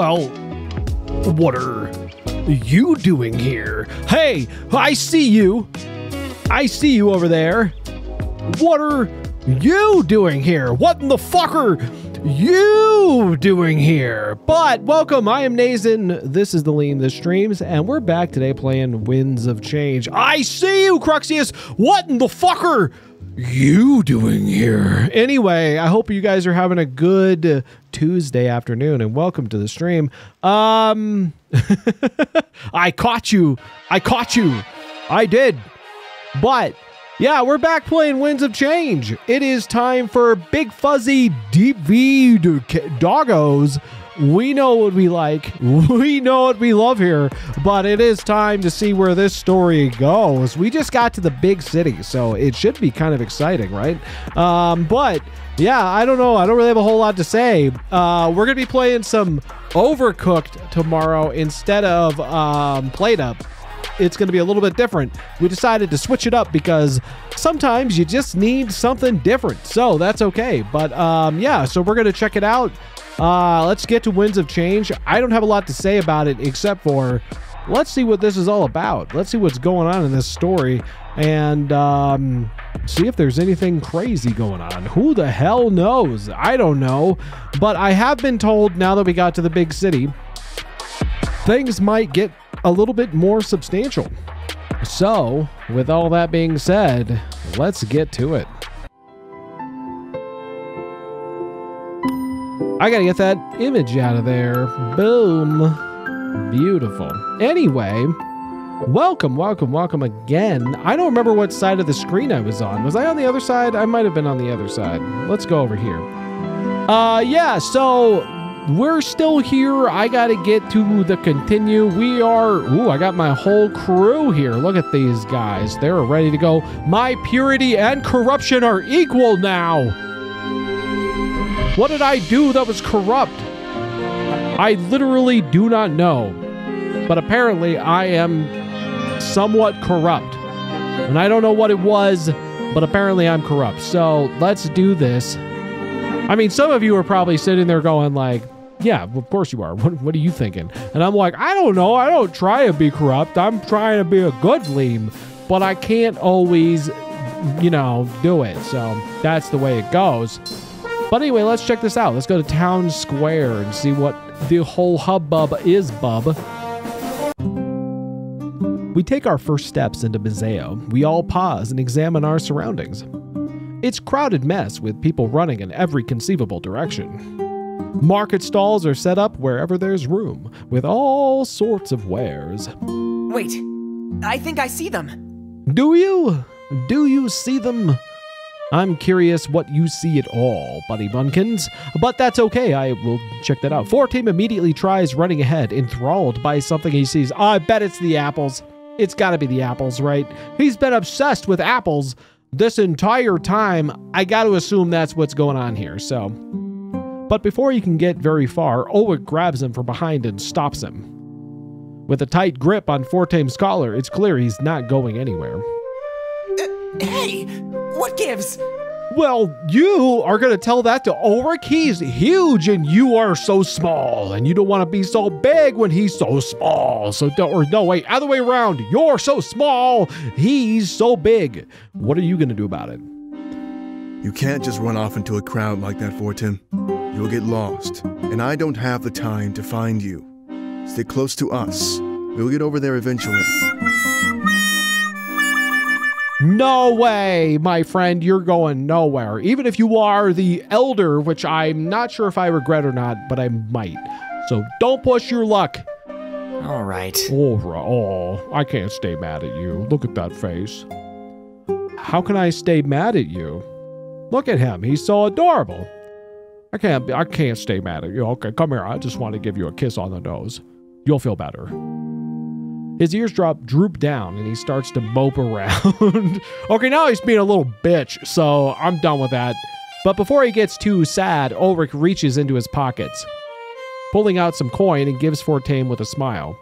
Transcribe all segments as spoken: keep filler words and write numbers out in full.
well, what are you doing here? Hey, I see you. I see you over there. What are you doing here? What in the fuck are you doing here? But welcome, I am Neizan. This is the Leem That Streams, and we're back today playing Winds of Change. I see you, Cruxius. What in the fuck are you doing here? Anyway, I hope you guys are having a good Tuesday afternoon, and welcome to the stream. Um, I caught you. I caught you. I did. But yeah, we're back playing Winds of Change. It is time for Big Fuzzy Deep V Doggos. We know what we like. We know what we love here. But it is time to see where this story goes. We just got to the big city, so it should be kind of exciting, right? Um, but yeah, I don't know. I don't really have a whole lot to say. Uh, we're going to be playing some Overcooked tomorrow instead of um, Played Up. It's going to be a little bit different. We decided to switch it up because sometimes you just need something different. So that's okay. But um, yeah, so we're going to check it out. Uh, let's get to Winds of Change. I don't have a lot to say about it except for let's see what this is all about. Let's see what's going on in this story and um, see if there's anything crazy going on. Who the hell knows? I don't know. But I have been told now that we got to the big city, things might get a little bit more substantial. So, with all that being said, let's get to it. I gotta get that image out of there. Boom. Beautiful. Anyway, welcome, welcome, welcome again. I don't remember what side of the screen I was on. Was I on the other side? I might have been on the other side. Let's go over here. Uh, yeah, so we're still here. I gotta get to the continue. We are... Ooh, I got my whole crew here. Look at these guys. They're ready to go. My purity and corruption are equal now. What did I do that was corrupt? I literally do not know. But apparently I am somewhat corrupt. And I don't know what it was, but apparently I'm corrupt. So let's do this. I mean, some of you are probably sitting there going like, yeah, of course you are. What, what are you thinking? And I'm like, I don't know. I don't try to be corrupt. I'm trying to be a good Leem, but I can't always, you know, do it. So that's the way it goes. But anyway, let's check this out. Let's go to Town Square and see what the whole hubbub is, bub. We take our first steps into Mizeo. We all pause and examine our surroundings. It's a crowded mess with people running in every conceivable direction. Market stalls are set up wherever there's room, with all sorts of wares. Wait, I think I see them. Do you? Do you see them? I'm curious what you see at all, buddy bunkins, but that's okay. I will check that out. Fortaim immediately tries running ahead, enthralled by something he sees. Oh, I bet it's the apples. It's got to be the apples, right? He's been obsessed with apples this entire time. I got to assume that's what's going on here. So, but before he can get very far, Ulrich grabs him from behind and stops him. With a tight grip on Fortaim's collar, it's clear he's not going anywhere. Uh, hey, what gives? Well, you are going to tell that to Ulrich. He's huge and you are so small, and you don't want to be so big when he's so small. So don't, or no, wait, other way around. You're so small, he's so big. What are you going to do about it? You can't just run off into a crowd like that, Fortaim. You'll get lost, and I don't have the time to find you. Stay close to us. We'll get over there eventually. No way, my friend, you're going nowhere. Even if you are the elder, which I'm not sure if I regret or not, but I might. So don't push your luck. All right. Oh, oh, I can't stay mad at you. Look at that face. How can I stay mad at you? Look at him. He's so adorable. I can't, I can't stay mad at you. Okay, come here. I just want to give you a kiss on the nose. You'll feel better. His ears drop, droop down, and he starts to mope around. Okay, now he's being a little bitch, so I'm done with that. But before he gets too sad, Ulrich reaches into his pockets, pulling out some coin and gives Fortaim with a smile.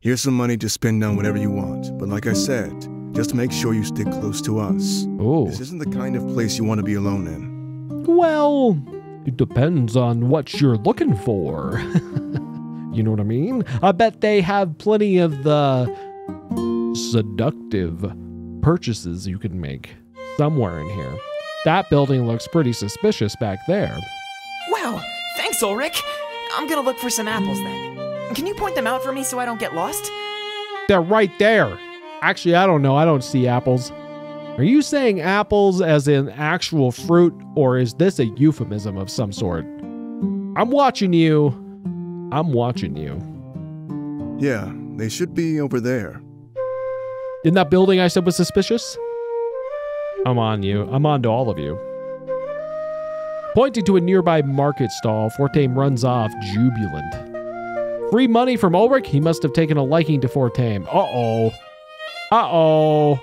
Here's some money to spend on whatever you want, but like I said, just make sure you stick close to us. Ooh. This isn't the kind of place you want to be alone in. Well, it depends on what you're looking for. you know what I mean? I bet they have plenty of the seductive purchases you can make somewhere in here. That building looks pretty suspicious back there. Wow, thanks, Ulrich. I'm gonna look for some apples then. Can you point them out for me so I don't get lost? They're right there. Actually, I don't know. I don't see apples. Are you saying apples as in actual fruit, or is this a euphemism of some sort? I'm watching you. I'm watching you. Yeah, they should be over there. In that building I said was suspicious? I'm on you. I'm on to all of you. Pointing to a nearby market stall, Fortaim runs off, jubilant. Free money from Ulrich? He must have taken a liking to Fortaim. Uh-oh. Uh-oh.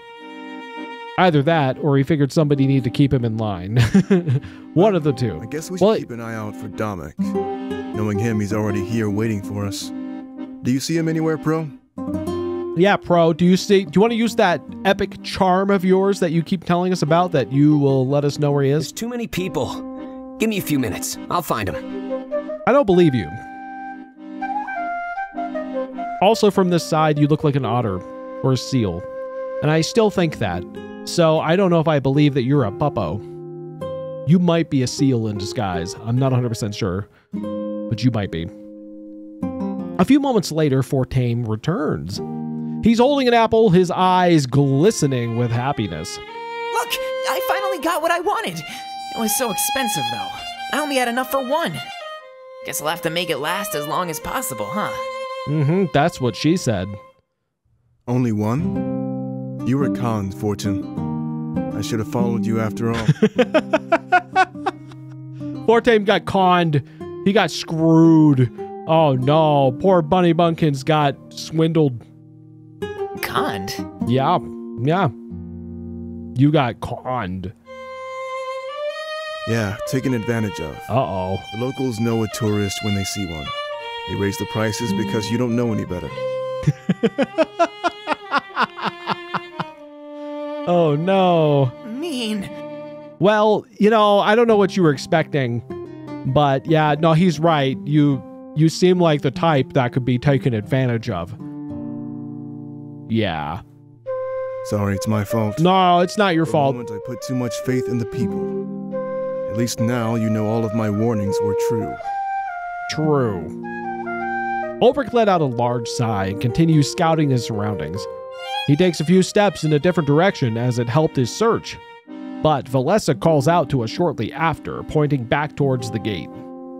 Either that, or he figured somebody needed to keep him in line. One of the two. I guess we should well, keep an eye out for Domek. Knowing him, he's already here waiting for us. Do you see him anywhere, Pro? Yeah, Pro. Do you see? Do you want to use that epic charm of yours that you keep telling us about that you will let us know where he is? There's too many people. Give me a few minutes. I'll find him. I don't believe you. Also, from this side, you look like an otter or a seal. And I still think that. So I don't know if I believe that you're a puppo. You might be a seal in disguise. I'm not one hundred percent sure, but you might be. A few moments later, Fortaim returns. He's holding an apple, his eyes glistening with happiness. Look, I finally got what I wanted. It was so expensive, though. I only had enough for one. Guess I'll have to make it last as long as possible, huh? Mm-hmm, that's what she said. Only one? You were conned, Fortune. I should have followed you after all. Fortaim got conned. He got screwed. Oh no, poor Bunny Bumpkins got swindled. Conned? Yeah, yeah. You got conned. Yeah, taken advantage of. Uh-oh. The locals know a tourist when they see one. They raise the prices because you don't know any better. Oh, no. Mean. Well, you know, I don't know what you were expecting, but yeah, no, he's right. You you seem like the type that could be taken advantage of. Yeah. Sorry, it's my fault. No, it's not your fault. For a moment, I put too much faith in the people. At least now you know all of my warnings were true. True. Ulrich let out a large sigh and continues scouting his surroundings. He takes a few steps in a different direction as it helped his search, but Valessa calls out to us shortly after, pointing back towards the gate.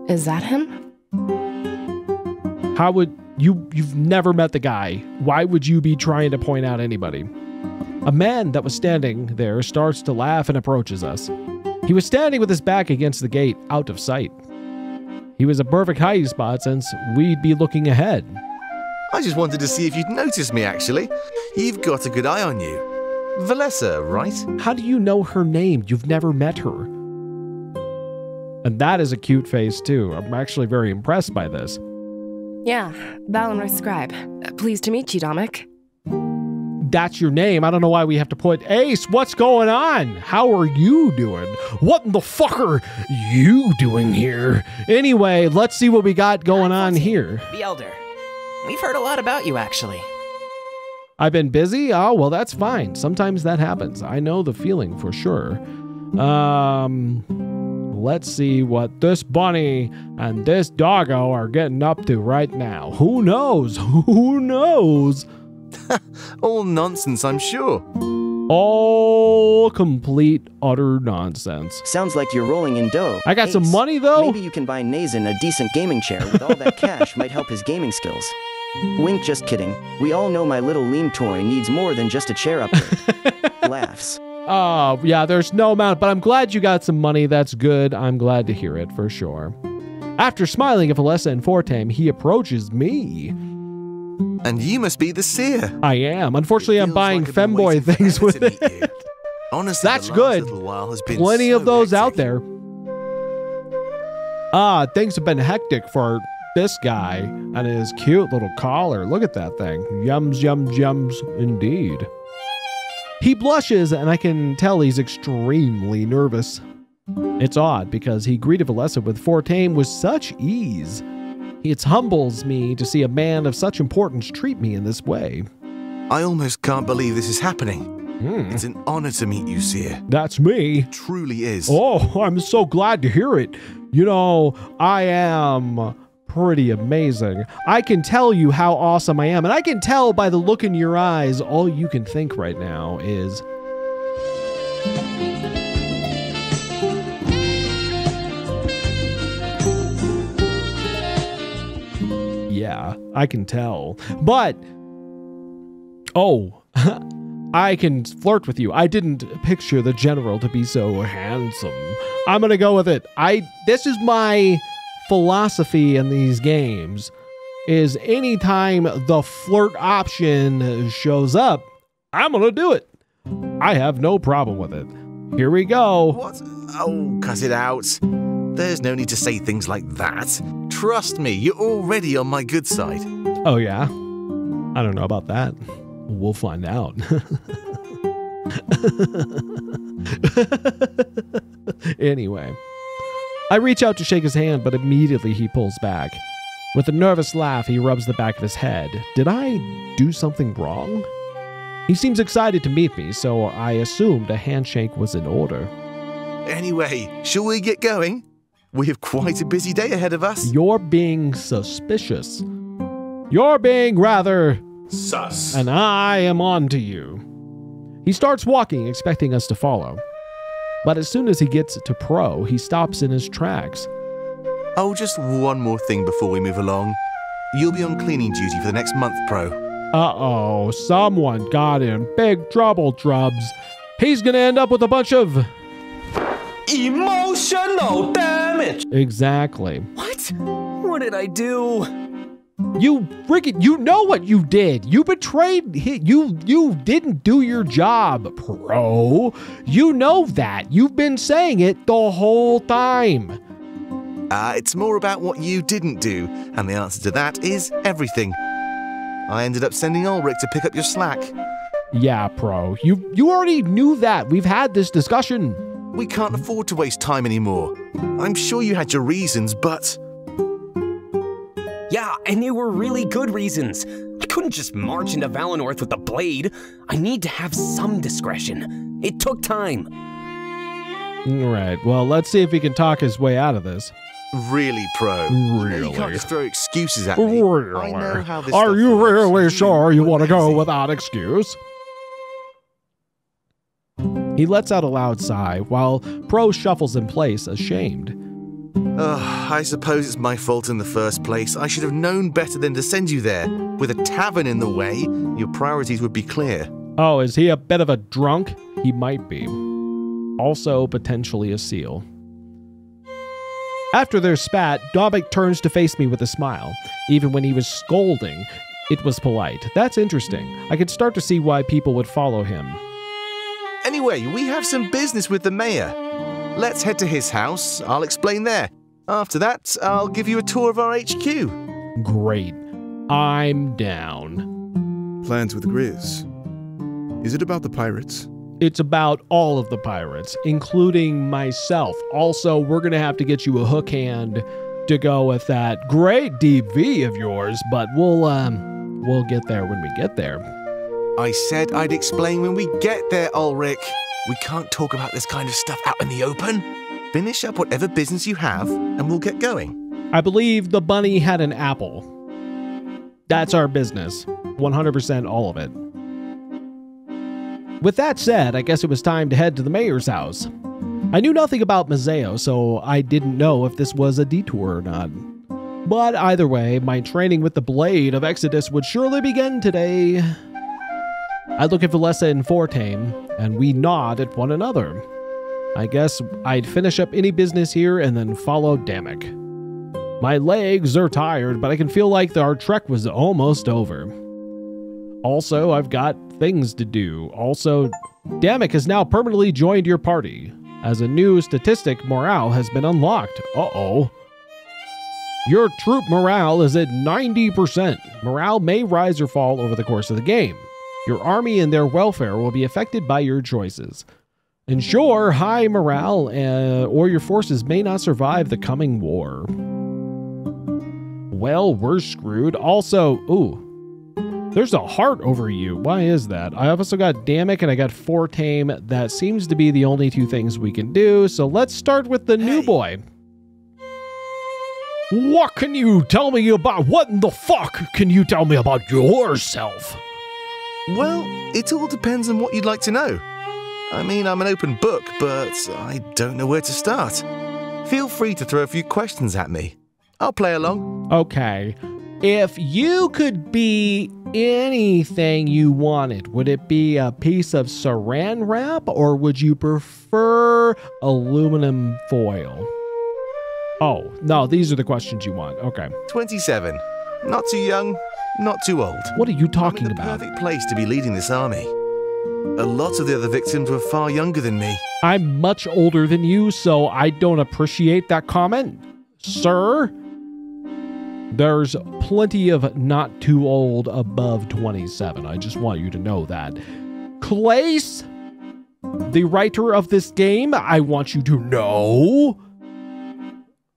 Is that him? How would you, you've never met the guy. Why would you be trying to point out anybody? A man that was standing there starts to laugh and approaches us. He was standing with his back against the gate, out of sight. He was a perfect hiding spot since we'd be looking ahead. I just wanted to see if you'd noticed me, actually. You've got a good eye on you. Valessa, right? How do you know her name? You've never met her. And that is a cute face, too. I'm actually very impressed by this. Yeah, Balinrith Scribe. Pleased to meet you, Domek. That's your name. I don't know why we have to put, Ace, what's going on? How are you doing? What in the fuck are you doing here? Anyway, let's see what we got going on here. The Elder. We've heard a lot about you, actually. I've been busy? Oh, well, that's fine. Sometimes that happens. I know the feeling for sure. Um, let's see what this bunny and this doggo are getting up to right now. Who knows? Who knows? All nonsense, I'm sure. All complete, utter nonsense. Sounds like you're rolling in dough. I got Ace. Some money, though? Maybe you can buy Neizan a decent gaming chair with all that cash. Might help his gaming skills. Wink, just kidding. We all know my little lean toy needs more than just a chair upgrade. Laughs. Oh, yeah, there's no amount, but I'm glad you got some money. That's good. I'm glad to hear it, for sure. After smiling at Valessa and Fortaim, he approaches me. And you must be the seer. I am. Unfortunately, I'm buying like femboy things with it. You. Honestly, that's good. Has been Plenty so of those hectic. Out there. Ah, things have been hectic for... this guy and his cute little collar. Look at that thing. Yums, yums, yums, indeed. He blushes, and I can tell he's extremely nervous. It's odd, because he greeted Valessa with Fortaim with such ease. It humbles me to see a man of such importance treat me in this way. I almost can't believe this is happening. Mm. It's an honor to meet you, Seer. That's me. It truly is. Oh, I'm so glad to hear it. You know, I am pretty amazing. I can tell you how awesome I am, and I can tell by the look in your eyes, all you can think right now is... Yeah, I can tell. But... Oh... I can flirt with you. I didn't picture the general to be so handsome. I'm gonna go with it. I this is my philosophy in these games, is anytime the flirt option shows up, I'm gonna do it. I have no problem with it. Here we go. What? Oh, cut it out. There's no need to say things like that. Trust me, you're already on my good side. Oh yeah? I don't know about that. We'll find out. Anyway, I reach out to shake his hand, but immediately he pulls back. With a nervous laugh, he rubs the back of his head. Did I do something wrong? He seems excited to meet me, so I assumed a handshake was in order. Anyway, shall we get going? We have quite a busy day ahead of us. You're being suspicious. You're being rather... sus. And I am on to you. He starts walking, expecting us to follow. But as soon as he gets to Pro, he stops in his tracks. Oh, just one more thing before we move along. You'll be on cleaning duty for the next month, Pro. Uh-oh, someone got in big trouble, Trubs. He's gonna end up with a bunch of... emotional damage! Exactly. What? What did I do? You freaking, you know what you did. You betrayed, you you didn't do your job, Pro. You know that. You've been saying it the whole time. Uh, it's more about what you didn't do, and the answer to that is everything. I ended up sending Ulrich to pick up your slack. Yeah, Pro. You, you already knew that. We've had this discussion. We can't afford to waste time anymore. I'm sure you had your reasons, but... Yeah, and they were really good reasons. I couldn't just march into Valinorth with a blade. I need to have some discretion. It took time. All right, well, let's see if he can talk his way out of this. Really, Pro? Really? You can't just throw excuses at me. Really? I know how this Are you really sure you want to go without excuse? He lets out a loud sigh while Pro shuffles in place, ashamed. Ugh, I suppose it's my fault in the first place. I should have known better than to send you there. With a tavern in the way, your priorities would be clear. Oh, is he a bit of a drunk? He might be. Also, potentially a seal. After their spat, Domek turns to face me with a smile. Even when he was scolding, it was polite. That's interesting. I could start to see why people would follow him. Anyway, we have some business with the mayor. Let's head to his house. I'll explain there. After that, I'll give you a tour of our H Q. Great. I'm down. Plans with Grizz. Is it about the pirates? It's about all of the pirates, including myself. Also, we're going to have to get you a hook hand to go with that great D V of yours, but we'll, um, we'll get there when we get there. I said I'd explain when we get there, Ulrich. We can't talk about this kind of stuff out in the open. Finish up whatever business you have, and we'll get going. I believe the bunny had an apple. That's our business. one hundred percent all of it. With that said, I guess it was time to head to the mayor's house. I knew nothing about Mizeo, so I didn't know if this was a detour or not. But either way, my training with the Blade of Exodus would surely begin today. I look at Valessa and Fortaim, and we nod at one another. I guess I'd finish up any business here and then follow Domek. My legs are tired, but I can feel like our trek was almost over. Also, I've got things to do. Also, Domek has now permanently joined your party. As a new statistic, morale has been unlocked. Uh-oh. Your troop morale is at ninety percent. Morale may rise or fall over the course of the game. Your army and their welfare will be affected by your choices. Ensure high morale, uh, or your forces may not survive the coming war. Well, we're screwed. Also, ooh, there's a heart over you. Why is that? I also got Domek and I got Fortaim. That seems to be the only two things we can do. So let's start with the hey. new boy. What can you tell me about? What in the fuck can you tell me about yourself? Well, it all depends on what you'd like to know. I mean, I'm an open book, but I don't know where to start. Feel free to throw a few questions at me. I'll play along. Okay. If you could be anything you wanted, would it be a piece of saran wrap or would you prefer aluminum foil? Oh, no, these are the questions you want. Okay. twenty-seven. Not too young, not too old. What are you talking about? I'm in the perfect place to be leading this army. A lot of the other victims were far younger than me. I'm much older than you, so I don't appreciate that comment, sir. There's plenty of not too old above twenty-seven. I just want you to know that. Clayce, the writer of this game, I want you to know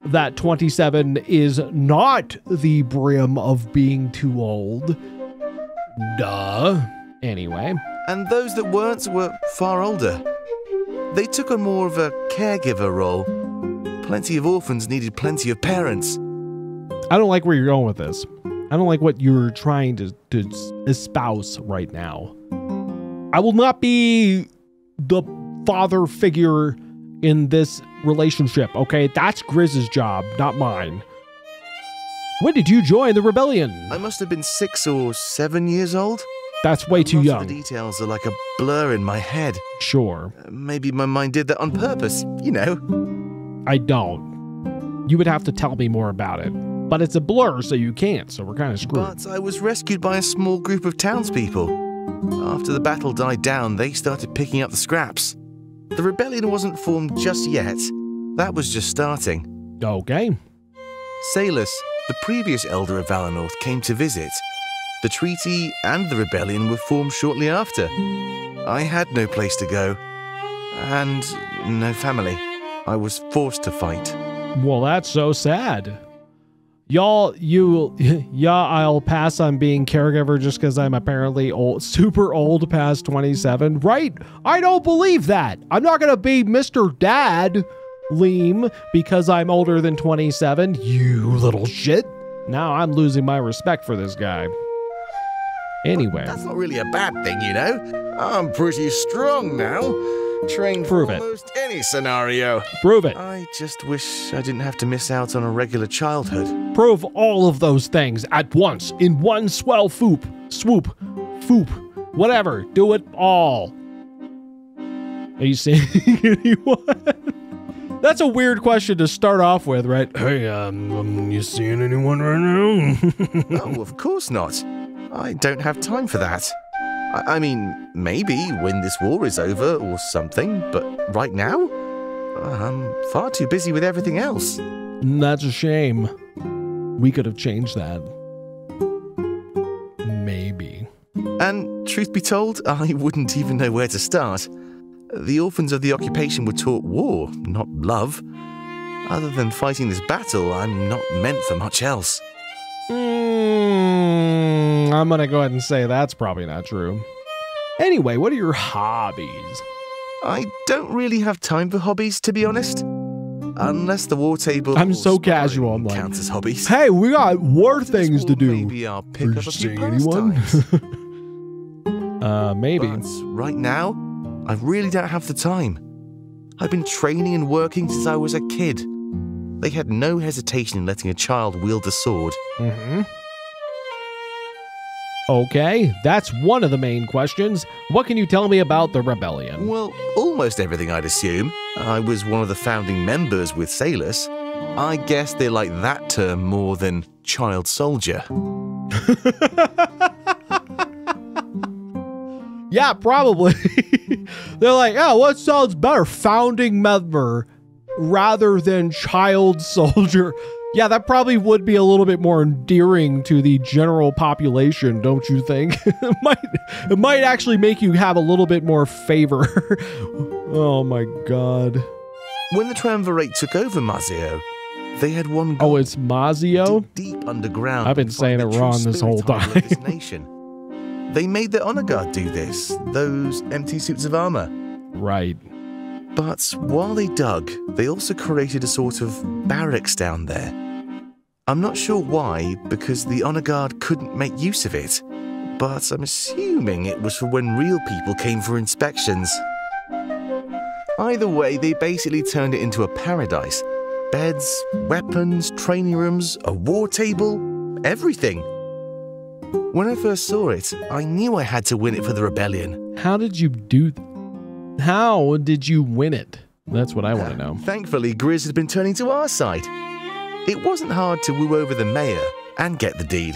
that twenty-seven is not the brim of being too old. Duh. Anyway. And those that weren't were far older. They took on more of a caregiver role. Plenty of orphans needed plenty of parents. I don't like where you're going with this. I don't like what you're trying to, to espouse right now. I will not be the father figure in this relationship, okay? That's Grizz's job, not mine. When did you join the rebellion? I must have been six or seven years old. That's way too young. The details are like a blur in my head. Sure. Maybe my mind did that on purpose, you know. I don't. You would have to tell me more about it. But it's a blur, so you can't, so we're kind of screwed. But I was rescued by a small group of townspeople. After the battle died down, they started picking up the scraps. The rebellion wasn't formed just yet. That was just starting. Okay. Salus, the previous elder of Valinorth, came to visit. The treaty and the rebellion were formed shortly after. I had no place to go, and no family. I was forced to fight. Well, that's so sad. Y'all, you, yeah, I'll pass on being caregiver just because I'm apparently old, super old past twenty-seven, right? I don't believe that. I'm not going to be Mister Dad Leem because I'm older than twenty-seven, you little shit. Now I'm losing my respect for this guy. Anyway. But that's not really a bad thing, you know? I'm pretty strong now. Trained for almost any scenario. Prove it. I just wish I didn't have to miss out on a regular childhood. Prove all of those things at once, in one swell foop, swoop, foop, whatever. Do it all. Are you seeing anyone? That's a weird question to start off with, right? Hey, um, um you seeing anyone right now? Oh, of course not. I don't have time for that. I mean, maybe when this war is over or something, but right now, I'm far too busy with everything else. That's a shame. We could have changed that. Maybe. And truth be told, I wouldn't even know where to start. The orphans of the occupation were taught war, not love. Other than fighting this battle, I'm not meant for much else. Mm, I'm going to go ahead and say that's probably not true. Anyway, what are your hobbies? I don't really have time for hobbies, to be honest. Unless the war table... I'm so casual. I'm like, counts as hobbies. Hey, we got war things to do. Maybe I'll pick up a few pastimes. uh, maybe. But right now, I really don't have the time. I've been training and working since I was a kid. They had no hesitation in letting a child wield a sword. Mm-hmm. Okay, that's one of the main questions. What can you tell me about the rebellion? Well, almost everything, I'd assume. I was one of the founding members with Salus. I guess they like that term more than child soldier. Yeah, probably. They're like, oh, what sounds better? Founding member. Rather than child soldier. Yeah, that probably would be a little bit more endearing to the general population, don't you think? it, might, it might actually make you have a little bit more favor. Oh my god. When the Triumvirate took over Mizeo, They had one goal. Oh, it's Mizeo? Deep underground. I've been saying it wrong this whole time. This nation. They made their honor guard do this. Those empty suits of armor. Right. But while they dug, they also created a sort of barracks down there. I'm not sure why, because the honor guard couldn't make use of it. But I'm assuming it was for when real people came for inspections. Either way, they basically turned it into a paradise. Beds, weapons, training rooms, a war table, everything. When I first saw it, I knew I had to win it for the rebellion. How did you do that? How did you win it? That's what I want to know. Uh, thankfully, Grizz has been turning to our side. It wasn't hard to woo over the mayor and get the deed.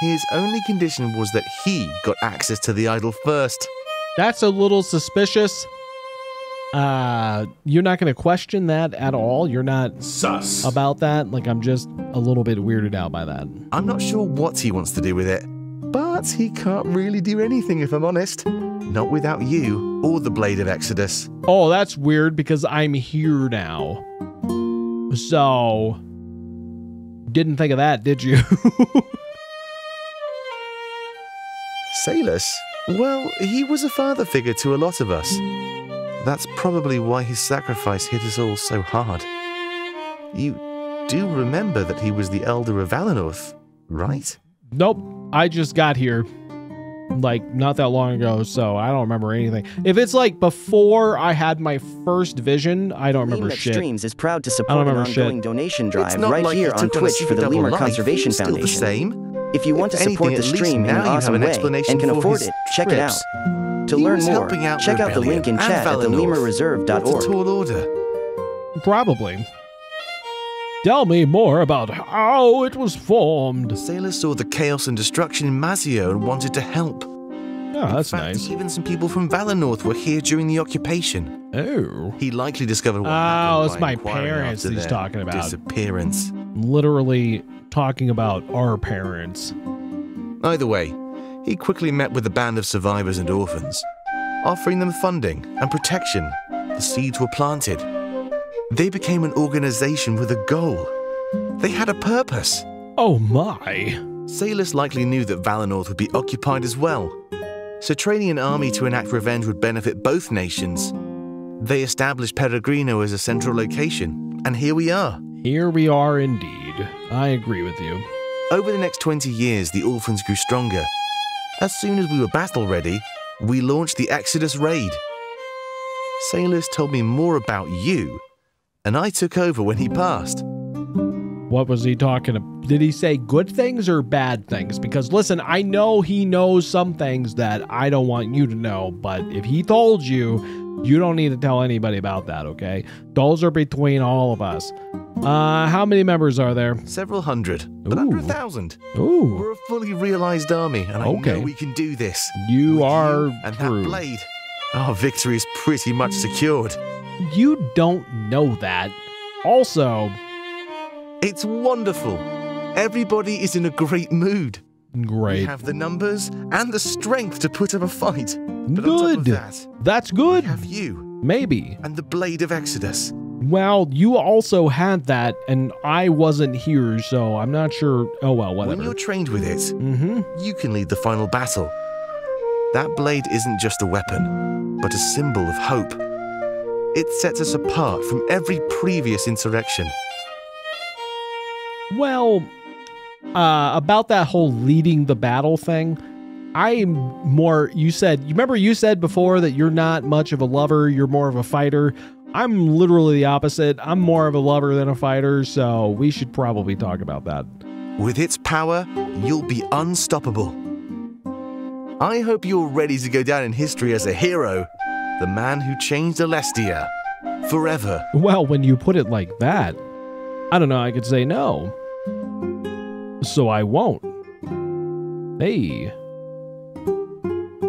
His only condition was that he got access to the idol first. That's a little suspicious. Uh, you're not going to question that at all? You're not sus about that? Like, I'm just a little bit weirded out by that. I'm not sure what he wants to do with it, but he can't really do anything, if I'm honest. Not without you or the Blade of Exodus. Oh, that's weird, because I'm here now. So, didn't think of that, did you? Salus? Well, he was a father figure to a lot of us. That's probably why his sacrifice hit us all so hard. You do remember that he was the elder of Valinorth, right? Nope, I just got here. Like, not that long ago, so I don't remember anything. If it's like before I had my first vision, I don't remember shit. TheLeemThatStreams is proud to support an ongoing donation drive right here on Twitch for the Lemur Conservation Foundation. Still the same. If you want to support the stream in an awesome way and can afford it, check it out. To learn more, check out the link in chat at the lemur reserve dot org. It's a tall order. Probably. Tell me more about how it was formed. Sailors saw the chaos and destruction in Mizeo and wanted to help. Oh, that's nice. Even some people from Valinorth were here during the occupation. Oh. He likely discovered what happened. Oh, it's my parents he's talking about. Disappearance. Literally talking about our parents. Either way, he quickly met with a band of survivors and orphans, offering them funding and protection. The seeds were planted. They became an organization with a goal. They had a purpose. Oh my. Salus likely knew that Valinorth would be occupied as well. So training an army to enact revenge would benefit both nations. They established Peregrino as a central location. And here we are. Here we are indeed. I agree with you. Over the next twenty years, the orphans grew stronger. As soon as we were battle ready, we launched the Exodus raid. Salus told me more about you, and I took over when he passed. What was he talking about? Did he say good things or bad things? Because listen, I know he knows some things that I don't want you to know, but if he told you, you don't need to tell anybody about that, okay? Those are between all of us. Uh, how many members are there? Several hundred, but under a thousand. Ooh. We're a fully realized army, and I okay. know we can do this. You With are you and true. That blade. Our victory is pretty much secured. You don't know that. Also, it's wonderful. Everybody is in a great mood. Great. We have the numbers and the strength to put up a fight. But good. That, That's good. We have you. Maybe. And the Blade of Exodus. Well, you also had that, and I wasn't here, so I'm not sure. Oh, well, whatever. When you're trained with it, mm-hmm. you can lead the final battle. That blade isn't just a weapon, but a symbol of hope. It sets us apart from every previous insurrection. Well, uh, about that whole leading the battle thing, I'm more, you said, you remember you said before that you're not much of a lover, you're more of a fighter. I'm literally the opposite. I'm more of a lover than a fighter, so we should probably talk about that. With its power, you'll be unstoppable. I hope you're ready to go down in history as a hero. The man who changed Alestia. Forever. Well, when you put it like that, I don't know, I could say no. So I won't. Hey.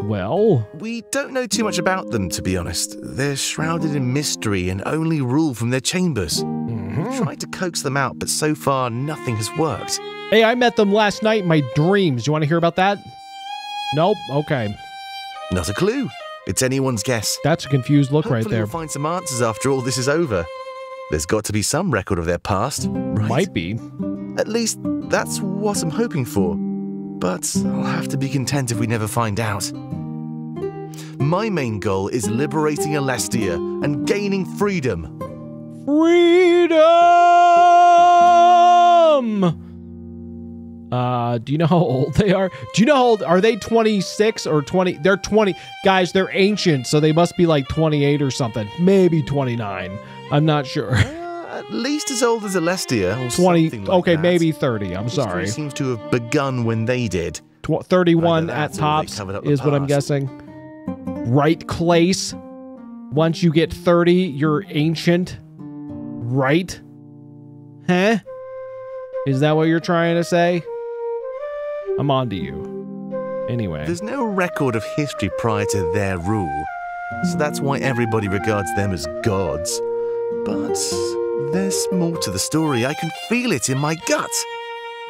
Well? We don't know too much about them, to be honest. They're shrouded in mystery and only rule from their chambers. Mm-hmm. We've tried to coax them out, but so far nothing has worked. Hey, I met them last night in my dreams. Do you want to hear about that? Nope? Okay. Not a clue. It's anyone's guess. That's a confused look. Hopefully right there. We'll find some answers after all this is over. There's got to be some record of their past, right? Might be. At least, that's what I'm hoping for. But I'll have to be content if we never find out. My main goal is liberating Alestia and gaining freedom. Freedom! Uh, do you know how old they are? Do you know how old? Are they twenty-six or twenty? They're twenty. Guys, they're ancient, so they must be like twenty-eight or something. Maybe twenty-nine. I'm not sure. At least as old as Alestia, or twenty, something like okay, that. Maybe thirty. I'm History sorry. Seems to have begun when they did. Tw thirty-one at tops is past. What I'm guessing. Right, Clayce. Once you get thirty, you're ancient, right? Huh? Is that what you're trying to say? I'm on to you. Anyway, there's no record of history prior to their rule, so that's why everybody regards them as gods. But there's more to the story. I can feel it in my gut.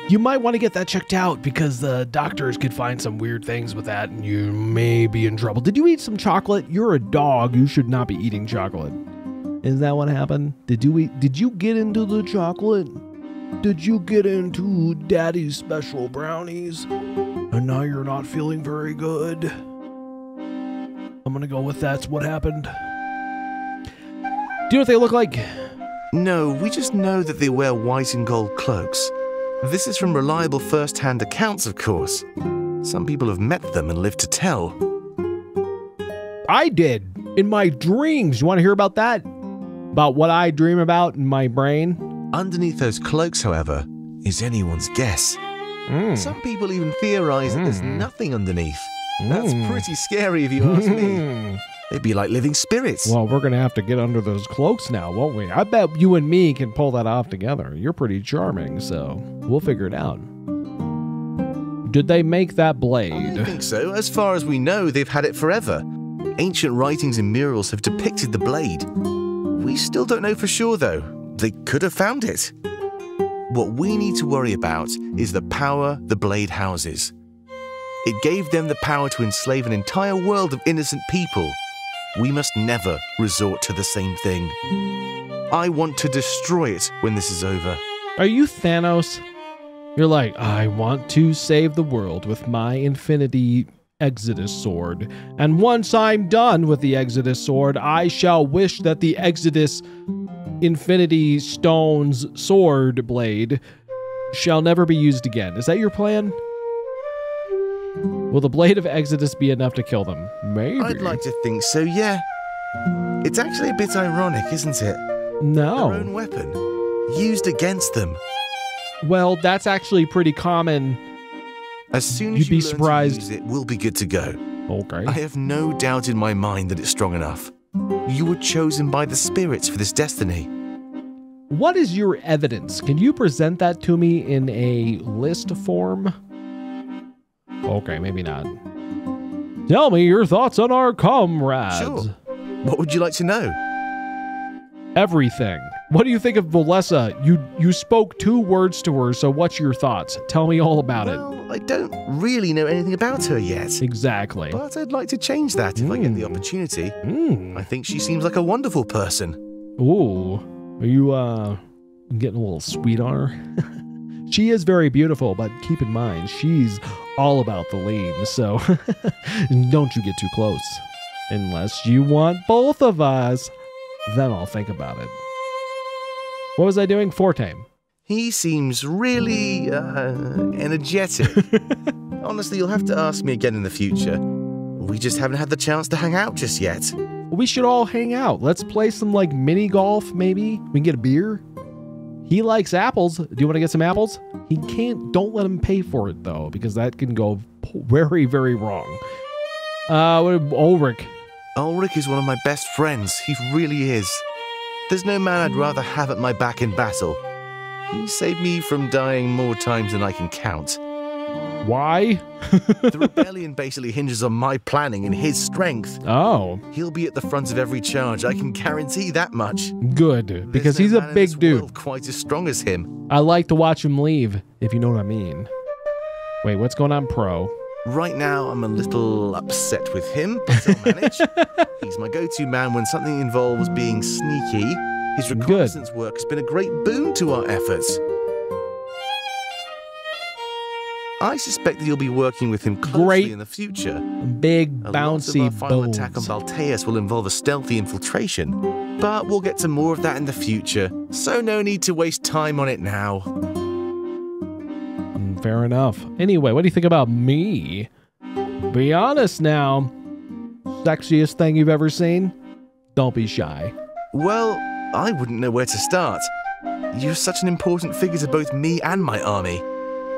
You might want to get that checked out because the doctors could find some weird things with that and you may be in trouble. Did you eat some chocolate? You're a dog. You should not be eating chocolate. Is that what happened? Did you eat? Did you get into the chocolate? Did you get into Daddy's special brownies? And now you're not feeling very good. I'm going to go with that's what happened. Do you know what they look like? No, we just know that they wear white and gold cloaks. This is from reliable first-hand accounts, of course. Some people have met them and lived to tell. I did, in my dreams. You want to hear about that? About what I dream about in my brain? Underneath those cloaks, however, is anyone's guess. Mm. Some people even theorize mm. that there's nothing underneath. Mm. That's pretty scary if you ask me. They'd be like living spirits. Well, we're going to have to get under those cloaks now, won't we? I bet you and me can pull that off together. You're pretty charming, so we'll figure it out. Did they make that blade? I think so. As far as we know, they've had it forever. Ancient writings and murals have depicted the blade. We still don't know for sure, though. They could have found it. What we need to worry about is the power the blade houses. It gave them the power to enslave an entire world of innocent people. We must never resort to the same thing. I want to destroy it when this is over. Are you Thanos? You're like, I want to save the world with my Infinity Exodus sword. And once I'm done with the Exodus sword, I shall wish that the Exodus Infinity Stone's sword blade shall never be used again. Is that your plan? Will the Blade of Exodus be enough to kill them? Maybe. I'd like to think so, yeah. It's actually a bit ironic, isn't it? No. Their own weapon, used against them. Well, that's actually pretty common. As soon as you learn to use it, we'll be good to go. Okay. I have no doubt in my mind that it's strong enough. You were chosen by the spirits for this destiny. What is your evidence? Can you present that to me in a list form? Okay, maybe not. Tell me your thoughts on our comrades. Sure. What would you like to know? Everything. What do you think of Valessa? You you spoke two words to her, so what's your thoughts? Tell me all about well, it. I don't really know anything about her yet. Exactly. But I'd like to change that if mm. I get the opportunity. Mm. I think she seems like a wonderful person. Ooh. Are you uh getting a little sweet on her? She is very beautiful, but keep in mind, she's all about the leem, so don't you get too close. Unless you want both of us, then I'll think about it. What was I doing? Fortaim. He seems really uh, energetic. Honestly, you'll have to ask me again in the future. We just haven't had the chance to hang out just yet. We should all hang out. Let's play some, like, mini-golf, maybe? We can get a beer? He likes apples. Do you want to get some apples? He can't. Don't let him pay for it, though, because that can go very, very wrong. Uh, Ulrich. Ulrich is one of my best friends. He really is. There's no man I'd rather have at my back in battle. He saved me from dying more times than I can count. Why? The rebellion basically hinges on my planning and his strength. Oh. He'll be at the front of every charge. I can guarantee that much. Good, because he's a big dude. Quite as strong as him. I like to watch him leave, if you know what I mean. Wait, what's going on, Pro? Right now, I'm a little upset with him, but I'll manage. He's my go-to man when something involves being sneaky. His reconnaissance Good. work has been a great boon to our efforts. I suspect that you'll be working with him closely Great. in the future. Big bouncy bones. Final attack on Baltaeus will involve a stealthy infiltration, but we'll get to more of that in the future, so no need to waste time on it now. Fair enough. Anyway, what do you think about me? Be honest now. Sexiest thing you've ever seen? Don't be shy. Well, I wouldn't know where to start. You're such an important figure to both me and my army.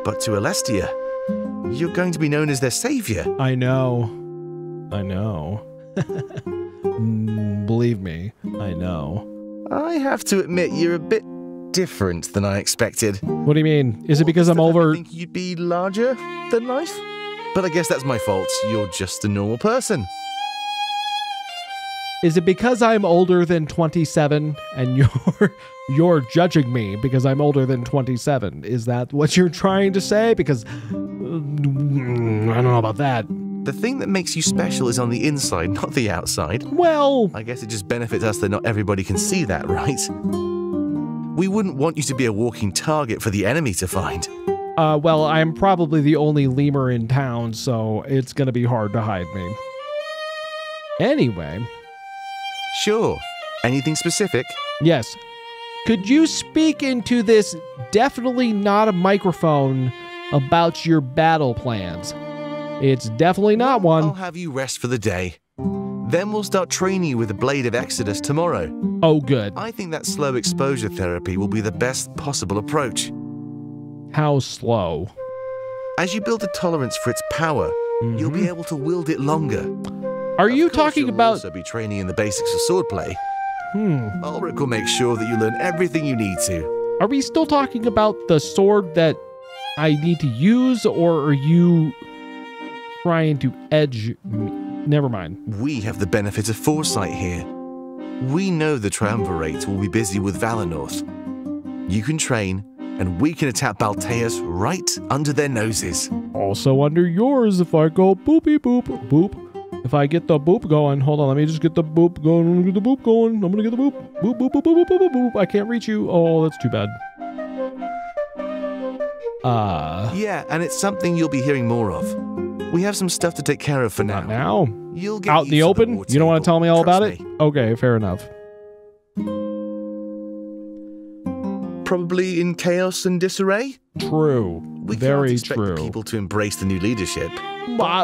But to Alestia, you're going to be known as their savior. I know. I know. Believe me, I know. I have to admit, you're a bit different than I expected. What do you mean? Is it because I'm over... I think you'd be larger than life? But I guess that's my fault. You're just a normal person. Is it because I'm older than twenty-seven and you're you're judging me because I'm older than twenty-seven? Is that what you're trying to say? Because I don't know about that. The thing that makes you special is on the inside, not the outside. Well, I guess it just benefits us that not everybody can see that, right? We wouldn't want you to be a walking target for the enemy to find. Uh, well, I'm probably the only lemur in town, so it's going to be hard to hide me. Anyway... Sure. Anything specific? Yes. Could you speak into this definitely not a microphone about your battle plans? It's definitely not one. I'll have you rest for the day. Then we'll start training you with the Blade of Exodus tomorrow. Oh, good. I think that slow exposure therapy will be the best possible approach. How slow? As you build a tolerance for its power, mm-hmm. you'll be able to wield it longer. Are you talking about... also be training in the basics of swordplay. Hmm. Ulrich will make sure that you learn everything you need to. Are we still talking about the sword that I need to use, or are you trying to edge me? Never mind. We have the benefit of foresight here. We know the Triumvirate will be busy with Valinorth. You can train, and we can attack Baltaeus right under their noses. Also under yours if I go boopy boop boop. If I get the boop going, hold on, let me just get the boop going, I'm gonna get the boop going, I'm gonna get the boop, boop, boop, boop, boop, boop, boop, boop, I can't reach you, oh, that's too bad. Uh... Yeah, and it's something you'll be hearing more of. We have some stuff to take care of for now. Not now? You'll get out in the open? The you don't want to tell me all about me. it? Okay, fair enough. Probably in chaos and disarray? True. We Very can't expect true. people to embrace the new leadership. Uh,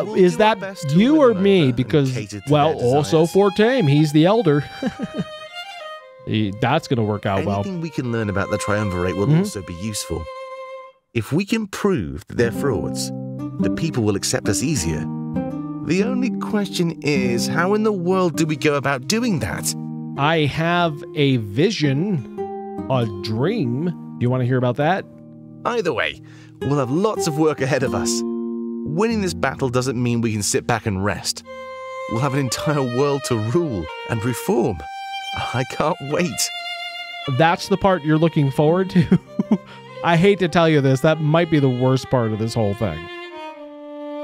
we'll is that you or me? Because, well, also Fortaim. He's the elder. he, that's going to work out Anything well. Anything we can learn about the Triumvirate will mm-hmm. also be useful. If we can prove that they're frauds, the people will accept us easier. The only question is, how in the world do we go about doing that? I have a vision, a dream. Do you want to hear about that? Either way, we'll have lots of work ahead of us. Winning this battle doesn't mean we can sit back and rest. We'll have an entire world to rule and reform. I can't wait. That's the part you're looking forward to? I hate to tell you this. That might be the worst part of this whole thing.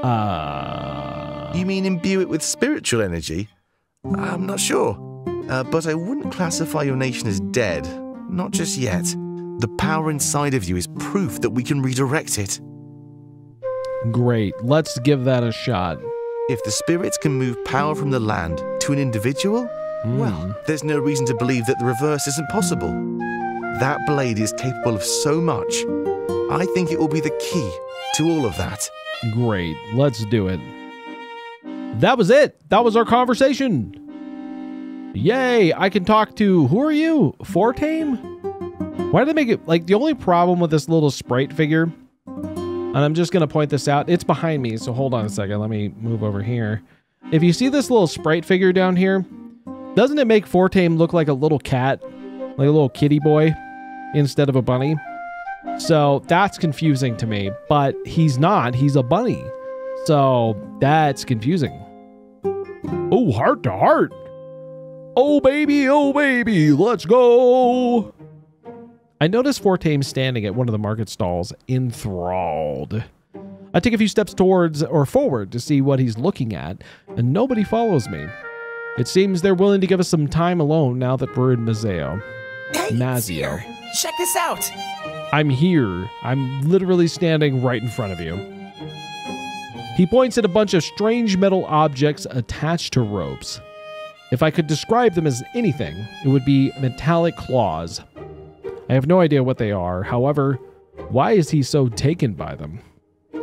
Uh... You mean imbue it with spiritual energy? I'm not sure. Uh, but I wouldn't classify your nation as dead. Not just yet. The power inside of you is proof that we can redirect it. Great. Let's give that a shot. If the spirits can move power from the land to an individual, mm. well, there's no reason to believe that the reverse isn't possible. That blade is capable of so much. I think it will be the key to all of that. Great. Let's do it. That was it. That was our conversation. Yay. I can talk to... Who are you? Fortaim? Why did they make it... Like, the only problem with this little sprite figure... And I'm just going to point this out. It's behind me, so hold on a second. Let me move over here. If you see this little sprite figure down here, doesn't it make Fortaim look like a little cat? Like a little kitty boy instead of a bunny? So that's confusing to me, but he's not. He's a bunny. So that's confusing. Oh, heart to heart. Oh, baby. Oh, baby. Let's go. I noticed Fortaim standing at one of the market stalls, enthralled. I take a few steps towards or forward to see what he's looking at, and nobody follows me. It seems they're willing to give us some time alone now that we're in Mizeo. Mizeo. Check this out. I'm here. I'm literally standing right in front of you. He points at a bunch of strange metal objects attached to ropes. If I could describe them as anything, it would be metallic claws. I have no idea what they are. However, why is he so taken by them?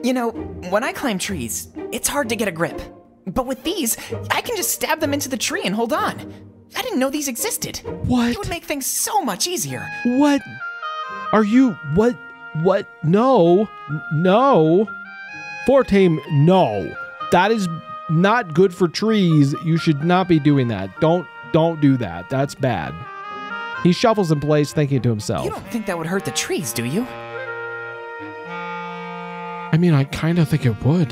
You know, when I climb trees, it's hard to get a grip. But with these, I can just stab them into the tree and hold on. I didn't know these existed. What? It would make things so much easier. What? Are you... What? What? No. No. Fortaim, no. That is not good for trees. You should not be doing that. Don't, don't do that. That's bad. He shuffles in place, thinking to himself. You don't think that would hurt the trees, do you? I mean, I kind of think it would,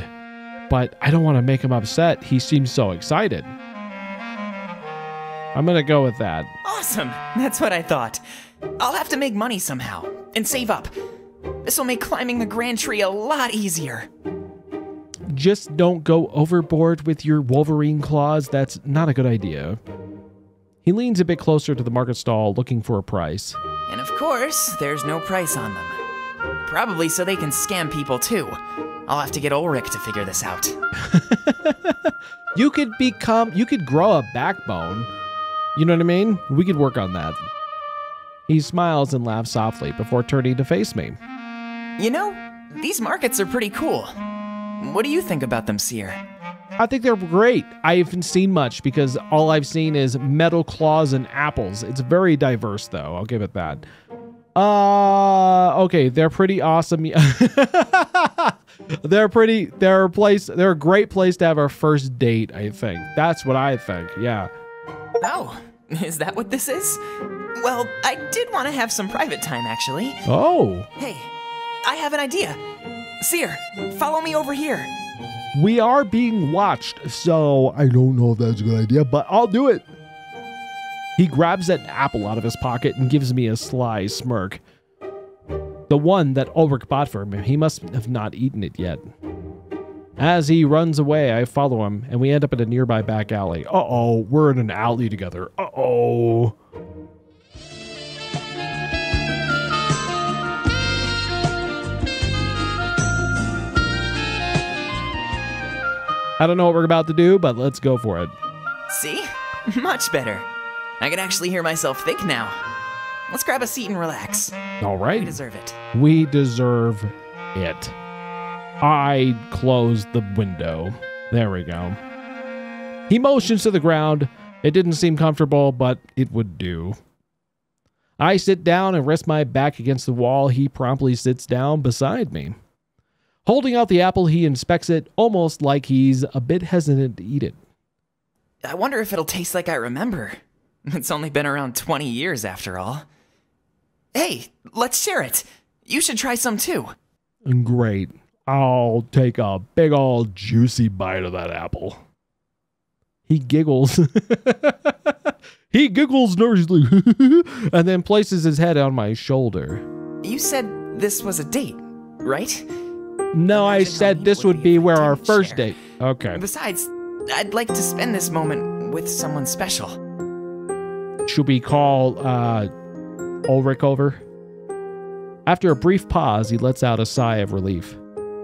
but I don't want to make him upset. He seems so excited. I'm going to go with that. Awesome. That's what I thought. I'll have to make money somehow and save up. This will make climbing the Grand Tree a lot easier. Just don't go overboard with your Wolverine claws. That's not a good idea. He leans a bit closer to the market stall, looking for a price. And of course, there's no price on them. Probably so they can scam people too. I'll have to get Ulrich to figure this out. You could become, you could grow a backbone. You know what I mean? We could work on that. He smiles and laughs softly before turning to face me. You know, these markets are pretty cool. What do you think about them, Seer? I think they're great. I haven't seen much because all I've seen is metal claws and apples. It's very diverse, though. I'll give it that. Uh, okay, they're pretty awesome. They're pretty, they're a place, they're a great place to have our first date, I think. That's what I think, yeah. Oh, is that what this is? Well, I did want to have some private time, actually. Oh. Hey, I have an idea. Seer, follow me over here. We are being watched, so I don't know if that's a good idea, but I'll do it. He grabs that apple out of his pocket and gives me a sly smirk. The one that Ulrich bought for him, he must have not eaten it yet. As he runs away, I follow him, and we end up in a nearby back alley. Uh-oh, we're in an alley together. Uh-oh. I don't know what we're about to do, but let's go for it. See? Much better. I can actually hear myself think now. Let's grab a seat and relax. All right. We deserve it. We deserve it. I closed the window. There we go. He motions to the ground. It didn't seem comfortable, but it would do. I sit down and rest my back against the wall. He promptly sits down beside me. Holding out the apple, he inspects it, almost like he's a bit hesitant to eat it. I wonder if it'll taste like I remember. It's only been around twenty years, after all. Hey, let's share it. You should try some, too. Great. I'll take a big old juicy bite of that apple. He giggles. He giggles nervously and then places his head on my shoulder. You said this was a date, right? No, I said this would be where our first date. Okay. Besides, I'd like to spend this moment with someone special. Should we call uh, Ulrich over? After a brief pause, he lets out a sigh of relief.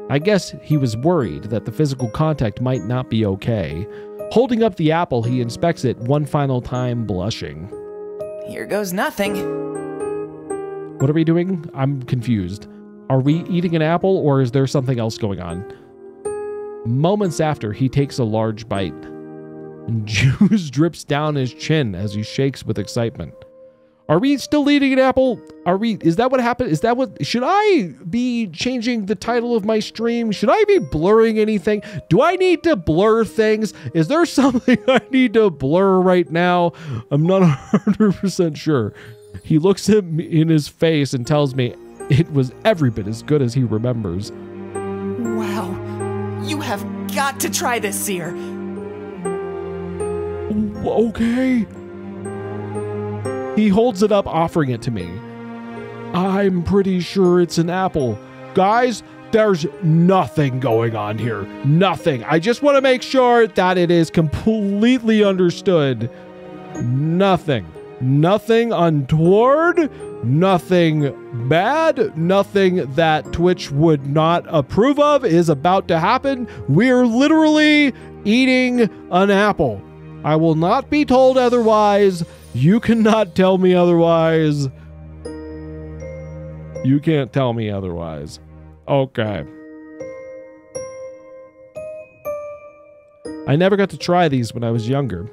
I guess he was worried that the physical contact might not be okay. Holding up the apple, he inspects it one final time, blushing. Here goes nothing. What are we doing? I'm confused. Are we eating an apple, or is there something else going on? Moments after, he takes a large bite. Juice drips down his chin as he shakes with excitement. Are we still eating an apple? Are we? Is that what happened? Is that what? Should I be changing the title of my stream? Should I be blurring anything? Do I need to blur things? Is there something I need to blur right now? I'm not one hundred percent sure. He looks at me in his face and tells me, it was every bit as good as he remembers. Wow. You have got to try this, Seer. Okay. He holds it up, offering it to me. I'm pretty sure it's an apple. Guys, there's nothing going on here. Nothing. I just want to make sure that it is completely understood. Nothing. nothing untoward, nothing bad, nothing that Twitch would not approve of is about to happen. We're literally eating an apple. I will not be told otherwise. You cannot tell me otherwise. You can't tell me otherwise. Okay. I never got to try these when I was younger.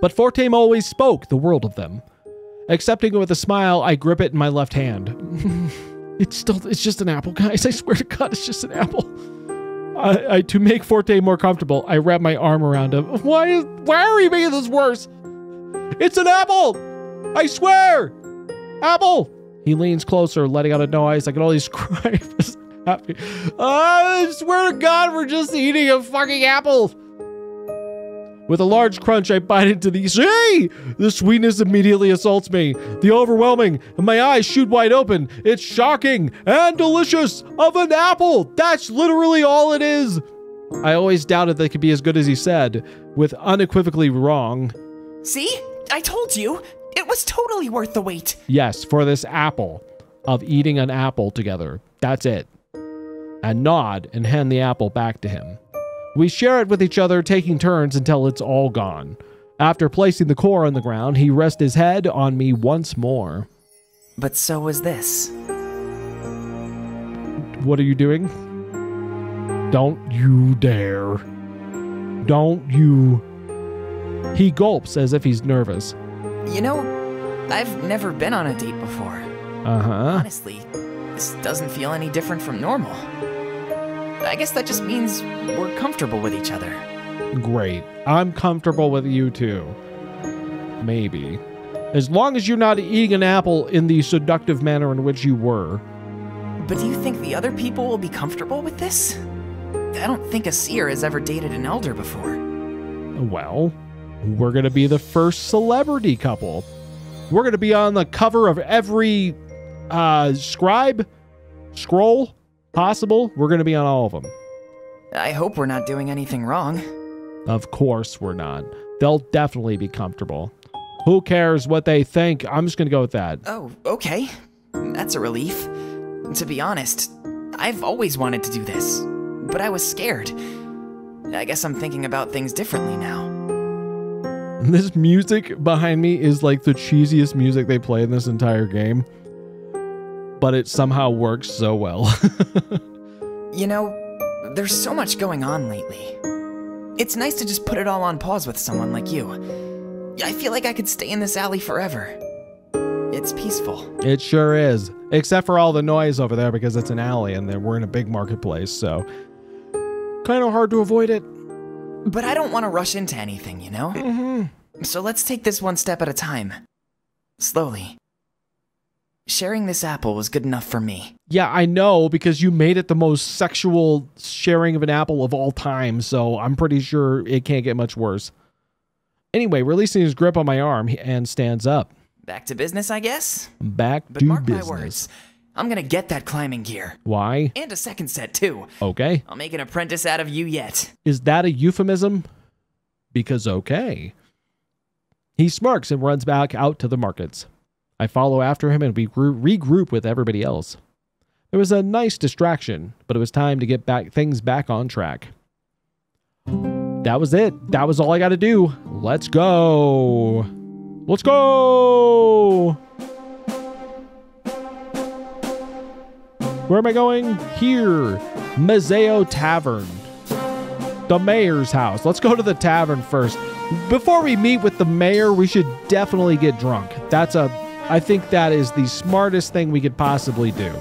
But Fortaim always spoke the world of them. Accepting it with a smile, I grip it in my left hand. It's still, it's just an apple, guys. I swear to God, it's just an apple. I, I, to make Fortaim more comfortable, I wrap my arm around him. Why is, why are you making this worse? It's an apple! I swear! Apple! He leans closer, letting out a noise I can always cry. Happy. Uh, I swear to God, we're just eating a fucking apple. With a large crunch, I bite into the... Hey! The sweetness immediately assaults me. The overwhelming, and my eyes shoot wide open. It's shocking and delicious of an apple. That's literally all it is. I always doubted that it could be as good as he said, with unequivocally wrong. See? I told you. It was totally worth the wait. Yes, for this apple. Of eating an apple together. That's it. I nod and hand the apple back to him. We share it with each other, taking turns until it's all gone. After placing the core on the ground, he rests his head on me once more. But so was this. What are you doing? Don't you dare. Don't you... He gulps as if he's nervous. You know, I've never been on a date before. Uh-huh. Honestly, this doesn't feel any different from normal. I guess that just means we're comfortable with each other. Great. I'm comfortable with you too. Maybe. As long as you're not eating an apple in the seductive manner in which you were. But do you think the other people will be comfortable with this? I don't think a seer has ever dated an elder before. Well, we're going to be the first celebrity couple. We're going to be on the cover of every uh, scribe, scroll possible. We're going to be on all of them. I hope we're not doing anything wrong. Of course we're not. They'll definitely be comfortable. Who cares what they think? I'm just going to go with that. Oh, okay. That's a relief. To be honest, I've always wanted to do this, but I was scared. I guess I'm thinking about things differently now. This music behind me is like the cheesiest music they play in this entire game. But it somehow works so well. You know, there's so much going on lately. It's nice to just put it all on pause with someone like you. I feel like I could stay in this alley forever. It's peaceful. It sure is. Except for all the noise over there because it's an alley and we're in a big marketplace, so... Kind of hard to avoid it. But I don't want to rush into anything, you know? Mm-hmm. So let's take this one step at a time. Slowly. Sharing this apple was good enough for me. Yeah, I know, because you made it the most sexual sharing of an apple of all time, so I'm pretty sure it can't get much worse. Anyway, releasing his grip on my arm and stands up. Back to business, I guess? Back to business. But mark my words. I'm going to get that climbing gear. Why? And a second set, too. Okay. I'll make an apprentice out of you yet. Is that a euphemism? Because okay. He smirks and runs back out to the markets. I follow after him and we regroup with everybody else. It was a nice distraction, but it was time to get back things back on track. That was it. That was all I got to do. Let's go. Let's go. Where am I going? Here. Mizeo Tavern. The mayor's house. Let's go to the tavern first. Before we meet with the mayor, we should definitely get drunk. That's a... I think that is the smartest thing we could possibly do.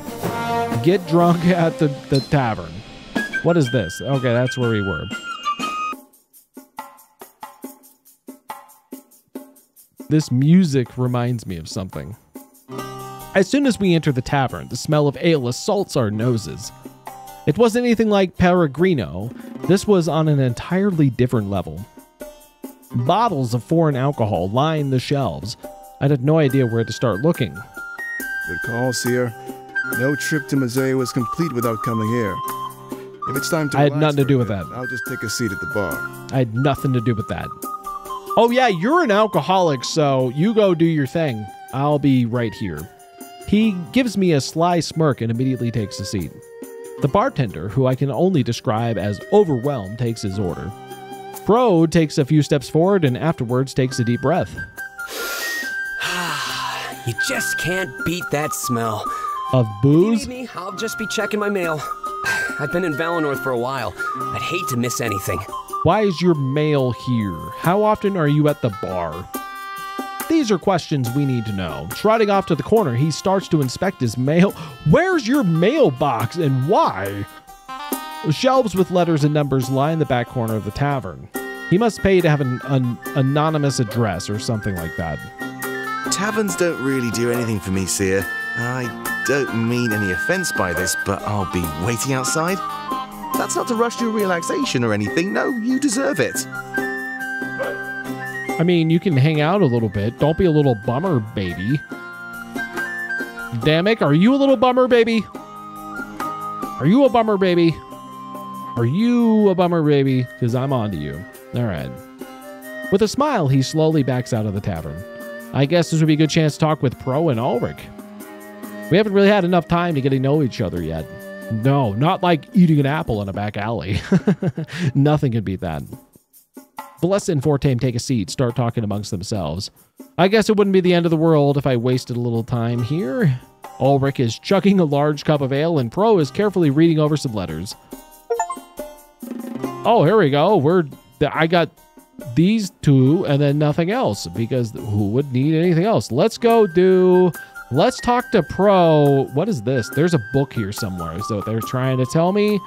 Get drunk at the, the tavern. What is this? Okay, that's where we were. This music reminds me of something. As soon as we enter the tavern, the smell of ale assaults our noses. It wasn't anything like Peregrino. This was on an entirely different level. Bottles of foreign alcohol line the shelves. I had no idea where to start looking. Good call, Seer. No trip to Mizeo was complete without coming here. If it's time to I had nothing to do with that. I'll just take a seat at the bar. I had nothing to do with that. Oh yeah, you're an alcoholic, so you go do your thing. I'll be right here. He gives me a sly smirk and immediately takes a seat. The bartender, who I can only describe as overwhelmed, takes his order. Pro takes a few steps forward and afterwards takes a deep breath. You just can't beat that smell. Of booze? If you need me, I'll just be checking my mail. I've been in Valinorth for a while. I'd hate to miss anything. Why is your mail here? How often are you at the bar? These are questions we need to know. Striding off to the corner, he starts to inspect his mail. Where's your mailbox and why? Shelves with letters and numbers line the back corner of the tavern. He must pay to have an, an anonymous address or something like that. Taverns don't really do anything for me, Seer. I don't mean any offense by this, but I'll be waiting outside. That's not to rush your relaxation or anything. No, you deserve it. I mean, you can hang out a little bit. Don't be a little bummer, baby. Domek, are you a little bummer, baby? Are you a bummer, baby? Are you a bummer, baby? Because I'm on to you. All right. With a smile, he slowly backs out of the tavern. I guess this would be a good chance to talk with Pro and Ulrich. We haven't really had enough time to get to know each other yet. No, not like eating an apple in a back alley. Nothing could beat that. Valessa and Fortaim take a seat, start talking amongst themselves. I guess it wouldn't be the end of the world if I wasted a little time here. Ulrich is chugging a large cup of ale, and Pro is carefully reading over some letters. Oh, here we go. We're I got these two and then nothing else, because who would need anything else? Let's go do... Let's talk to Pro. What is this? There's a book here somewhere, so they're trying to tell me.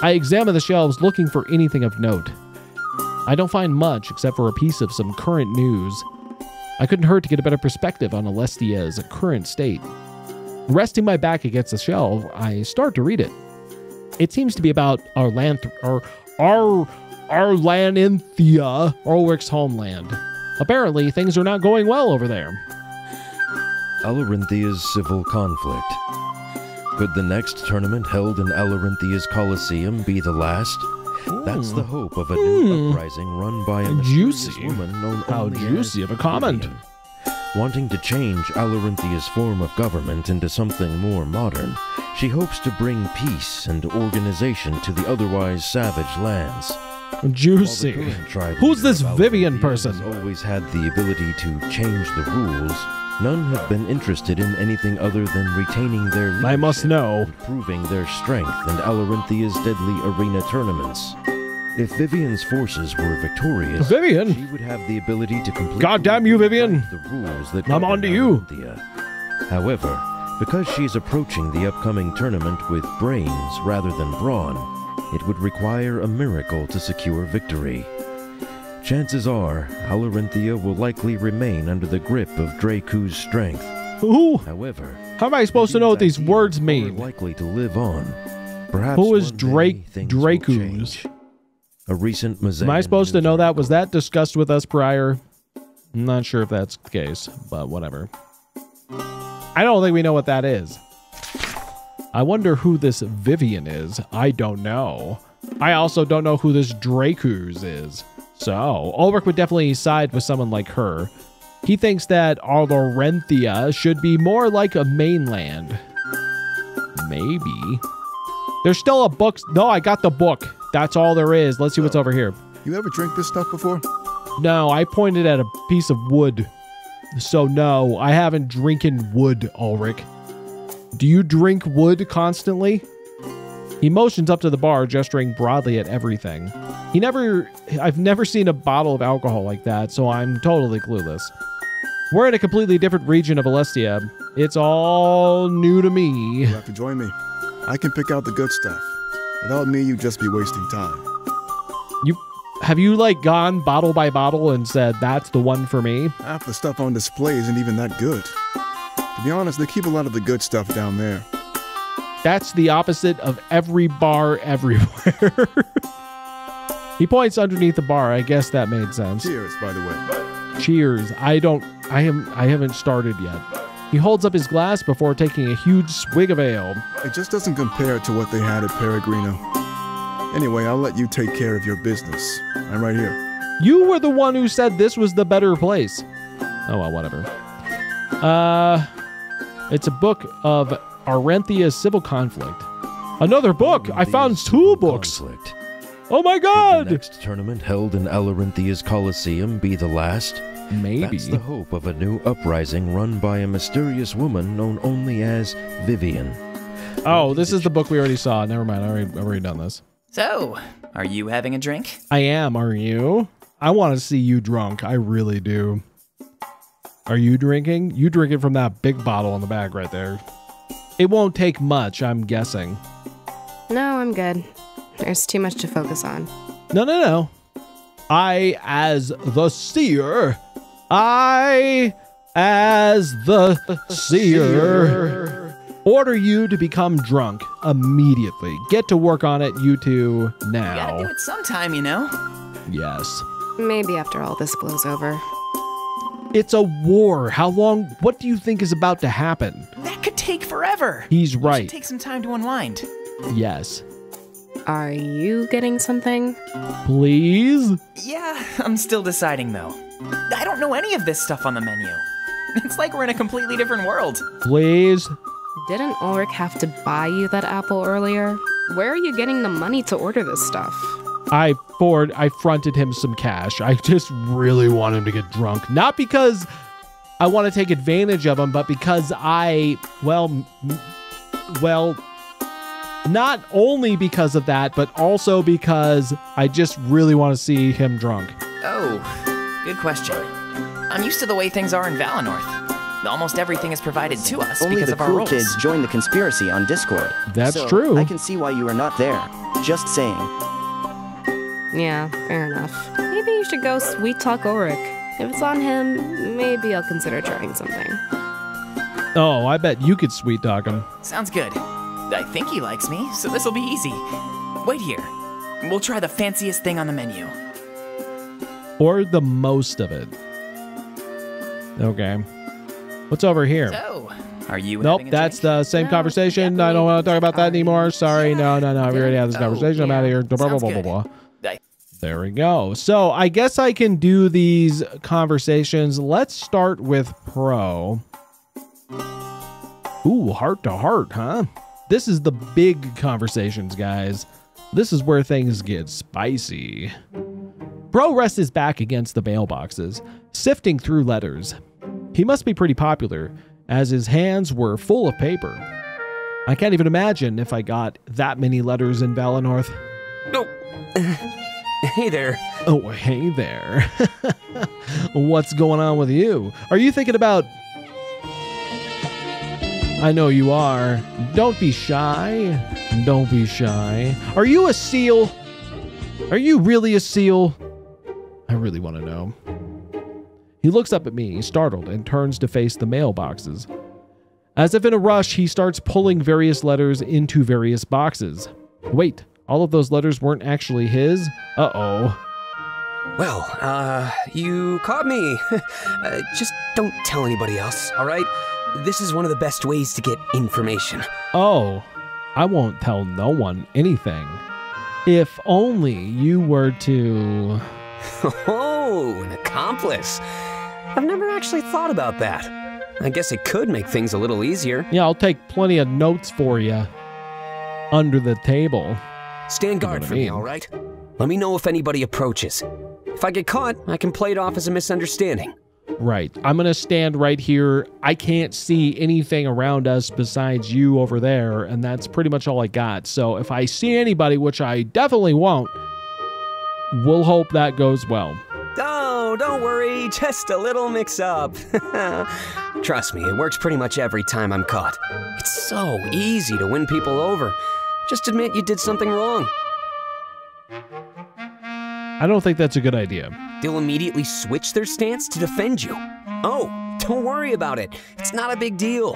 I examine the shelves looking for anything of note. I don't find much except for a piece of some current news. I couldn't hurt to get a better perspective on Alestia's current state. Resting my back against the shelf, I start to read it. It seems to be about our land, or our our Alorinthia, Ulrich's homeland. Apparently, things are not going well over there. Alorinthia's civil conflict. Could the next tournament held in Alorinthia's Colosseum be the last? That's the hope of a new mm. uprising run by a mysterious woman known How only juicy as of a comment. Vivian. Wanting to change Alorinthea's form of government into something more modern, she hopes to bring peace and organization to the otherwise savage lands. Juicy. Who's this Vivian person? Has always had the ability to change the rules. None have been interested in anything other than retaining their leadership, I must know. Proving their strength in Alorinthea's deadly arena tournaments. If Vivian's forces were victorious, Vivian, she would have the ability to complete. Goddamn you, Vivian! The rules that I'm on to you. However, because she's approaching the upcoming tournament with brains rather than brawn, it would require a miracle to secure victory. Chances are, Alorinthia will likely remain under the grip of Draco's strength. Who? However, how am I supposed to know what these words mean? Likely to live on. Perhaps who is Drake? Draco's. A recent Mizeo. Am I supposed to know that? Was that discussed with us prior? I'm not sure if that's the case, but whatever. I don't think we know what that is. I wonder who this Vivian is. I don't know. I also don't know who this Draco's is. So, Ulrich would definitely side with someone like her. He thinks that Alorinthia should be more like a mainland. Maybe. There's still a book. No, I got the book. That's all there is. Let's see what's over here. You ever drink this stuff before? No, I pointed at a piece of wood. So, no, I haven't drinking wood, Ulrich. Do you drink wood constantly? He motions up to the bar, gesturing broadly at everything. He never... I've never seen a bottle of alcohol like that, so I'm totally clueless. We're in a completely different region of Alestia. It's all new to me. You have to join me. I can pick out the good stuff. Without me, you'd just be wasting time. You... Have you, like, gone bottle by bottle and said, that's the one for me? Half the stuff on display isn't even that good. To be honest, they keep a lot of the good stuff down there. That's the opposite of every bar everywhere. He points underneath the bar. I guess that made sense. Cheers, by the way. Cheers. I don't... I am. I haven't started yet. He holds up his glass before taking a huge swig of ale. It just doesn't compare to what they had at Peregrino. Anyway, I'll let you take care of your business. I'm right here. You were the one who said this was the better place. Oh, well, whatever. Uh, it's a book of Arenthia's civil conflict. Another book! I found two books! Conflict. Oh my god! Could the next tournament held in Alorinthea's Colosseum be the last? Maybe. That's the hope of a new uprising run by a mysterious woman known only as Vivian. Oh, this is the book we already saw. Never mind. I've already, already done this. So, are you having a drink? I am. Are you? I want to see you drunk. I really do. Are you drinking? You drink it from that big bottle on the back right there. It won't take much, I'm guessing. No, I'm good. There's too much to focus on. No, no, no. I, as the seer, I, as the seer, order you to become drunk immediately. Get to work on it, you two, now. You gotta do it sometime, you know? Yes. Maybe after all this blows over. It's a war. How long? What do you think is about to happen? That could take forever. He's right. It should take some time to unwind. Yes. Are you getting something? Please? Yeah, I'm still deciding, though. I don't know any of this stuff on the menu. It's like we're in a completely different world. Please? Didn't Ulrich have to buy you that apple earlier? Where are you getting the money to order this stuff? I forward, I fronted him some cash. I just really want him to get drunk. Not because I want to take advantage of him, but because I, well, well... Not only because of that, but also because I just really want to see him drunk. Oh, good question. I'm used to the way things are in Valinorth. Almost everything is provided to us only because of our cool roles. Only the cool kids join the conspiracy on Discord. That's so true. I can see why you are not there. Just saying. Yeah, fair enough. Maybe you should go sweet talk Ulrich. If it's on him, maybe I'll consider trying something. Oh, I bet you could sweet talk him. Sounds good. I think he likes me, so this'll be easy. Wait here. We'll try the fanciest thing on the menu. Or the most of it. Okay. What's over here? So, are you Nope, having that's a drink? The same no, conversation. I don't want to talk about that anymore. Sorry, yeah. no, no, no. We already had this oh, conversation. Yeah. I'm out of here. Blah, blah, blah, blah, blah. There we go. So, I guess I can do these conversations. Let's start with Pro. Ooh, heart to heart, huh? This is the big conversations, guys. This is where things get spicy. Pro rests his back against the mailboxes, sifting through letters. He must be pretty popular, as his hands were full of paper. I can't even imagine if I got that many letters in Valinorth. No. Hey there. Oh, hey there. What's going on with you? Are you thinking about... I know you are. Don't be shy. Don't be shy. Are you a seal? Are you really a seal? I really want to know. He looks up at me, startled, and turns to face the mailboxes. As if in a rush, he starts pulling various letters into various boxes. Wait, all of those letters weren't actually his? Uh-oh. Well, uh, you caught me. uh, just don't tell anybody else, all right? This is one of the best ways to get information. Oh, I won't tell no one anything. If only you were to... Oh, an accomplice. I've never actually thought about that. I guess it could make things a little easier. Yeah, I'll take plenty of notes for you. Under the table. Stand guard for me, all right? Let me know if anybody approaches. If I get caught, I can play it off as a misunderstanding. Right. I'm going to stand right here. I can't see anything around us besides you over there, and that's pretty much all I got. So if I see anybody, which I definitely won't, we'll hope that goes well. Oh, don't worry. Just a little mix-up. Trust me, it works pretty much every time I'm caught. It's so easy to win people over. Just admit you did something wrong. I don't think that's a good idea. They'll immediately switch their stance to defend you. Oh, don't worry about it. It's not a big deal.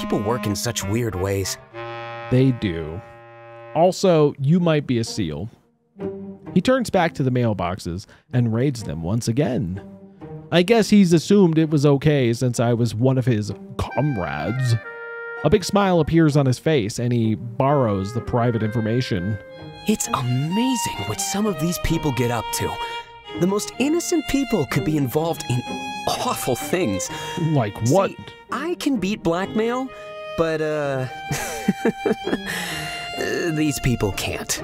People work in such weird ways. They do. Also, you might be a seal. He turns back to the mailboxes and raids them once again. I guess he's assumed it was okay since I was one of his comrades. A big smile appears on his face and he borrows the private information. It's amazing what some of these people get up to. The most innocent people could be involved in awful things. Like what? See, I can beat blackmail, but uh, these people can't.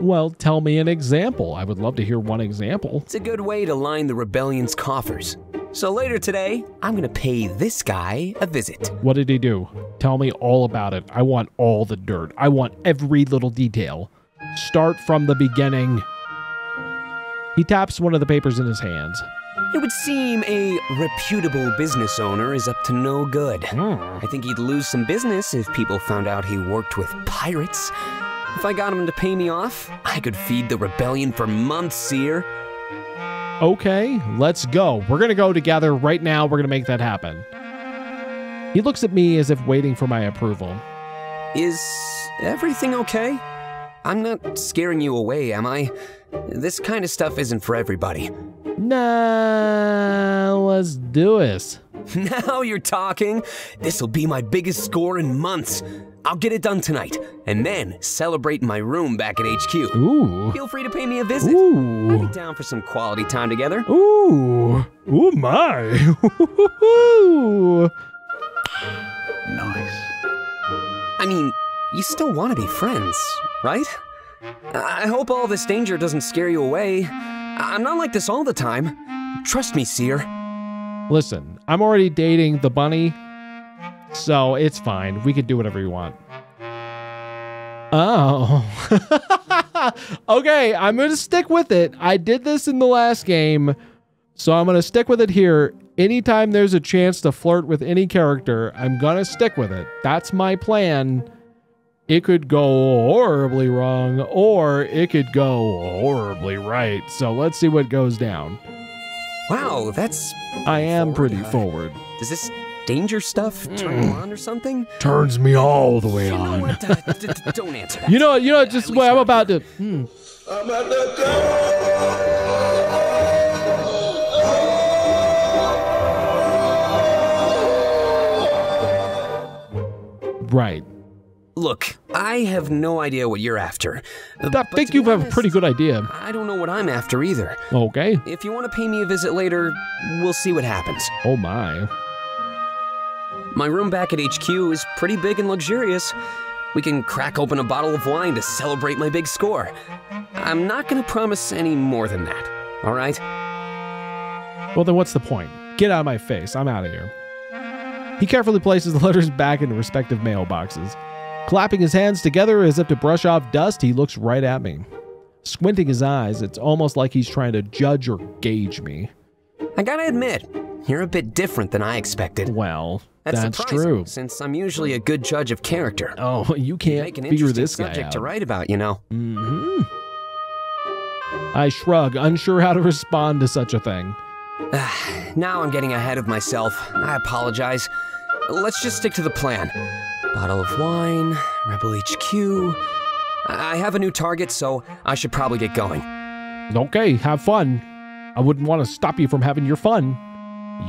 Well, tell me an example. I would love to hear one example. It's a good way to line the rebellion's coffers. So later today, I'm gonna pay this guy a visit. What did he do? Tell me all about it. I want all the dirt. I want every little detail. Start from the beginning. He taps one of the papers in his hands. It would seem a reputable business owner is up to no good. Mm. I think he'd lose some business if people found out he worked with pirates. If I got him to pay me off, I could feed the rebellion for months, Seer. Okay, let's go. We're going to go together right now. We're going to make that happen. He looks at me as if waiting for my approval. Is everything okay? I'm not scaring you away, am I? This kind of stuff isn't for everybody. Nah, let's do this. Now you're talking. This'll be my biggest score in months. I'll get it done tonight, and then celebrate in my room back at H Q. Ooh. Feel free to pay me a visit. Ooh. I'll be down for some quality time together. Ooh. Ooh, my. Nice. I mean, you still want to be friends, right? I hope all this danger doesn't scare you away. I'm not like this all the time. Trust me, Seer. Listen, I'm already dating the bunny, so it's fine. We can do whatever you want. Oh. Okay, I'm going to stick with it. I did this in the last game, so I'm going to stick with it here. Anytime there's a chance to flirt with any character, I'm going to stick with it. That's my plan. It could go horribly wrong, or it could go horribly right. So let's see what goes down. Wow, that's... I am forward. pretty forward. Does this danger stuff turn you mm. on or something? Turns me all the way you on. Know what, uh, d d don't answer that. You know, you know, just what I'm about to... Hmm. I'm at the go! Right. Look, I have no idea what you're after. I think you have a pretty good idea. I don't know what I'm after either. Okay. If you want to pay me a visit later, we'll see what happens. Oh my. My room back at H Q is pretty big and luxurious. We can crack open a bottle of wine to celebrate my big score. I'm not going to promise any more than that, all right? Well, then what's the point? Get out of my face. I'm out of here. He carefully places the letters back in respective mailboxes. Clapping his hands together as if to brush off dust, he looks right at me. Squinting his eyes, it's almost like he's trying to judge or gauge me. I gotta admit, you're a bit different than I expected. Well, that's, that's true. Since I'm usually a good judge of character. Oh, you can't figure this guy out. Subject to write about, you know. Mm-hmm. I shrug, unsure how to respond to such a thing. Now I'm getting ahead of myself. I apologize. Let's just stick to the plan. Bottle of wine, Rebel H Q. I have a new target, so I should probably get going. Okay, have fun. I wouldn't want to stop you from having your fun.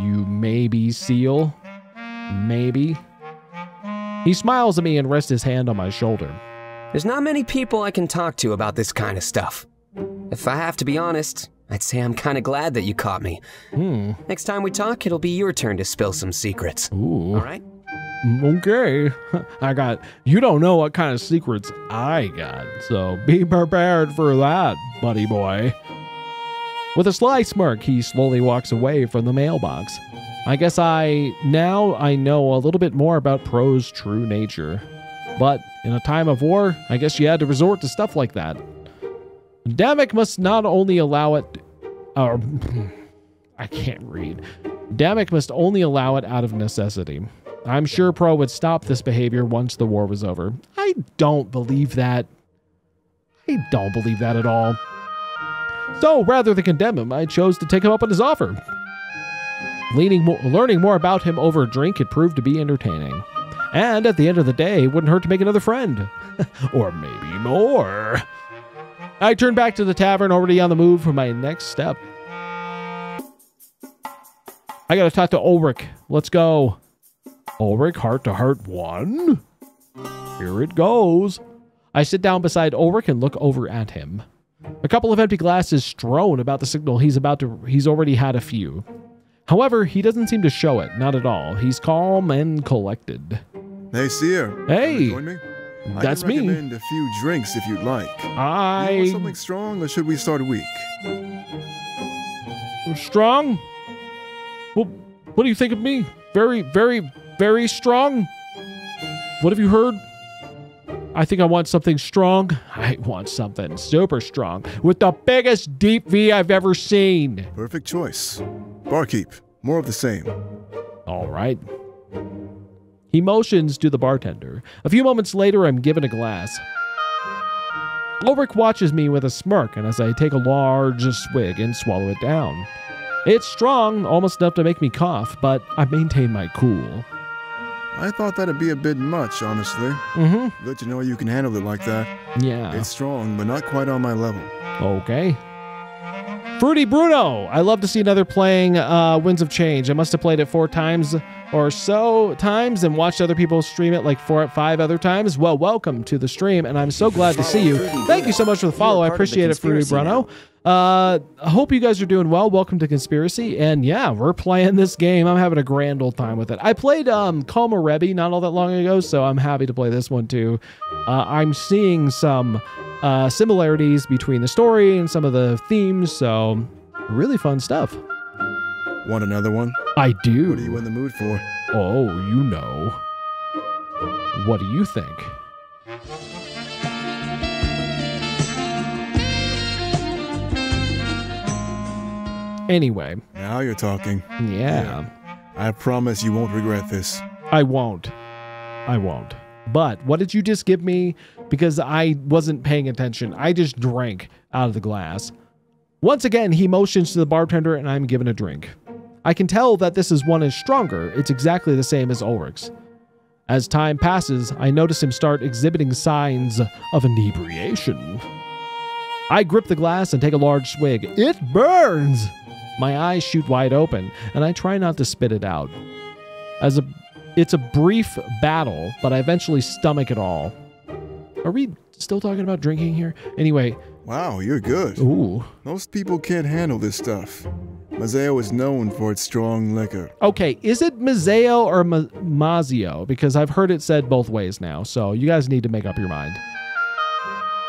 You maybe seal. Maybe. He smiles at me and rests his hand on my shoulder. There's not many people I can talk to about this kind of stuff. If I have to be honest, I'd say I'm kind of glad that you caught me. Hmm. Next time we talk, it'll be your turn to spill some secrets. Ooh. All right? Okay, I got, you don't know what kind of secrets I got, so be prepared for that, buddy boy. With a sly smirk, he slowly walks away from the mailbox. I guess I, now I know a little bit more about Pro's true nature. But in a time of war, I guess you had to resort to stuff like that. Domek must not only allow it, or, I can't read. Domek must only allow it out of necessity. I'm sure Pro would stop this behavior once the war was over. I don't believe that. I don't believe that at all. So, rather than condemn him, I chose to take him up on his offer. Leaning mo learning more about him over a drink had proved to be entertaining. And at the end of the day, it wouldn't hurt to make another friend. Or maybe more. I turned back to the tavern, already on the move for my next step. I gotta talk to Ulrich. Let's go. Ulrich, heart to heart one. Here it goes. I sit down beside Ulrich and look over at him. A couple of empty glasses strewn about the signal he's about to, he's already had a few. However, he doesn't seem to show it, not at all. He's calm and collected. Hey, Seer. Hey. Join me? That's me. I can recommend me. a few drinks if you'd like. I... You want something strong, or should we start weak? Strong? Well, what do you think of me? Very, very, very strong? What have you heard? I think I want something strong. I want something super strong with the biggest deep V I've ever seen. Perfect choice. Barkeep, more of the same. All right. He motions to the bartender. A few moments later, I'm given a glass. Ulrich watches me with a smirk, and as I take a large swig and swallow it down. It's strong, almost enough to make me cough, but I maintain my cool. I thought that'd be a bit much, honestly. Mm-hmm. Good to know you can handle it like that. Yeah. It's strong, but not quite on my level. Okay. Fruity Bruno! I love to see another playing uh, Winds of Change. I must have played it four times or so times and watched other people stream it like four or five other times. Well, welcome to the stream, and I'm so glad to see you. Thank you so much for the follow. I appreciate it, Fruity Bruno. Uh, I hope you guys are doing well. Welcome to Conspiracy, and yeah, we're playing this game. I'm having a grand old time with it. I played um, Kalmarebi not all that long ago, so I'm happy to play this one too. Uh, I'm seeing some uh, similarities between the story and some of the themes, so really fun stuff. Want another one? I do. What are you in the mood for? Oh, you know. What do you think? Anyway. Now you're talking. Yeah. yeah. I promise you won't regret this. I won't. I won't. But what did you just give me? Because I wasn't paying attention. I just drank out of the glass. Once again, he motions to the bartender and I'm given a drink. I can tell that this is one is stronger. It's exactly the same as Ulrich's. As time passes, I notice him start exhibiting signs of inebriation. I grip the glass and take a large swig. It burns! My eyes shoot wide open, and I try not to spit it out. As a, It's a brief battle, but I eventually stomach it all. Are we still talking about drinking here? Anyway. Wow, you're good. Ooh. Most people can't handle this stuff. Mizeo is known for its strong liquor. Okay, is it Mizeo or Mazio? Because I've heard it said both ways now, so you guys need to make up your mind.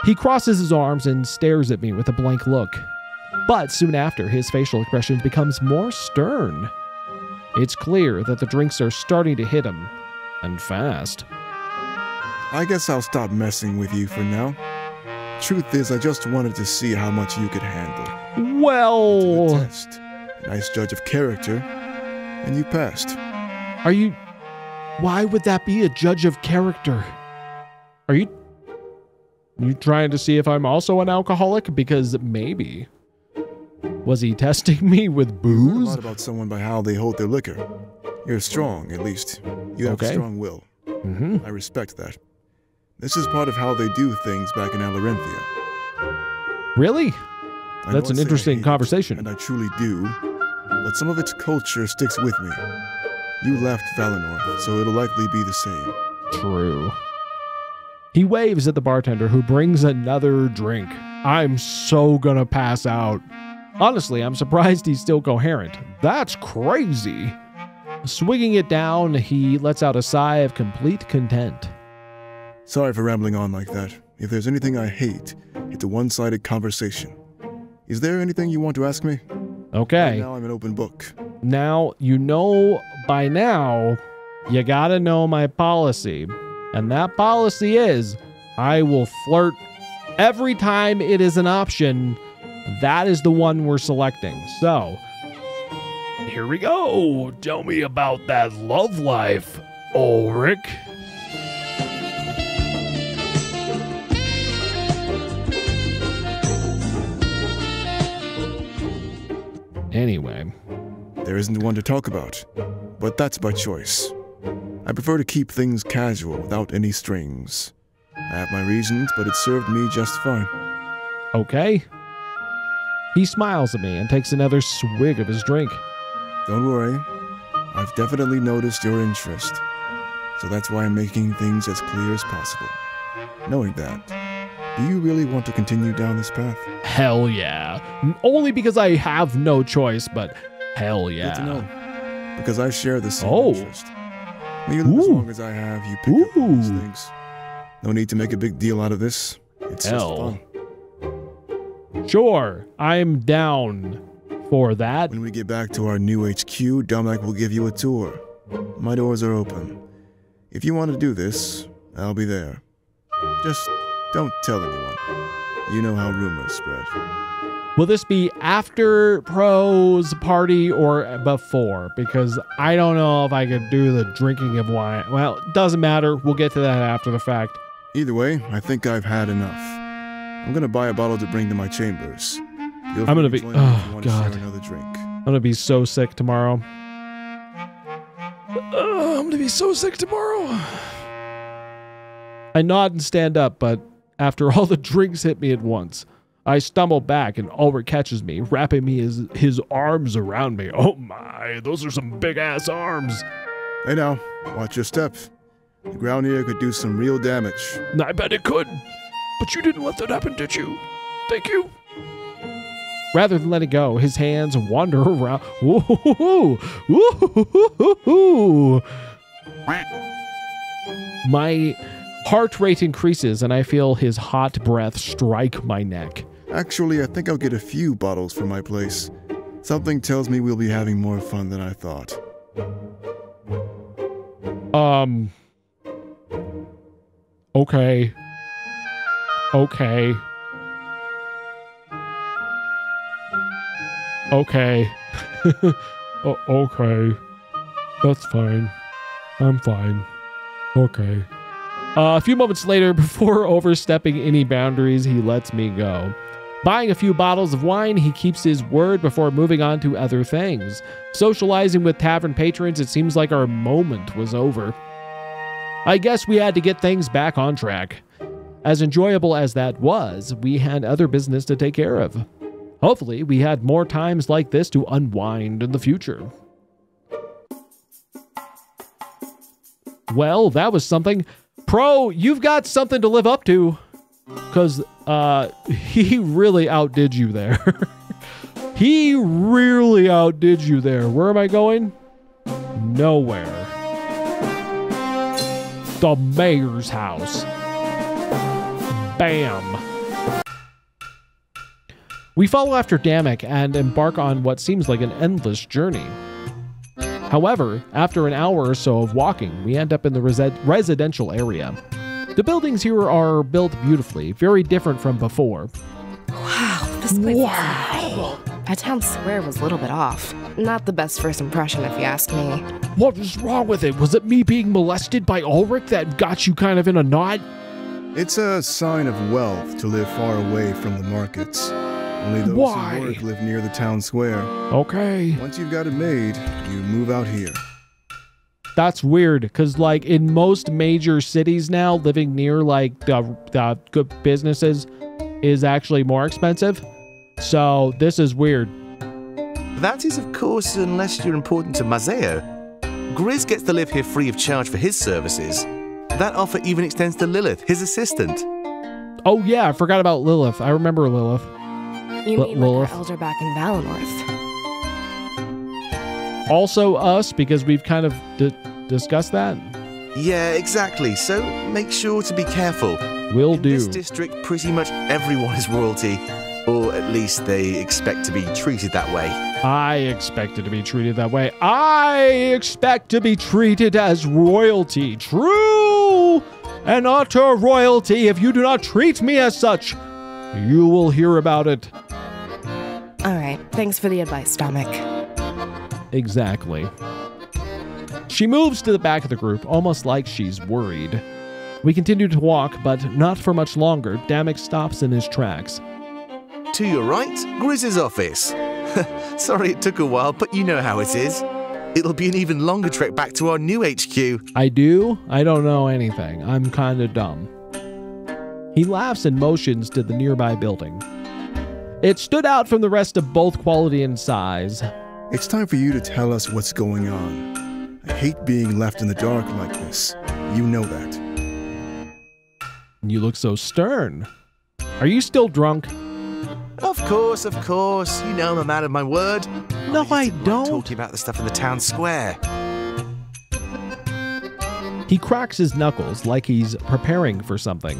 He crosses his arms and stares at me with a blank look. But soon after, his facial expression becomes more stern. It's clear that the drinks are starting to hit him, and fast. I guess I'll stop messing with you for now. Truth is, I just wanted to see how much you could handle. Well... Test. Nice judge of character, and you passed. Are you... Why would that be a judge of character? Are you... Are you trying to see if I'm also an alcoholic? Because maybe... Was he testing me with booze? I heard about someone by how they hold their liquor. You're strong, at least. You have okay. a strong will. Mm-hmm. I respect that. This is part of how they do things back in Alorinthia. Really? I That's an interesting hate, conversation. And I truly do, but some of its culture sticks with me. You left Valinorth, so it'll likely be the same. True. He waves at the bartender, who brings another drink. I'm so gonna pass out. Honestly, I'm surprised he's still coherent. That's crazy. Swigging it down, he lets out a sigh of complete content. Sorry for rambling on like that. If there's anything I hate, it's a one-sided conversation. Is there anything you want to ask me? Okay. Right now I'm an open book. Now, you know by now, you gotta know my policy. And that policy is, I will flirt every time it is an option. That is the one we're selecting. So, here we go. Tell me about that love life, Ulrich. Anyway. There isn't one to talk about, but that's by choice. I prefer to keep things casual without any strings. I have my reasons, but it served me just fine. Okay. He smiles at me and takes another swig of his drink. Don't worry. I've definitely noticed your interest. So that's why I'm making things as clear as possible. Knowing that, do you really want to continue down this path? Hell yeah. Only because I have no choice, but hell yeah. Good to know. Because I share the same oh. interest. When you live as long as I have, you pick Ooh. up on these things. No need to make a big deal out of this. It's hell. just fun. Sure, I'm down for that. When we get back to our new H Q, Domek will give you a tour. My doors are open. If you want to do this, I'll be there. Just don't tell anyone. You know how rumors spread. Will this be after Pro's party or before? Because I don't know if I could do the drinking of wine. Well, it doesn't matter. We'll get to that after the fact. Either way, I think I've had enough. I'm going to buy a bottle to bring to my chambers. You'll I'm going to be... Oh, God. Another drink. I'm going to be so sick tomorrow. Uh, I'm going to be so sick tomorrow. I nod and stand up, but after all the drinks hit me at once, I stumble back and Ulrich catches me, wrapping me his, his arms around me. Oh my, those are some big-ass arms. Hey now, watch your step. The ground here could do some real damage. I bet it could, but you didn't let that happen, did you? Thank you. Rather than letting go, his hands wander around. Woo-hoo-hoo-hoo! Woo-hoo-hoo-hoo-hoo! My heart rate increases, and I feel his hot breath strike my neck. Actually, I think I'll get a few bottles from my place. Something tells me we'll be having more fun than I thought. Um. Okay. Okay. Okay. oh, okay. That's fine. I'm fine. Okay. Uh, a few moments later, before overstepping any boundaries, he lets me go. Buying a few bottles of wine, he keeps his word before moving on to other things. Socializing with tavern patrons, it seems like our moment was over. I guess we had to get things back on track. As enjoyable as that was, we had other business to take care of. Hopefully, we had more times like this to unwind in the future. Well, that was something. Pro, you've got something to live up to, because uh, he really outdid you there. He really outdid you there. Where am I going? Nowhere. The mayor's house. Bam. We follow after Domek and embark on what seems like an endless journey. However, after an hour or so of walking, we end up in the res residential area. The buildings here are built beautifully, very different from before. Wow, this place wow. is incredible. That town square was a little bit off. Not the best first impression, if you ask me. What was wrong with it? Was it me being molested by Ulrich that got you kind of in a knot? It's a sign of wealth to live far away from the markets. Only those Why? who work live near the town square. Okay. Once you've got it made, you move out here. That's weird, because like in most major cities now, living near like the, the good businesses is actually more expensive. So this is weird. That is, of course, unless you're important to Mizeo. Grizz gets to live here free of charge for his services. That offer even extends to Lilith, his assistant. Oh yeah, I forgot about Lilith. I remember Lilith. You mean like our elder back in Balinrith. Also us, because we've kind of d discussed that. Yeah, exactly. So make sure to be careful. Will do. In this district, pretty much everyone is royalty, or at least they expect to be treated that way. I expected to be treated that way. I expect to be treated as royalty. True and utter royalty. If you do not treat me as such, you will hear about it. All right. Thanks for the advice, Domek. Exactly. She moves to the back of the group, almost like she's worried. We continue to walk, but not for much longer. Domek stops in his tracks. To your right, Grizz's office. Sorry it took a while, but you know how it is. It'll be an even longer trek back to our new H Q. I do? I don't know anything. I'm kind of dumb. He laughs and motions to the nearby building. It stood out from the rest of both quality and size. It's time for you to tell us what's going on. I hate being left in the dark like this. You know that. You look so stern. Are you still drunk? Of course, of course. You know I'm a man of my word. No, I, I don't. Talking about the stuff in the town square. He cracks his knuckles like he's preparing for something.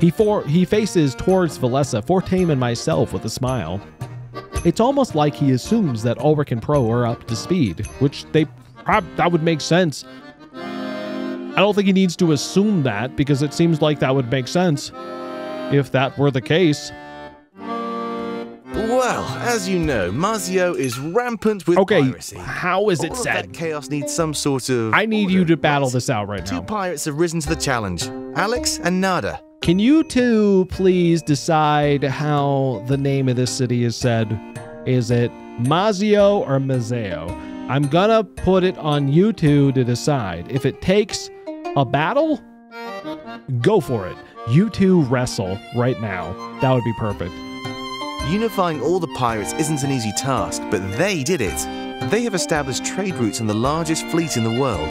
He for he faces towards Valessa, Fortaim, and myself with a smile. It's almost like he assumes that Ulrich and Pro are up to speed, which they that would make sense. I don't think he needs to assume that, because it seems like that would make sense if that were the case. Well, as you know, Mizeo is rampant with okay, piracy. Okay, how is it All said? That chaos needs some sort of... I need order. you to battle this out right now. Two pirates have risen to the challenge, Alex and Nada. Can you two please decide how the name of this city is said? Is it Mizeo or Mizeo? I'm gonna put it on you two to decide. If it takes a battle, go for it. You two wrestle right now. That would be perfect. Unifying all the pirates isn't an easy task, but they did it. They have established trade routes on the largest fleet in the world.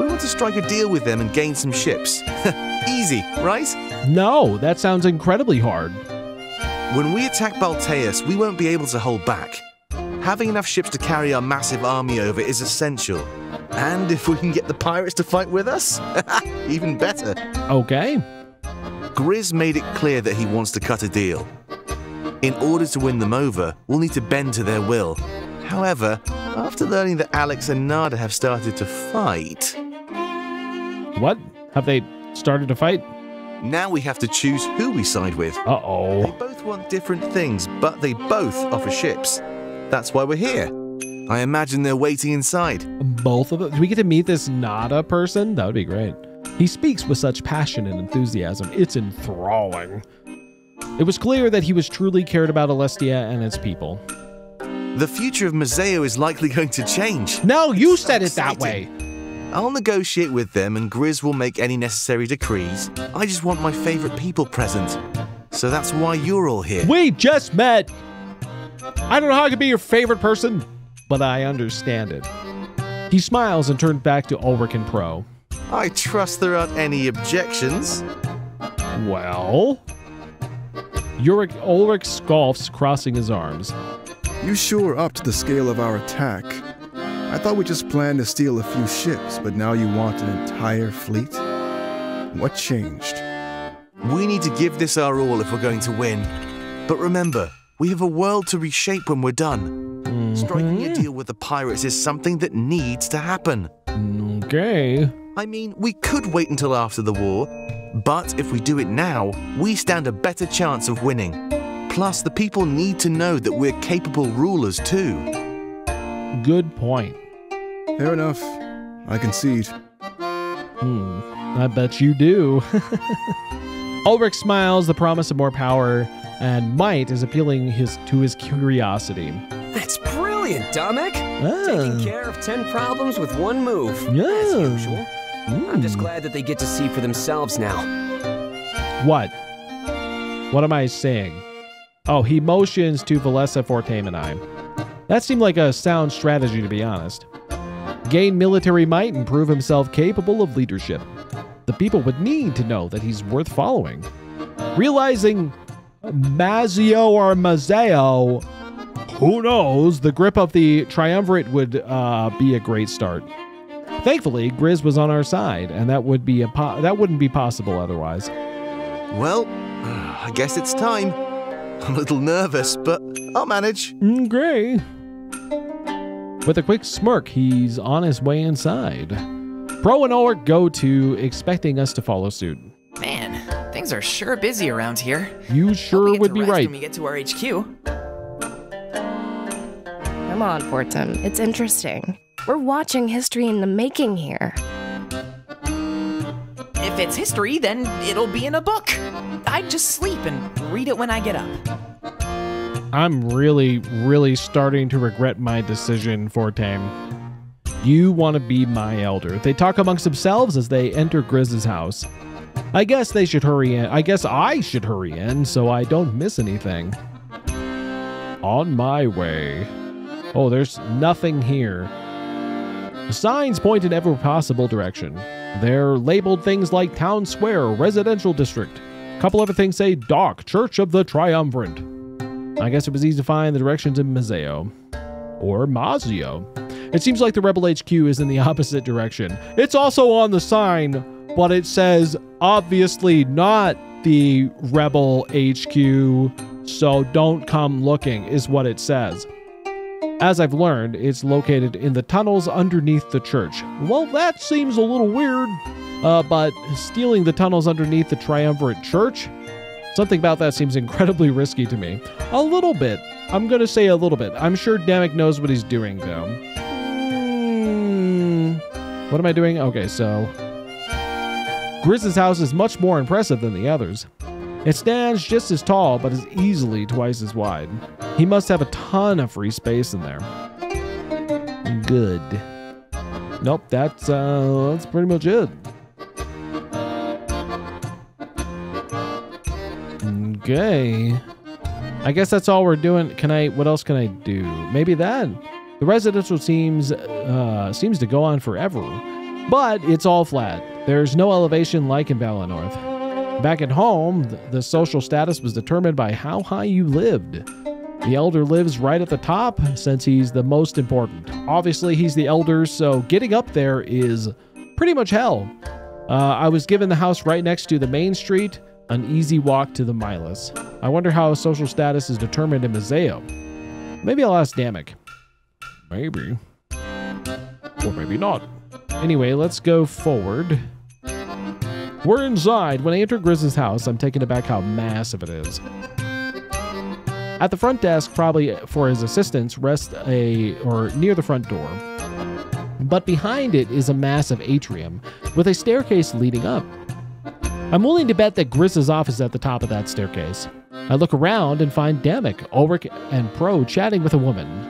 We want to strike a deal with them and gain some ships. Easy, right? No, that sounds incredibly hard. When we attack Baltaeus, we won't be able to hold back. Having enough ships to carry our massive army over is essential. And if we can get the pirates to fight with us, even better. Okay. Grizz made it clear that he wants to cut a deal. In order to win them over, we'll need to bend to their will. However, after learning that Alex and Nada have started to fight... What? Have they started to fight? Now we have to choose who we side with. Uh-oh. They both want different things, but they both offer ships. That's why we're here. I imagine they're waiting inside. Both of them? Do we get to meet this Nada person? That would be great. He speaks with such passion and enthusiasm. It's enthralling. It was clear that he was truly cared about Alestia and its people. The future of Mizeo is likely going to change. No, you it's said so it that way. I'll negotiate with them and Grizz will make any necessary decrees. I just want my favorite people present. So that's why you're all here. We just met. I don't know how I could be your favorite person, but I understand it. He smiles and turns back to Ulrich and Pro. I trust there aren't any objections. Well... Ulrich, Ulrich scoffs, crossing his arms. You sure upped the scale of our attack. I thought we just planned to steal a few ships, but now you want an entire fleet? What changed? We need to give this our all if we're going to win. But remember, we have a world to reshape when we're done. Mm-hmm. Striking a deal with the pirates is something that needs to happen. Okay. I mean, we could wait until after the war, but if we do it now, we stand a better chance of winning. Plus, the people need to know that we're capable rulers too. Good point. Fair enough. I concede. Hmm. I bet you do. Ulrich smiles, the promise of more power and might is appealing his to his curiosity. That's brilliant, Domek. Oh. Taking care of ten problems with one move, yeah. as usual. Ooh. I'm just glad that they get to see for themselves now. What? What am I saying? Oh, he motions to Valessa, Fortaim, and I. That seemed like a sound strategy, to be honest. Gain military might and prove himself capable of leadership. The people would need to know that he's worth following. Realizing Mizeo or Mizeo, who knows, the grip of the Triumvirate would uh, be a great start. Thankfully, Grizz was on our side, and that would be impo that wouldn't be possible otherwise. Well, I guess it's time. I'm a little nervous, but I'll manage. Mm, Gray. With a quick smirk, he's on his way inside. Pro and Ulrich go to expecting us to follow suit. Man, things are sure busy around here. You sure would be right. When we get to our H Q. Come on, Fortaim. It's interesting. We're watching history in the making here. If it's history, then it'll be in a book. I'd just sleep and read it when I get up. I'm really, really starting to regret my decision, Fortaim. You want to be my elder. They talk amongst themselves as they enter Grizz's house. I guess they should hurry in. I guess I should hurry in so I don't miss anything. On my way. Oh, there's nothing here. Signs point in every possible direction. They're labeled things like Town Square, Residential District. A couple other things say Dock, Church of the Triumvirate. I guess it was easy to find the directions in Mizeo. Or Mizeo. It seems like the Rebel H Q is in the opposite direction. It's also on the sign, but it says obviously not the Rebel H Q, so don't come looking is what it says. As I've learned, it's located in the tunnels underneath the church. Well, that seems a little weird, uh, but stealing the tunnels underneath the Triumvirate Church? Something about that seems incredibly risky to me. A little bit. I'm going to say a little bit. I'm sure Domek knows what he's doing, though. Mm, what am I doing? Okay, so... Grizz's house is much more impressive than the others. It stands just as tall, but is easily twice as wide. He must have a ton of free space in there. Good. Nope, that's, uh, that's pretty much it. Okay. I guess that's all we're doing. Can I, what else can I do? Maybe that. The residential seems, uh, seems to go on forever, but it's all flat. There's no elevation like in Balinrith. Back at home, the social status was determined by how high you lived. The Elder lives right at the top since he's the most important. Obviously, he's the Elder, so getting up there is pretty much hell. Uh, I was given the house right next to the main street, an easy walk to the Milus. I wonder how social status is determined in Mizeo. Maybe I'll ask Domek. Maybe. Or maybe not. Anyway, let's go forward. We're inside. When I enter Grizz's house, I'm taken aback how massive it is. At the front desk, probably for his assistants, rests a, or near the front door. But behind it is a massive atrium with a staircase leading up. I'm willing to bet that Grizz's office is at the top of that staircase. I look around and find Domek, Ulrich, and Pro chatting with a woman.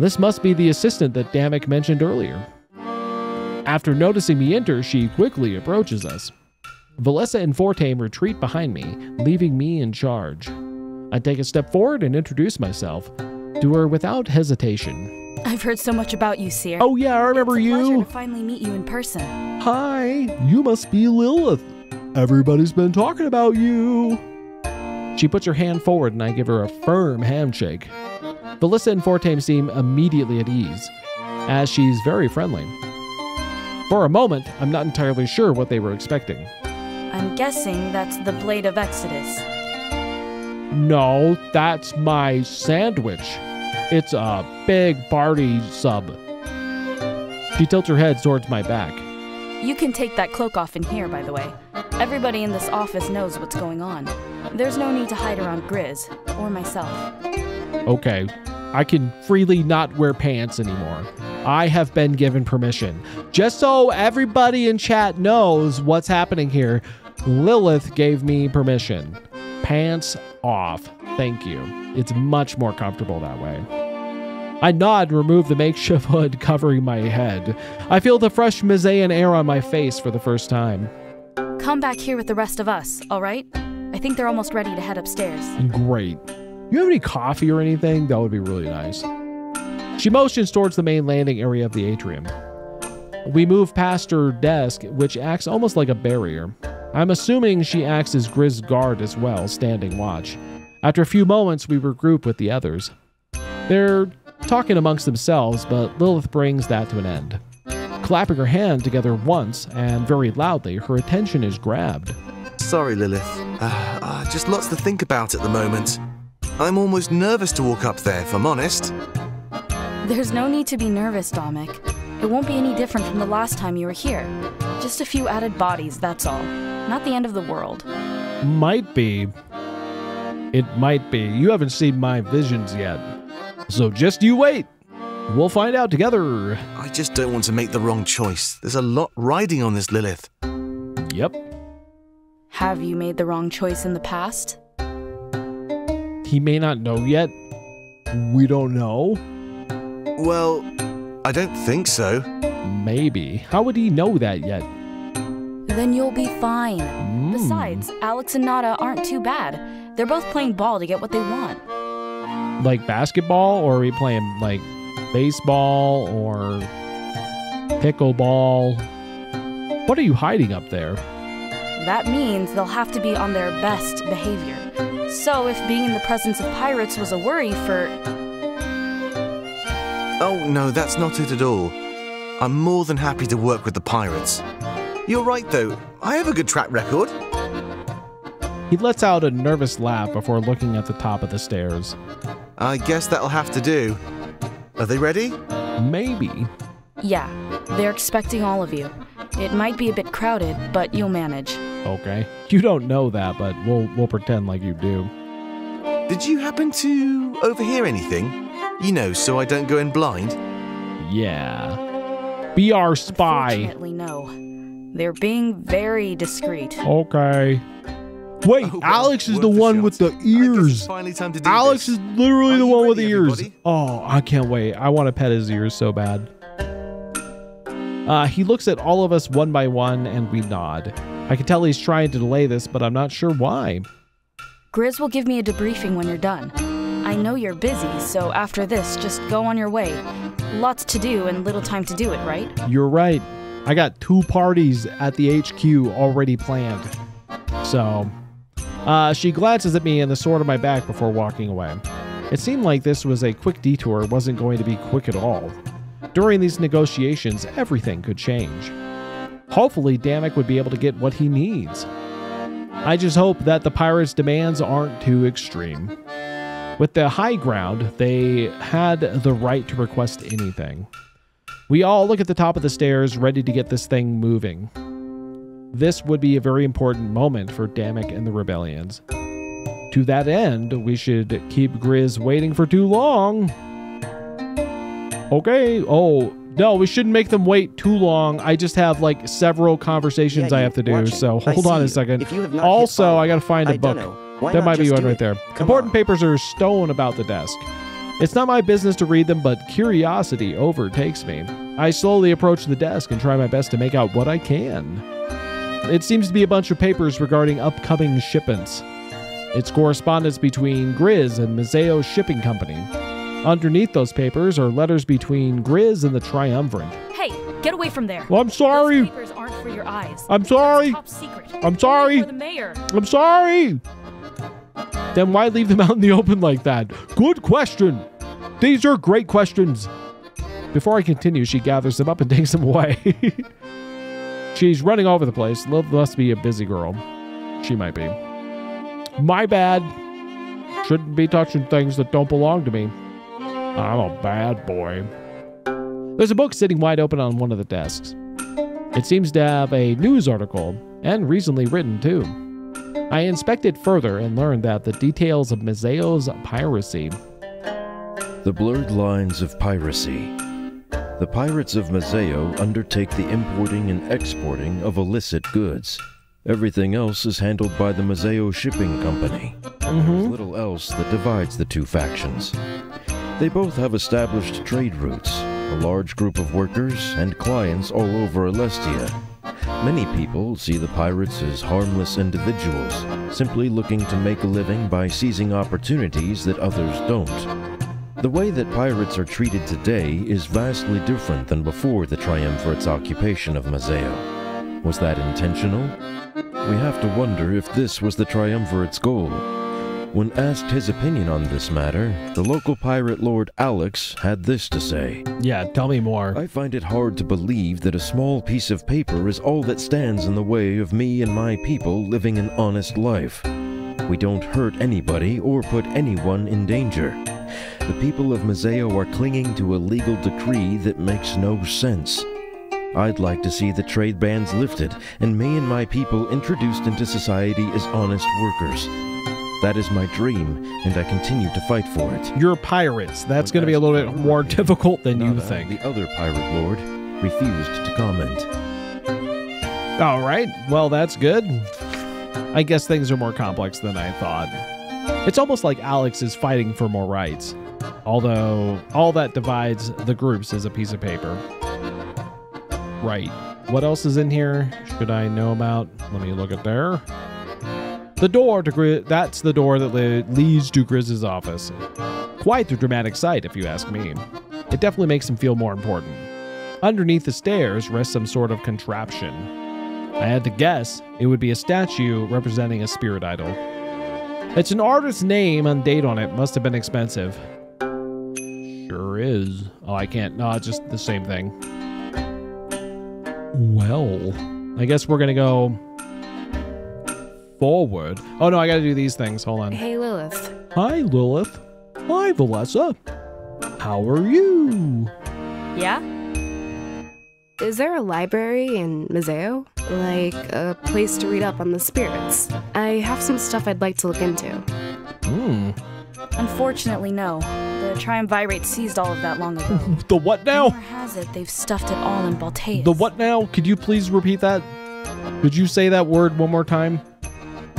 This must be the assistant that Domek mentioned earlier. After noticing me enter, she quickly approaches us. Valessa and Fortaim retreat behind me, leaving me in charge. I take a step forward and introduce myself to her without hesitation. I've heard so much about you, Seer. Oh yeah, I remember you. It's a pleasure to finally meet you in person. Hi, you must be Lilith. Everybody's been talking about you. She puts her hand forward and I give her a firm handshake. Valessa and Fortaim seem immediately at ease, as she's very friendly. For a moment, I'm not entirely sure what they were expecting. I'm guessing that's the Blade of Exodus. No, that's my sandwich. It's a big party sub. She tilts her head towards my back. You can take that cloak off in here, by the way. Everybody in this office knows what's going on. There's no need to hide around Grizz or myself. Okay, I can freely not wear pants anymore. I have been given permission. Just so everybody in chat knows what's happening here, Lilith gave me permission. Pants off. Thank you. It's much more comfortable that way. I nod and remove the makeshift hood covering my head. I feel the fresh Mizean air on my face for the first time. Come back here with the rest of us, all right? I think they're almost ready to head upstairs. Great. You have any coffee or anything? That would be really nice. She motions towards the main landing area of the atrium. We move past her desk, which acts almost like a barrier. I'm assuming she acts as Grizz's guard as well, standing watch. After a few moments, we regroup with the others. They're talking amongst themselves, but Lilith brings that to an end. Clapping her hand together once, and very loudly, her attention is grabbed. Sorry, Lilith. Uh, uh, just lots to think about at the moment. I'm almost nervous to walk up there, if I'm honest. There's no need to be nervous, Domek. It won't be any different from the last time you were here. Just a few added bodies, that's all. Not the end of the world. Might be. It might be. You haven't seen my visions yet. So just you wait. We'll find out together. I just don't want to make the wrong choice. There's a lot riding on this, Lilith. Yep. Have you made the wrong choice in the past? He may not know yet. We don't know. Well, I don't think so. Maybe. How would he know that yet? Then you'll be fine. Mm. Besides, Alex and Nada aren't too bad. They're both playing ball to get what they want. Like basketball, or are we playing like baseball or pickleball? What are you hiding up there? That means they'll have to be on their best behavior. So if being in the presence of pirates was a worry for... Oh, no, that's not it at all. I'm more than happy to work with the pirates. You're right, though. I have a good track record. He lets out a nervous laugh before looking at the top of the stairs. I guess that'll have to do. Are they ready? Maybe. Yeah, they're expecting all of you. It might be a bit crowded, but you'll manage. Okay. You don't know that, but we'll we'll pretend like you do. Did you happen to overhear anything? You know, so I don't go in blind. Yeah. Be our spy. Unfortunately, no. They're being very discreet. Okay. Wait, oh, well, Alex is the one shots. with the ears. Finally time to do Alex this. is literally Are the one ready, with the everybody? ears. Oh, I can't wait. I want to pet his ears so bad. Uh, he looks at all of us one by one, and we nod. I can tell he's trying to delay this, but I'm not sure why. Grizz will give me a debriefing when you're done. I know you're busy, so after this, just go on your way. Lots to do and little time to do it, right? You're right. I got two parties at the H Q already planned. So... Uh, she glances at me and the sword on my back before walking away. It seemed like this was a quick detour, wasn't going to be quick at all. During these negotiations, everything could change. Hopefully, Domek would be able to get what he needs. I just hope that the pirates' demands aren't too extreme. With the high ground, they had the right to request anything. We all look at the top of the stairs, ready to get this thing moving. This would be a very important moment for Domek and the rebellions. To that end, we should keep Grizz waiting for too long. Okay. Oh, no, we shouldn't make them wait too long. I just have, like, several conversations yeah, I have to do, watching. so hold on a second. If you have not also, follow, I gotta find a I book. That might be one right it? there. Come important on. papers are strewn about the desk. It's not my business to read them, but curiosity overtakes me. I slowly approach the desk and try my best to make out what I can. It seems to be a bunch of papers regarding upcoming shipments. It's correspondence between Grizz and Mizeo Shipping Company. Underneath those papers are letters between Grizz and the Triumvirate. Hey, get away from there. Well, I'm sorry. Those papers aren't for your eyes. I'm sorry. Top secret. I'm sorry. For the mayor. I'm sorry. Then why leave them out in the open like that? Good question. These are great questions. Before I continue, she gathers them up and takes them away. She's running all over the place. Love must be a busy girl. She might be. My bad. Shouldn't be touching things that don't belong to me. I'm a bad boy. There's a book sitting wide open on one of the desks. It seems to have a news article, and recently written too. I inspected further and learned that the details of Mizeo's piracy. The blurred lines of piracy. The pirates of Mizeo undertake the importing and exporting of illicit goods. Everything else is handled by the Mizeo Shipping Company. Mm-hmm. There's little else that divides the two factions. They both have established trade routes, a large group of workers and clients all over Alestia. Many people see the pirates as harmless individuals, simply looking to make a living by seizing opportunities that others don't. The way that pirates are treated today is vastly different than before the Triumvirate's occupation of Mizeo. Was that intentional? We have to wonder if this was the Triumvirate's goal. When asked his opinion on this matter, the local pirate lord Alex had this to say. Yeah, tell me more. I find it hard to believe that a small piece of paper is all that stands in the way of me and my people living an honest life. We don't hurt anybody or put anyone in danger. The people of Mizeo are clinging to a legal decree that makes no sense. I'd like to see the trade bans lifted, and me and my people introduced into society as honest workers. That is my dream, and I continue to fight for it. You're pirates. That's going to be a little bit more difficult than you think. The other pirate lord refused to comment. All right. Well, that's good. I guess things are more complex than I thought. It's almost like Alex is fighting for more rights, although all that divides the groups is a piece of paper. Right. What else is in here? Should I know about? Let me look at there. The door to Grizz, that's the door that leads to Grizz's office. Quite the dramatic sight, if you ask me. It definitely makes him feel more important. Underneath the stairs rests some sort of contraption. I had to guess it would be a statue representing a spirit idol. It's an artist's name and date on it. Must have been expensive. Sure is. Oh, I can't. No, it's just the same thing. Well, I guess we're gonna go forward. Oh no, I gotta do these things. Hold on. Hey, Lilith. Hi, Lilith. Hi, Valessa. How are you? Yeah? Is there a library in Mizeo? Like, a place to read up on the spirits? I have some stuff I'd like to look into. Hmm. Unfortunately, no. The Triumvirate seized all of that long ago. The what now? Rumor has it they've stuffed it all in Baltaeus. The what now? Could you please repeat that? Could you say that word one more time?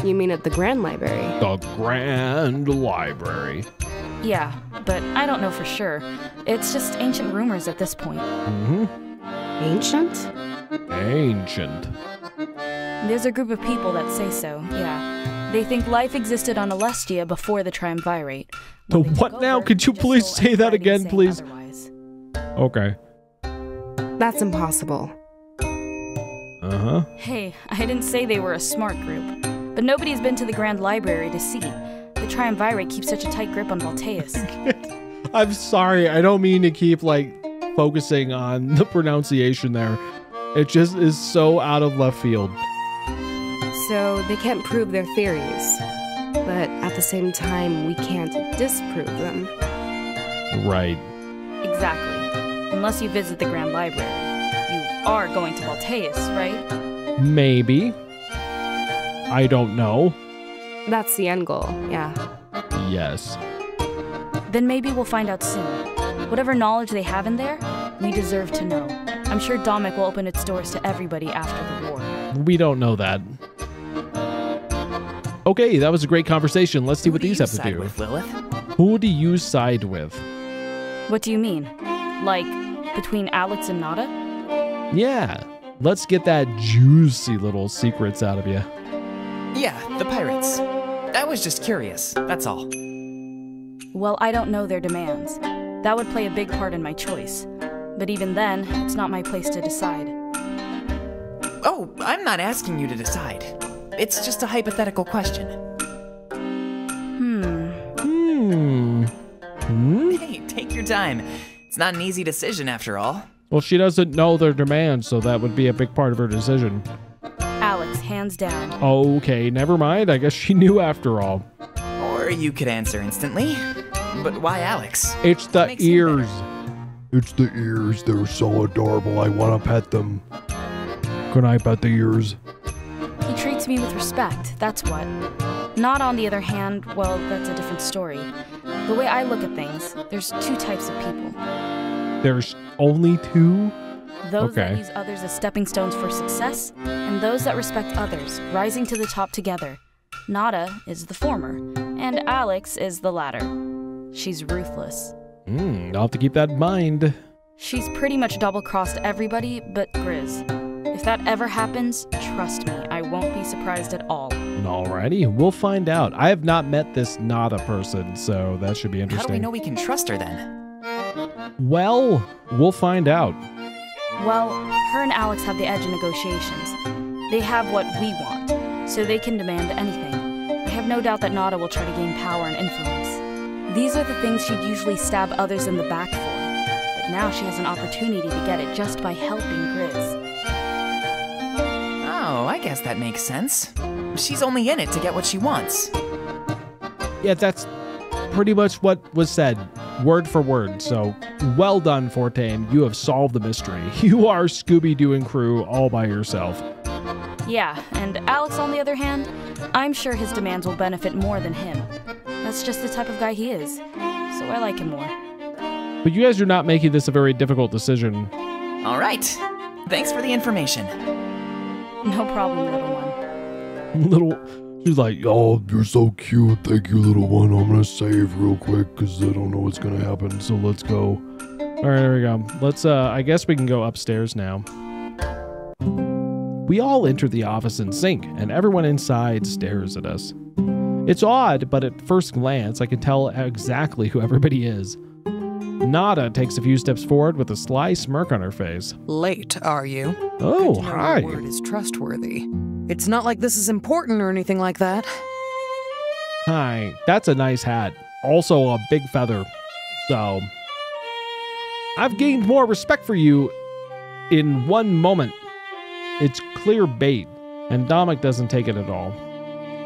You mean at the Grand Library? The Grand Library. Yeah, but I don't know for sure. It's just ancient rumors at this point. Mm-hmm. Ancient? Ancient. There's a group of people that say so, yeah. They think life existed on Alestia before the Triumvirate. The what now? Over, Could you please say that again, please? Otherwise. Okay. That's impossible. Uh-huh. Hey, I didn't say they were a smart group. But nobody's been to the Grand Library to see. The Triumvirate keeps such a tight grip on Baltaeus. I'm sorry, I don't mean to keep, like, focusing on the pronunciation there. It just is so out of left field. So they can't prove their theories. But at the same time, we can't disprove them. Right. Exactly. Unless you visit the Grand Library. You are going to Baltaeus, right? Maybe. I don't know. That's the end goal, yeah. Yes. Then maybe we'll find out soon. Whatever knowledge they have in there, we deserve to know. I'm sure Domek will open its doors to everybody after the war. We don't know that. Okay, that was a great conversation. Let's see what these have to do. Who do you side with, Lilith? Who do you side with? What do you mean? Like, between Alex and Nada? Yeah. Let's get that juicy little secrets out of you. Yeah, the pirates. I was just curious, that's all. Well, I don't know their demands. That would play a big part in my choice. But even then, it's not my place to decide. Oh, I'm not asking you to decide. It's just a hypothetical question. Hmm. Hmm. Hmm? Hey, take your time. It's not an easy decision after all. Well, she doesn't know their demands, so that would be a big part of her decision. Hands down. Okay, never mind. I guess she knew after all. Or you could answer instantly. But why Alex? It's the ears. It's the ears. They're so adorable. I want to pet them. Can I pet the ears? He treats me with respect, that's what. Not on the other hand, well, that's a different story. The way I look at things, there's two types of people. There's only two? Those okay. that use others as stepping stones for success, and those that respect others, rising to the top together. Nada is the former, and Alex is the latter. She's ruthless. Mm, I'll have to keep that in mind. She's pretty much double-crossed everybody but Grizz. If that ever happens, trust me, I won't be surprised at all. Alrighty, we'll find out. I have not met this Nada person, so that should be interesting. How do we know we can trust her then? Well, we'll find out. Well, her and Alex have the edge in negotiations. They have what we want, so they can demand anything. I have no doubt that Nada will try to gain power and influence. These are the things she'd usually stab others in the back for, but now she has an opportunity to get it just by helping Grizz. Oh, I guess that makes sense. She's only in it to get what she wants. Yeah, that's pretty much what was said. Word for word, so well done, Fortaim. You have solved the mystery. You are Scooby-Doo and crew all by yourself. Yeah, and Alex, on the other hand, I'm sure his demands will benefit more than him. That's just the type of guy he is, so I like him more. But you guys are not making this a very difficult decision. All right. Thanks for the information. No problem, little one. Little... She's like, oh, you're so cute. Thank you, little one. I'm going to save real quick because I don't know what's going to happen. So let's go. All right, there we go. Let's, uh, I guess we can go upstairs now. We all enter the office in sync, and everyone inside stares at us. It's odd, but at first glance, I can tell exactly who everybody is. Nada takes a few steps forward with a sly smirk on her face. Late, are you? Oh, good to know hi. Your word is trustworthy. It's not like this is important or anything like that. Hi. That's a nice hat. Also a big feather. So, I've gained more respect for you in one moment. It's clear bait, and Domek doesn't take it at all.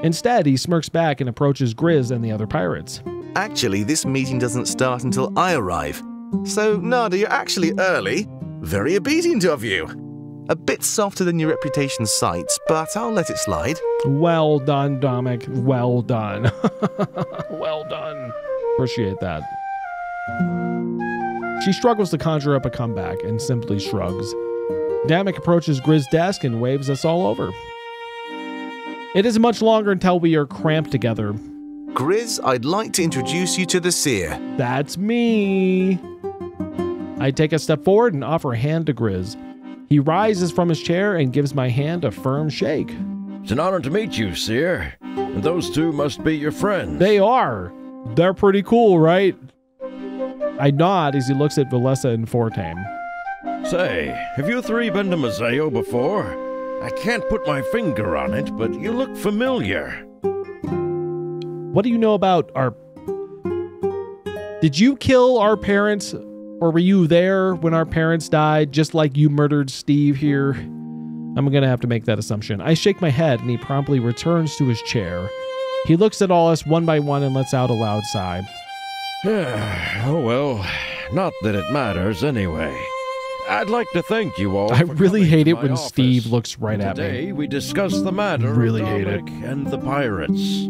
Instead, he smirks back and approaches Grizz and the other pirates. Actually, this meeting doesn't start until I arrive. So, Nada, you're actually early. Very obedient of you. A bit softer than your reputation cites, but I'll let it slide. Well done, Domek. Well done. Well done. Appreciate that. She struggles to conjure up a comeback and simply shrugs. Domek approaches Grizz's desk and waves us all over. It isn't much longer until we are cramped together. Grizz, I'd like to introduce you to the seer. That's me. I take a step forward and offer a hand to Grizz. He rises from his chair and gives my hand a firm shake. It's an honor to meet you, seer. And those two must be your friends. They are. They're pretty cool, right? I nod as he looks at Valessa and Fortaim. Say, have you three been to Mizeo before? I can't put my finger on it, but you look familiar. What do you know about our... Did you kill our parents? Or were you there when our parents died, just like you murdered Steve here? I'm going to have to make that assumption. I shake my head, and he promptly returns to his chair. He looks at all us one by one and lets out a loud sigh. Oh, well, not that it matters anyway. I'd like to thank you all. I really hate it when Steve looks right at me. Today we discuss the matter of Domek and the pirates.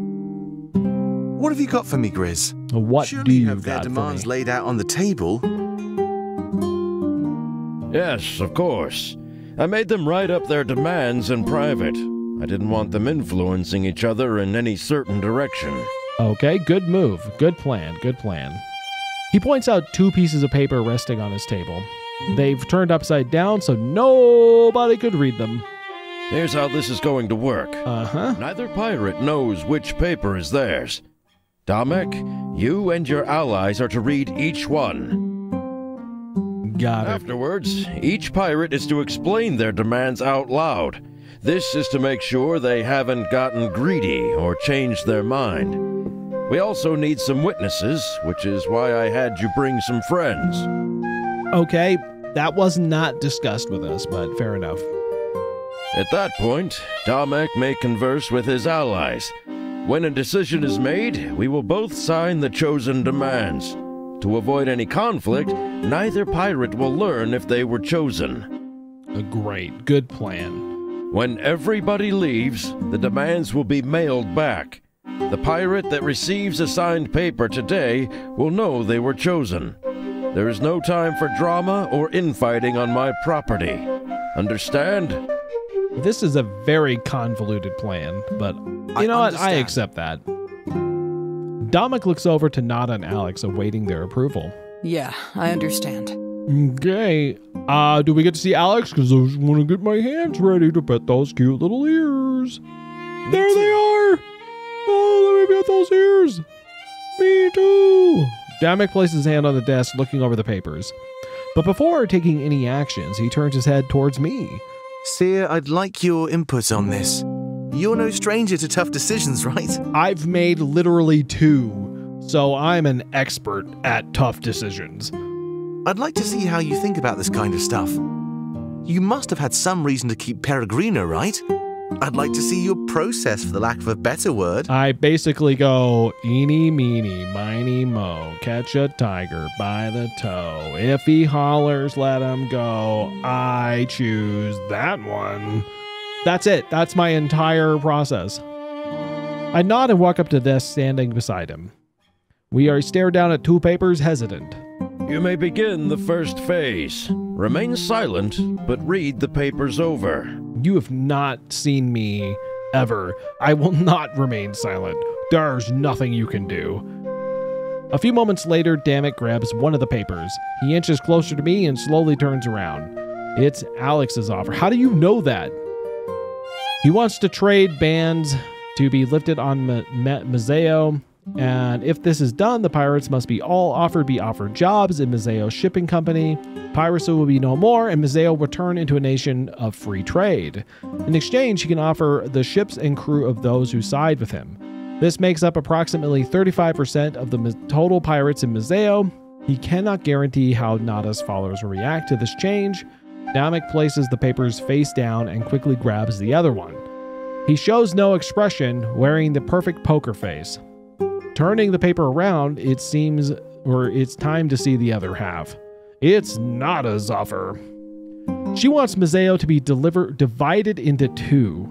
What have you got for me, Grizz? What do you have their demands laid out on the table? Yes, of course. I made them write up their demands in private. I didn't want them influencing each other in any certain direction. Okay, good move. Good plan, good plan. He points out two pieces of paper resting on his table. They've turned upside down, so nobody could read them. Here's how this is going to work. Uh-huh. Neither pirate knows which paper is theirs. Domek, you and your allies are to read each one. Got it. Afterwards, each pirate is to explain their demands out loud. This is to make sure they haven't gotten greedy or changed their mind. We also need some witnesses, which is why I had you bring some friends. Okay, that was not discussed with us, but fair enough. At that point, Domek may converse with his allies. When a decision is made, we will both sign the chosen demands. To avoid any conflict, neither pirate will learn if they were chosen. A great, good plan. When everybody leaves, the demands will be mailed back. The pirate that receives a signed paper today will know they were chosen. There is no time for drama or infighting on my property. Understand? This is a very convoluted plan, but you know what? I accept that. Domek looks over to Nada and Alex, awaiting their approval. Yeah, I understand. Okay. Uh, do we get to see Alex? Because I just want to get my hands ready to pet those cute little ears. There they are! Oh, let me pet those ears! Me too! Domek places his hand on the desk, looking over the papers. But before taking any actions, he turns his head towards me. Seer, I'd like your input on this. You're no stranger to tough decisions, right? I've made literally two, so I'm an expert at tough decisions. I'd like to see how you think about this kind of stuff. You must have had some reason to keep Peregrino, right? I'd like to see your process, for the lack of a better word. I basically go, eeny, meeny, miny, mo, catch a tiger by the toe. If he hollers, let him go. I choose that one. That's it. That's my entire process. I nod and walk up to the desk, standing beside him. We are stared down at two papers, hesitant. You may begin the first phase. Remain silent, but read the papers over. You have not seen me ever. I will not remain silent. There's nothing you can do. A few moments later, Domek grabs one of the papers. He inches closer to me and slowly turns around. It's Alex's offer. How do you know that? He wants to trade bans to be lifted on Mizeo And if this is done, the pirates must be all offered be offered jobs in Mizeo's shipping company. Piracy will be no more, and Mizeo will turn into a nation of free trade. In exchange, he can offer the ships and crew of those who side with him. This makes up approximately thirty-five percent of the total pirates in Mizeo. He cannot guarantee how Nada's followers will react to this change. Domek places the papers face down and quickly grabs the other one. He shows no expression, wearing the perfect poker face. Turning the paper around, it seems, or it's time to see the other half. It's Nada's offer. She wants Mizeo to be deliver, divided into two.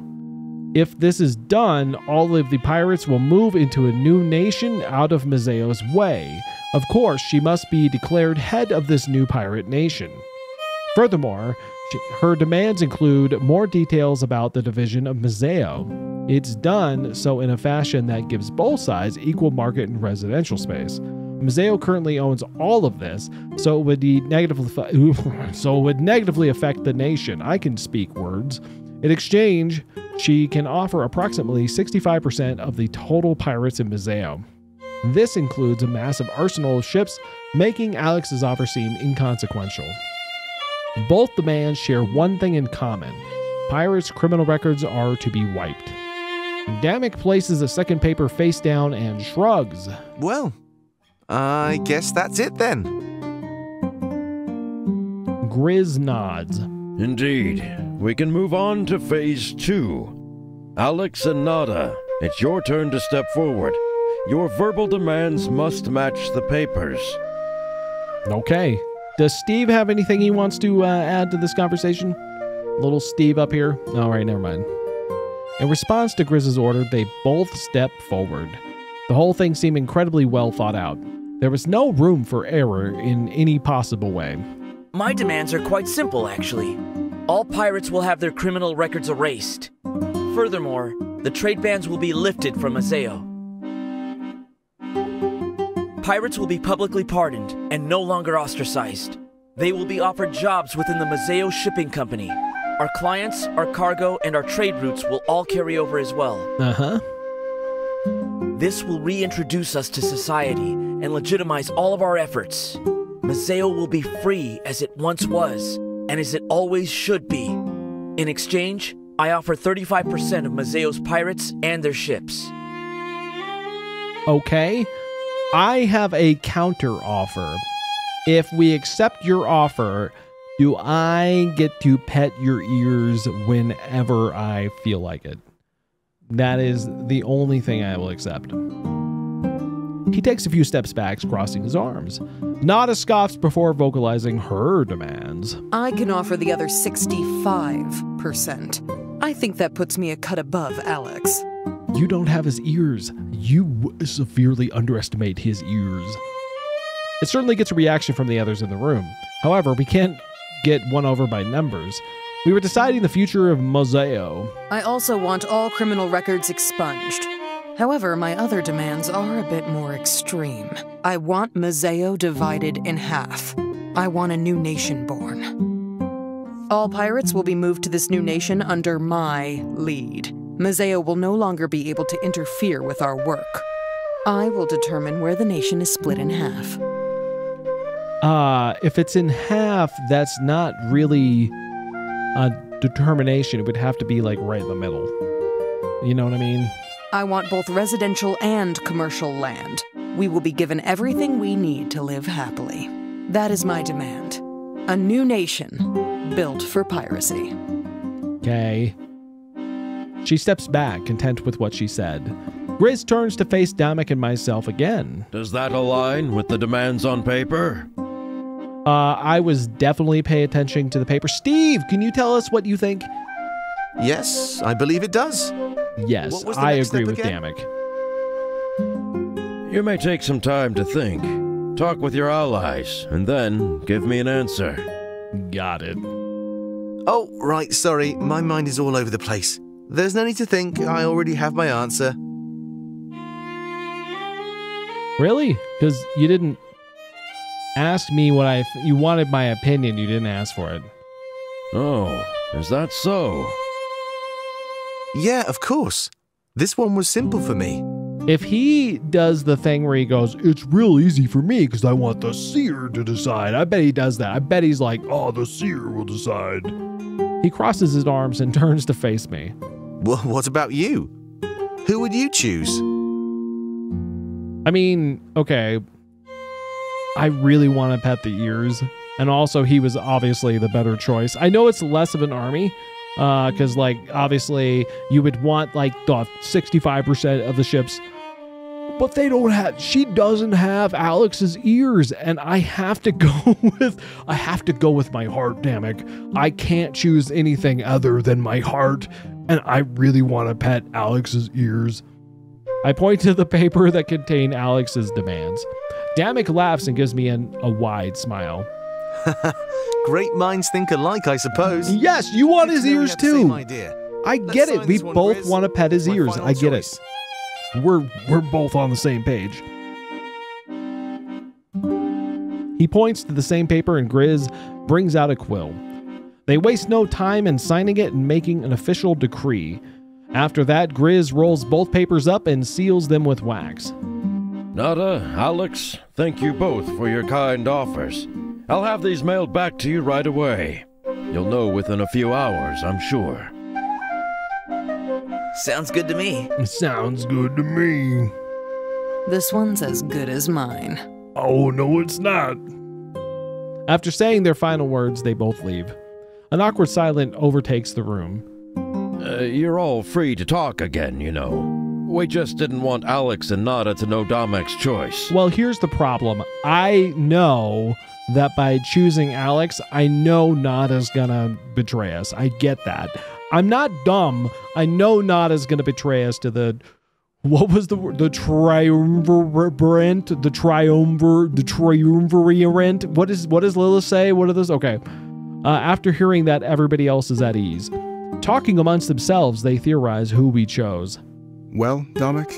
If this is done, all of the pirates will move into a new nation out of Mizeo's way. Of course, she must be declared head of this new pirate nation. Furthermore, she, her demands include more details about the division of Mizeo. It's done so in a fashion that gives both sides equal market and residential space. Mizeo currently owns all of this, so it would be negatively so it would negatively affect the nation. I can speak words. In exchange, she can offer approximately sixty-five percent of the total pirates in Mizeo. This includes a massive arsenal of ships, making Alex's offer seem inconsequential. Both demands share one thing in common. Pirates' criminal records are to be wiped. Domek places a second paper face down and shrugs. Well, I guess that's it then. Grizz nods. Indeed. We can move on to phase two. Alex and Nada, it's your turn to step forward. Your verbal demands must match the papers. Okay. Does Steve have anything he wants to uh, add to this conversation? Little Steve up here. All right, never mind. In response to Grizz's order, they both step forward. The whole thing seemed incredibly well thought out. There was no room for error in any possible way. My demands are quite simple, actually. All pirates will have their criminal records erased. Furthermore, the trade bans will be lifted from Mizeo. Pirates will be publicly pardoned and no longer ostracized. They will be offered jobs within the Mizeo shipping company. Our clients, our cargo, and our trade routes will all carry over as well. Uh-huh. This will reintroduce us to society and legitimize all of our efforts. Mizeo will be free as it once was, and as it always should be. In exchange, I offer thirty-five percent of Mizeo's pirates and their ships. Okay. I have a counter offer. If we accept your offer, do I get to pet your ears whenever I feel like it? That is the only thing I will accept. He takes a few steps back, crossing his arms. Nada scoffs before vocalizing her demands. I can offer the other sixty-five percent. I think that puts me a cut above Alex. You don't have his ears. You severely underestimate his ears. It certainly gets a reaction from the others in the room. However, we can't get won over by numbers. We were deciding the future of Mizeo. I also want all criminal records expunged. However, my other demands are a bit more extreme. I want Mizeo divided in half. I want a new nation born. All pirates will be moved to this new nation under my lead. Mizeo will no longer be able to interfere with our work. I will determine where the nation is split in half. Uh, if it's in half, that's not really a determination. It would have to be like right in the middle. You know what I mean? I want both residential and commercial land. We will be given everything we need to live happily. That is my demand. A new nation, built for piracy. Okay. She steps back, content with what she said. Grizz turns to face Domek and myself again. Does that align with the demands on paper? Uh, I was definitely paying attention to the paper. Steve, can you tell us what you think? Yes, I believe it does. Yes, I agree with Domek. You may take some time to think. Talk with your allies, and then give me an answer. Got it. Oh, right, sorry. My mind is all over the place. There's no need to think. I already have my answer. Really? Because you didn't ask me what I... Th you wanted my opinion. You didn't ask for it. Oh, is that so? Yeah, of course. This one was simple for me. If he does the thing where he goes, it's real easy for me because I want the seer to decide. I bet he does that. I bet he's like, oh, the seer will decide. He crosses his arms and turns to face me. Well, what about you? Who would you choose? I mean, okay. I really want to pet the ears. And also, he was obviously the better choice. I know it's less of an army, because, uh, like, obviously, you would want, like, the sixty-five percent of the ships. But they don't have, she doesn't have Alex's ears, and I have to go with, I have to go with my heart, damn it. I can't choose anything other than my heart, and I really want to pet Alex's ears. I point to the paper that contained Alex's demands. Damek laughs and gives me an, a wide smile. Great minds think alike, I suppose. Yes, you want his ears too. I get it. We both want to pet his ears. I get it. We're we're both on the same page. He points to the same paper and Grizz brings out a quill. They waste no time in signing it and making an official decree. After that, Grizz rolls both papers up and seals them with wax. Nada, Alex, thank you both for your kind offers. I'll have these mailed back to you right away. You'll know within a few hours, I'm sure. Sounds good to me. Sounds good to me. This one's as good as mine. Oh, no, it's not. After saying their final words, they both leave. An awkward silence overtakes the room. Uh, you're all free to talk again, you know. We just didn't want Alex and Nada to know Domek's choice. Well, here's the problem. I know that by choosing Alex, I know Nada's gonna betray us. I get that. I'm not dumb. I know Nada's gonna betray us to the, what was the word? The triumvirate, the triumvir, the triumvirate. What is, what does Lilith say? What are those? Okay. Uh, after hearing that, everybody else is at ease. Talking amongst themselves, they theorize who we chose. Well, Domek?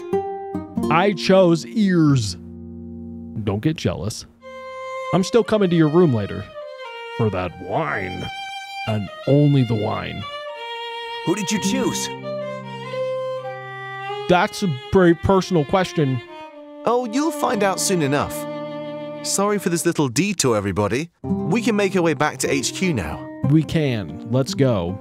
I chose ears. Don't get jealous. I'm still coming to your room later. For that wine. And only the wine. Who did you choose? That's a very personal question. Oh, you'll find out soon enough. Sorry for this little detour, everybody. We can make our way back to H Q now. We can. Let's go.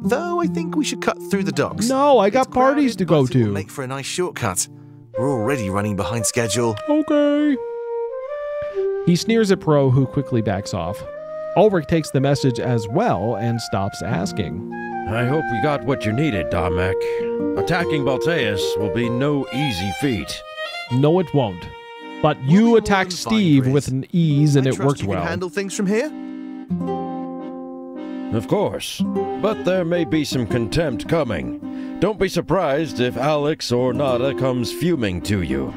Though I think we should cut through the docks. No, I got it's parties crowded, to go to. We'll make for a nice shortcut. We're already running behind schedule. Okay. He sneers at Pro, who quickly backs off. Ulrich takes the message as well and stops asking. I hope we got what you needed, Domek. Attacking Baltaeus will be no easy feat. No, it won't. But you we'll attacked Steve fine, with an ease, and I it trust worked you well. Can handle things from here. Of course, but there may be some contempt coming. Don't be surprised if Alex or Nada comes fuming to you.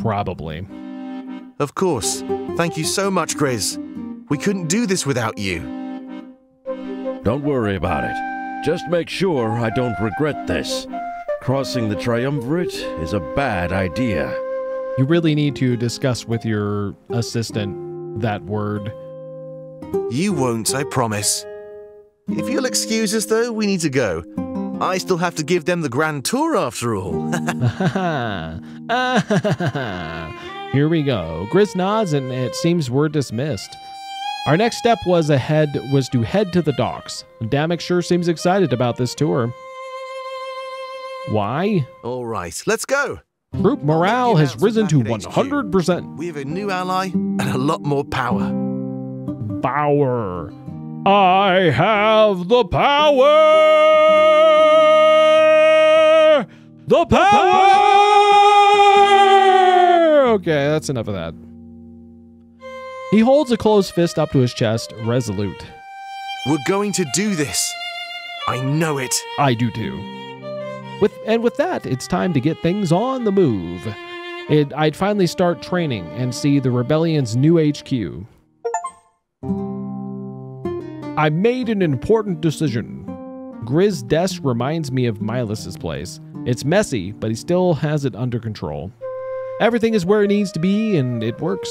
Probably. Of course. Thank you so much, Grizz. We couldn't do this without you. Don't worry about it. Just make sure I don't regret this. Crossing the Triumvirate is a bad idea. You really need to discuss with your assistant that word. You won't, I promise. If you'll excuse us, though, we need to go. I still have to give them the grand tour after all. Here we go. Grizz nods, and it seems we're dismissed. Our next step was ahead was to head to the docks. Damek sure seems excited about this tour. Why? All right, let's go. Group morale has risen to one hundred percent. We have a new ally and a lot more power. Power. I have the power! The power! Okay, that's enough of that. He holds a closed fist up to his chest, resolute. We're going to do this. I know it. I do too. With and with that, it's time to get things on the move. It, I'd finally start training and see the Rebellion's new H Q. I made an important decision. Grizz's desk reminds me of Milas's place. It's messy, but he still has it under control. Everything is where it needs to be, and it works.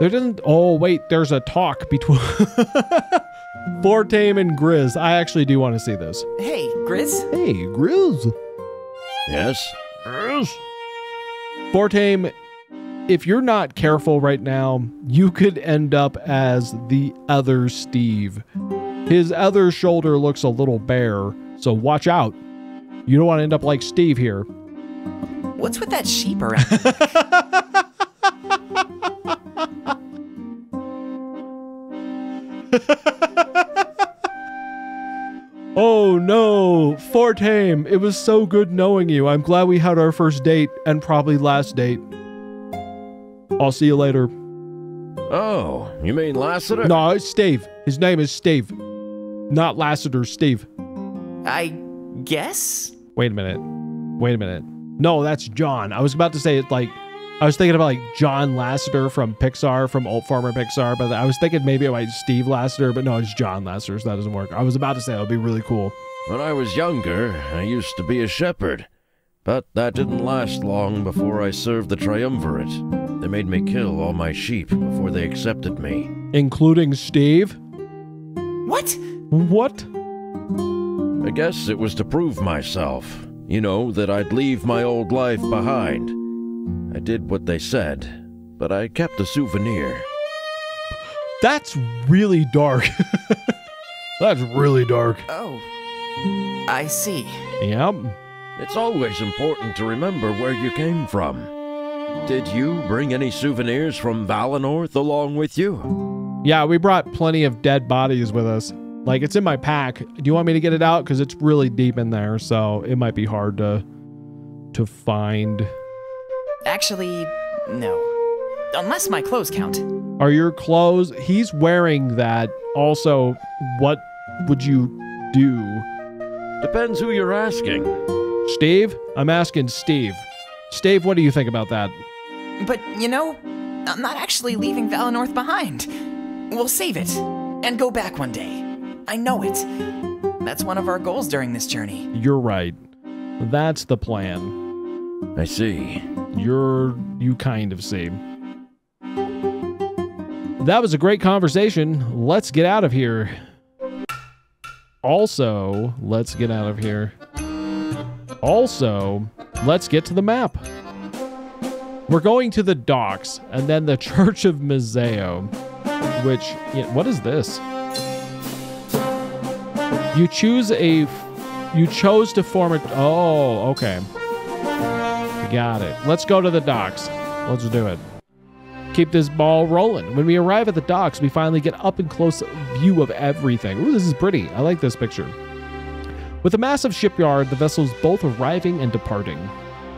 There doesn't... Oh, wait, there's a talk between... Fortaim and Grizz. I actually do want to see this. Hey, Grizz. Hey, Grizz. Yes? Yes? Fortaim, if you're not careful right now, you could end up as the other Steve. His other shoulder looks a little bare, so watch out. You don't want to end up like Steve here. What's with that sheep around? Oh no, Fortaim, it was so good knowing you. I'm glad we had our first date and probably last date. I'll see you later. Oh, you mean Lassiter? No, it's Steve. His name is Steve. Not Lassiter, Steve. I guess? Wait a minute. Wait a minute. No, that's John. I was about to say it like, I was thinking about like John Lasseter from Pixar, from Old Farmer Pixar, but I was thinking maybe it might be Steve Lasseter, but no, it's John Lasseter, so that doesn't work. I was about to say that would be really cool. When I was younger, I used to be a shepherd, but that didn't last long before I served the Triumvirate. They made me kill all my sheep before they accepted me. Including Steve? What? What? I guess it was to prove myself. You know, that I'd leave my old life behind. I did what they said, but I kept a souvenir. That's really dark. That's really dark. Oh, I see. Yep. It's always important to remember where you came from. Did you bring any souvenirs from Valinorth along with you? Yeah, we brought plenty of dead bodies with us. Like, it's in my pack. Do you want me to get it out? Because it's really deep in there, so it might be hard to to find. Actually, no. Unless my clothes count. Are your clothes... He's wearing that. Also, what would you do? Depends who you're asking. Steve? I'm asking Steve. Steve, what do you think about that? But, you know, I'm not actually leaving Valinorth behind. We'll save it and go back one day. I know it. That's one of our goals during this journey. You're right. That's the plan. I see. You're... you kind of see. That was a great conversation. Let's get out of here. Also, let's get out of here. Also, let's get to the map. We're going to the docks and then the Church of Mizeo, which... You know, what is this? You choose a... You chose to form a... Oh, okay. Got it. Let's go to the docks. Let's do it. Keep this ball rolling. When we arrive at the docks, we finally get up and close view of everything. Ooh, this is pretty. I like this picture. With a massive shipyard, the vessels both arriving and departing.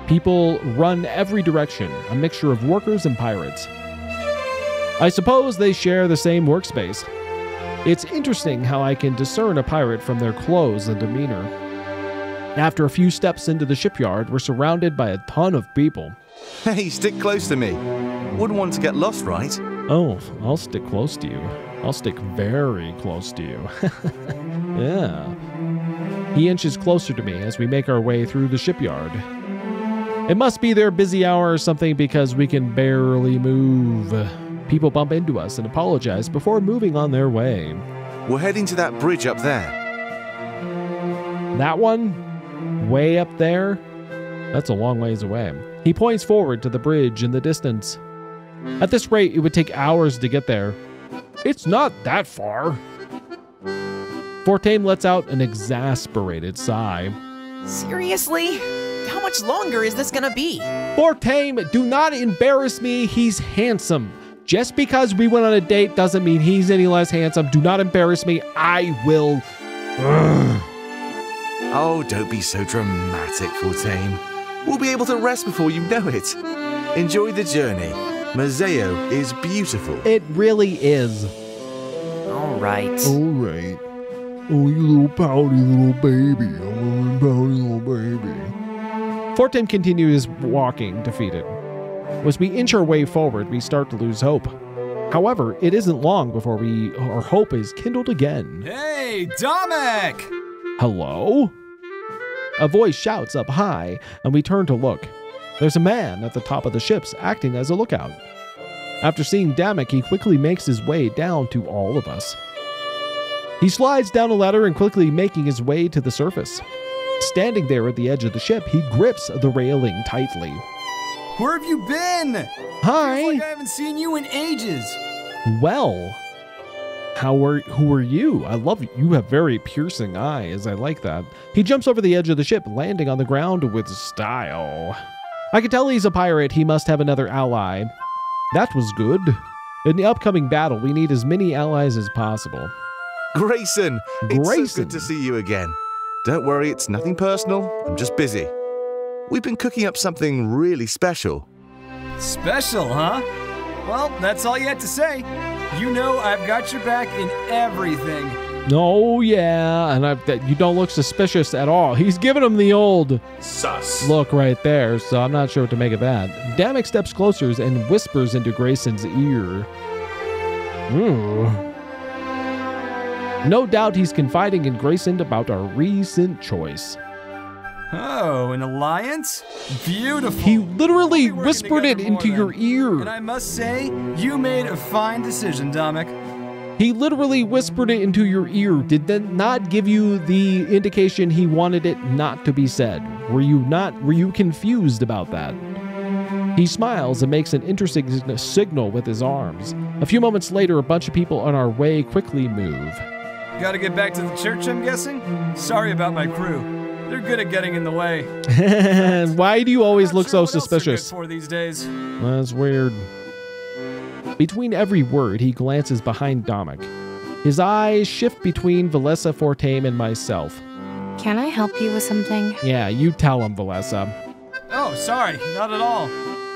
People run every direction, a mixture of workers and pirates. I suppose they share the same workspace. It's interesting how I can discern a pirate from their clothes and demeanor. After a few steps into the shipyard, we're surrounded by a ton of people. Hey, stick close to me. Wouldn't want to get lost, right? Oh, I'll stick close to you. I'll stick very close to you. Yeah. He inches closer to me as we make our way through the shipyard. It must be their busy hour or something because we can barely move. People bump into us and apologize before moving on their way. We're heading to that bridge up there. That one? Way up there? That's a long ways away. He points forward to the bridge in the distance. At this rate, it would take hours to get there. It's not that far. Fortaim lets out an exasperated sigh. Seriously? How much longer is this gonna be? Fortaim, do not embarrass me. He's handsome. Just because we went on a date doesn't mean he's any less handsome. Do not embarrass me. I will... Ugh. Oh, don't be so dramatic, Fortaim. We'll be able to rest before you know it. Enjoy the journey. Mizeo is beautiful. It really is. All right. All right. Oh, you little pouty little baby. Oh, pouty little baby. Fortaim continues walking, defeated. As we inch our way forward, we start to lose hope. However, it isn't long before we our hope is kindled again. Hey, Domek! Hello? A voice shouts up high, and we turn to look. There's a man at the top of the ships acting as a lookout. After seeing Domek, he quickly makes his way down to all of us. He slides down a ladder and quickly making his way to the surface. Standing there at the edge of the ship, he grips the railing tightly. Where have you been? Hi. Feels like I haven't seen you in ages. Well, how are, who are you? I love you. You have very piercing eyes. I like that. He jumps over the edge of the ship, landing on the ground with style. I can tell he's a pirate. He must have another ally. That was good. In the upcoming battle, we need as many allies as possible. Grayson, Grayson. It's so good to see you again. Don't worry, it's nothing personal. I'm just busy. We've been cooking up something really special. Special, huh? Well, that's all you had to say. You know I've got your back in everything. Oh, yeah, and I've, that, you don't look suspicious at all. He's giving him the old sus look right there, so I'm not sure what to make of that. Domek steps closer and whispers into Grayson's ear. Ooh. No doubt he's confiding in Grayson about our recent choice. Oh, an alliance? Beautiful. He literally we'll whispered it into then. your ear. And I must say, you made a fine decision, Domek. He literally whispered it into your ear. Did that not give you the indication he wanted it not to be said? Were you not, were you confused about that? He smiles and makes an interesting signal with his arms. A few moments later, a bunch of people on our way quickly move. Gotta get back to the church, I'm guessing? Sorry about my crew. They're good at getting in the way. Why do you always not look sure so suspicious? For these days. That's weird. Between every word, he glances behind Domek. His eyes shift between Valessa, Fortaim, and myself. Can I help you with something? Yeah, you tell him, Valessa. Oh, sorry, not at all.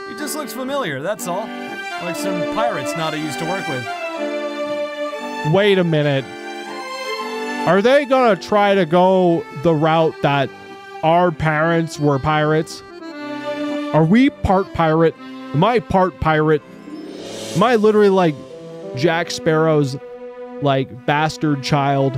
He just looks familiar, that's all. Like some pirates Nada used to work with. Wait a minute. Are they gonna try to go the route that our parents were pirates? Are we part pirate? Am I part pirate? Am I literally like Jack Sparrow's like bastard child?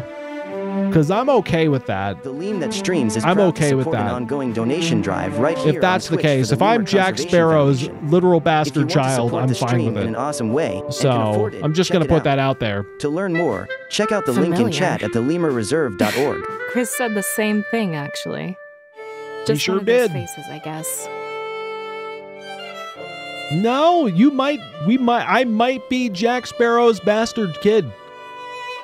Because I'm okay with that. The Leem That Streams is I'm okay with that. An ongoing donation drive right here if that's the case, the if I'm Jack Sparrow's Foundation. literal bastard child, I'm fine with it. In an awesome way, so it, I'm just going to put out. that out there. To learn more, check out the Familiar. link in chat at the lemur reserve dot org. Chris said the same thing, actually. Just he sure one of did. Those faces, I guess. No, you might, we might, I might be Jack Sparrow's bastard kid.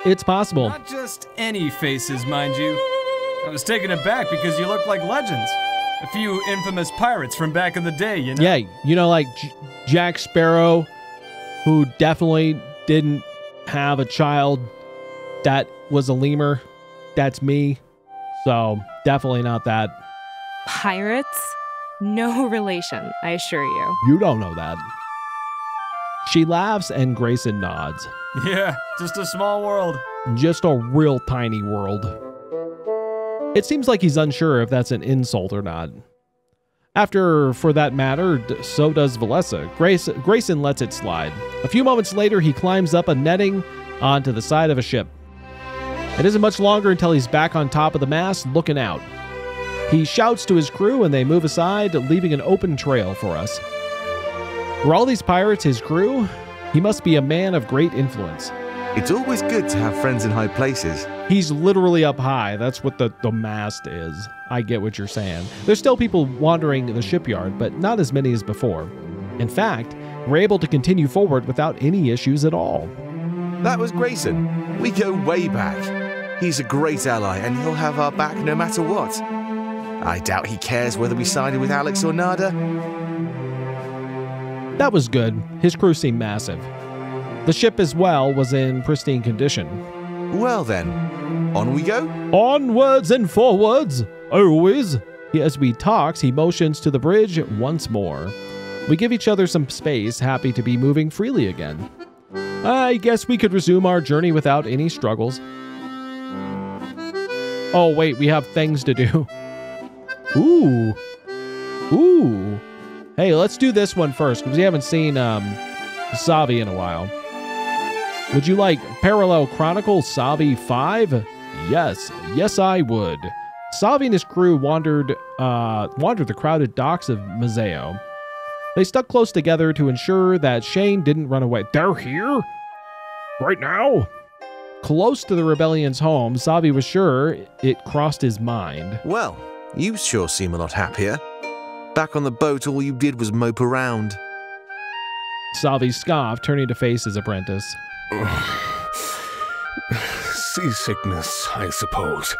It's possible. Not just any faces, mind you. I was taken aback because you looked like legends. A few infamous pirates from back in the day, you know? Yeah, you know, like J Jack Sparrow, who definitely didn't have a child that was a lemur. That's me. So, definitely not that. Pirates? No relation, I assure you. You don't know that. She laughs and Grayson nods. Yeah, just a small world. Just a real tiny world. It seems like he's unsure if that's an insult or not. After, for that matter, so does Valessa. Grace, Grayson lets it slide. A few moments later, he climbs up a netting onto the side of a ship. It isn't much longer until he's back on top of the mast looking out. He shouts to his crew and they move aside, leaving an open trail for us. Were all these pirates his crew? He must be a man of great influence. It's always good to have friends in high places. He's literally up high. That's what the, the mast is. I get what you're saying. There's still people wandering the shipyard, but not as many as before. In fact, we're able to continue forward without any issues at all. That was Grayson. We go way back. He's a great ally and he'll have our back no matter what. I doubt he cares whether we sided with Alex or Nada. That was good. His crew seemed massive. The ship as well was in pristine condition. Well then, on we go? Onwards and forwards, always. As we talk, he motions to the bridge once more. We give each other some space, happy to be moving freely again. I guess we could resume our journey without any struggles. Oh wait, we have things to do. Ooh. Ooh. Hey, let's do this one first, because we haven't seen um, Savi in a while. Would you like Parallel Chronicle Savi five? Yes. Yes, I would. Savi and his crew wandered, uh, wandered the crowded docks of Mizeo. They stuck close together to ensure that Shane didn't run away. They're here? Right now? Close to the rebellion's home, Savi was sure it crossed his mind. Well, you sure seem a lot happier. Back on the boat, all you did was mope around. Savi scoffed, turning to face his apprentice. Seasickness, I suppose.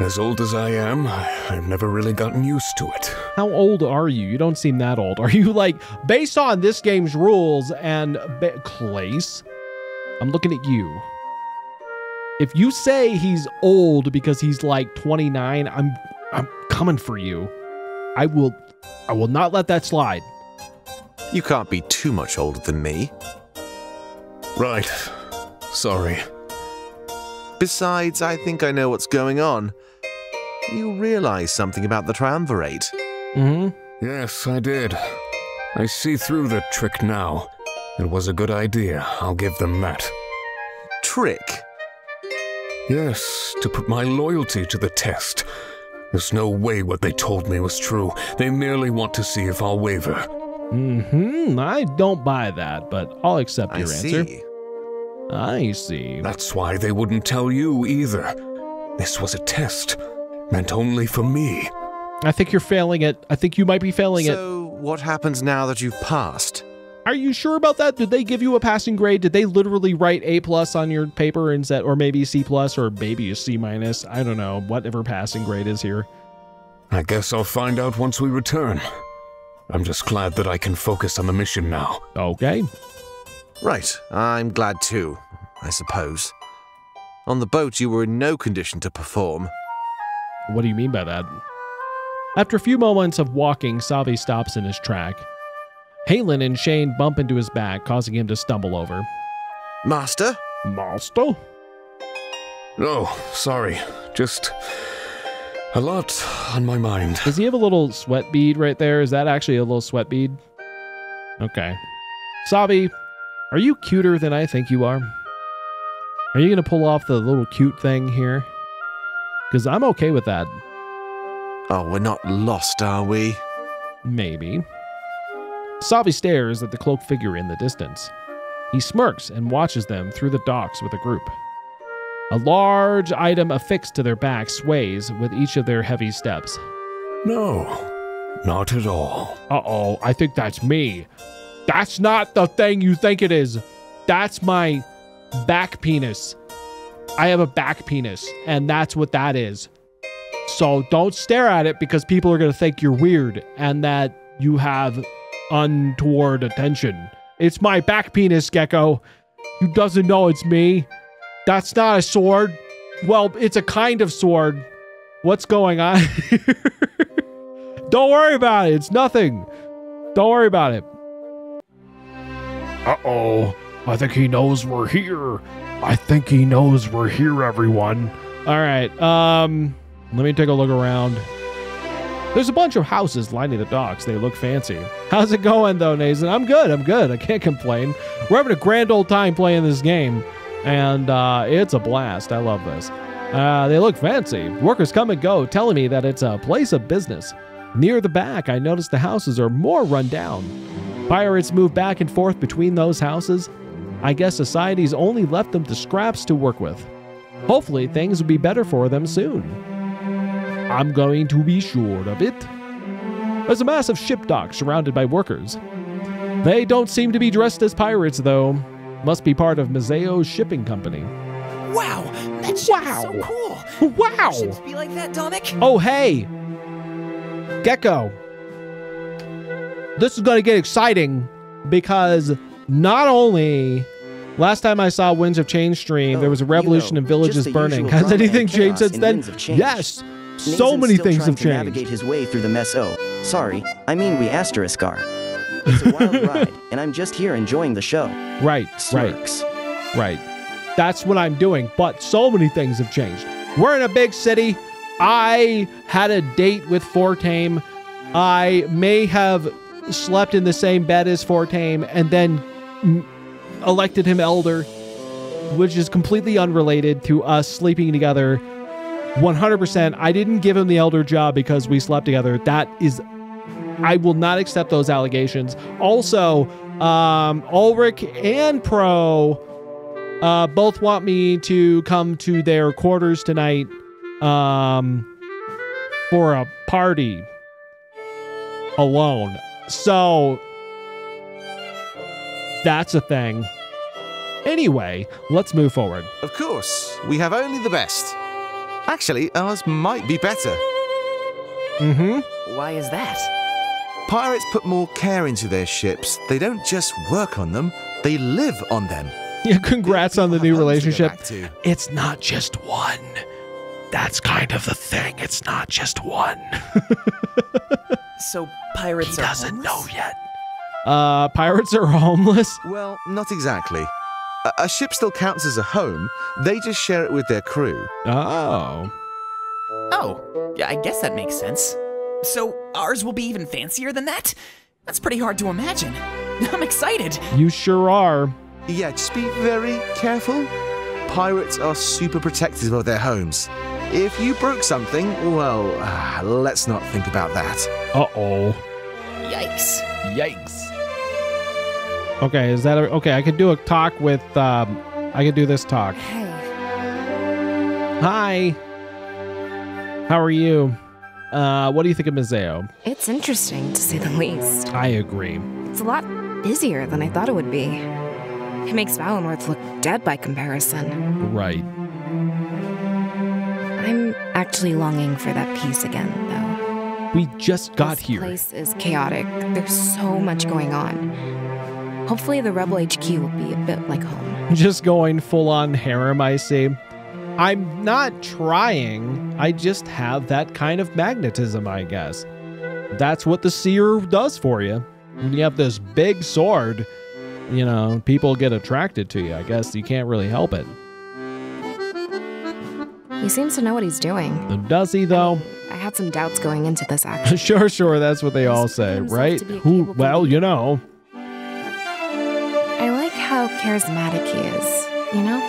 As old as I am, I've never really gotten used to it. How old are you? You don't seem that old. Are you, like, based on this game's rules and... Clayce, I'm looking at you. If you say he's old because he's like twenty-nine, I'm I'm coming for you. I will I will not let that slide. You can't be too much older than me. Right. Sorry. Besides, I think I know what's going on. You realize something about the Triumvirate? Mm-hmm. Yes, I did. I see through the trick now. It was a good idea. I'll give them that. Trick? Yes, to put my loyalty to the test. There's no way what they told me was true. They merely want to see if I'll waver. Mm-hmm. I don't buy that, but I'll accept your answer. I see. That's why they wouldn't tell you either. This was a test, meant only for me. I think you're failing it. I think you might be failing it. So what happens now that you've passed? Are you sure about that? Did they give you a passing grade? Did they literally write A plus on your paper and said, or maybe C plus, or maybe a C minus? I don't know. Whatever passing grade is here. I guess I'll find out once we return. I'm just glad that I can focus on the mission now. Okay. Right. I'm glad too, I suppose. On the boat, you were in no condition to perform. What do you mean by that? After a few moments of walking, Savi stops in his track. Halen and Shane bump into his back, causing him to stumble over. Master? Master? Oh, sorry. Just a lot on my mind. Does he have a little sweat bead right there? Is that actually a little sweat bead? Okay. Savi, are you cuter than I think you are? Are you going to pull off the little cute thing here? Because I'm okay with that. Oh, we're not lost, are we? Maybe. Savi stares at the cloaked figure in the distance. He smirks and watches them through the docks with a group. A large item affixed to their back sways with each of their heavy steps. No, not at all. Uh-oh, I think that's me. That's not the thing you think it is. That's my back penis. I have a back penis, and that's what that is. So don't stare at it because people are going to think you're weird and that you have... untoward attention. It's my back penis, Gecko. You doesn't know it's me. That's not a sword. Well, it's a kind of sword. What's going on here? Don't worry about it. It's nothing. Don't worry about it. Uh-oh. I think he knows we're here. I think he knows we're here, everyone. All right. Um, let me take a look around. There's a bunch of houses lining the docks. They look fancy. How's it going, though, Neizan? I'm good. I'm good. I can't complain. We're having a grand old time playing this game, and uh, it's a blast. I love this. Uh, they look fancy. Workers come and go, telling me that it's a place of business. Near the back, I notice the houses are more run down. Pirates move back and forth between those houses. I guess society's only left them the scraps to work with. Hopefully, things will be better for them soon. I'm going to be sure of it. There's a massive ship dock surrounded by workers. They don't seem to be dressed as pirates, though. Must be part of Mizeo's shipping company. Wow! That ship wow. is so cool! Wow! Ships be like that, Domek? Oh, hey! Gecko. This is going to get exciting, because not only... Last time I saw Winds of Change stream, oh, there was a revolution you know, in villages burning. Has anything changed since then? Yes! So Neizan's many still things have changed. To navigate his way through the mess. Oh, sorry. I mean, we asterisk are. It's a wild ride, and I'm just here enjoying the show. Right, Smirks. right, right. That's what I'm doing. But so many things have changed. We're in a big city. I had a date with Fortaim. I may have slept in the same bed as Fortaim, and then elected him elder, which is completely unrelated to us sleeping together. one hundred percent. I didn't give him the elder job because we slept together. That is... I will not accept those allegations. Also, um, Ulrich and Pro Uh, both want me to come to their quarters tonight um, for a party alone. So that's a thing. Anyway, let's move forward. Of course, we have only the best. Actually, ours might be better. Mm-hmm. Why is that? Pirates put more care into their ships. They don't just work on them, they live on them. Yeah, congrats on the new relationship. It's not just one. That's kind of the thing. It's not just one. So pirates are homeless? He doesn't know yet. Uh, pirates are homeless? Well, not exactly. A, a ship still counts as a home. They just share it with their crew. Oh. Oh, yeah, I guess that makes sense. So ours will be even fancier than that? That's pretty hard to imagine. I'm excited. You sure are. Yeah, just be very careful. Pirates are super protective of their homes. If you broke something, well, uh, let's not think about that. Uh-oh. Yikes. Yikes. Okay, is that a, okay? I could do a talk with, um, I could do this talk. Hey. Hi. How are you? Uh, what do you think of Mizeo? It's interesting, to say the least. I agree. It's a lot busier than I thought it would be. It makes Balinrith look dead by comparison. Right. I'm actually longing for that peace again, though. We just got this here. This place is chaotic. There's so much going on. Hopefully the Rebel H Q will be a bit like home. Just going full-on harem, I see. I'm not trying. I just have that kind of magnetism, I guess. That's what the Seer does for you. When you have this big sword, you know, people get attracted to you. I guess you can't really help it. He seems to know what he's doing. Does he, though? I had some doubts going into this action. Sure, sure, that's what they all say, right? Who? Well, you know. I like how charismatic he is, you know?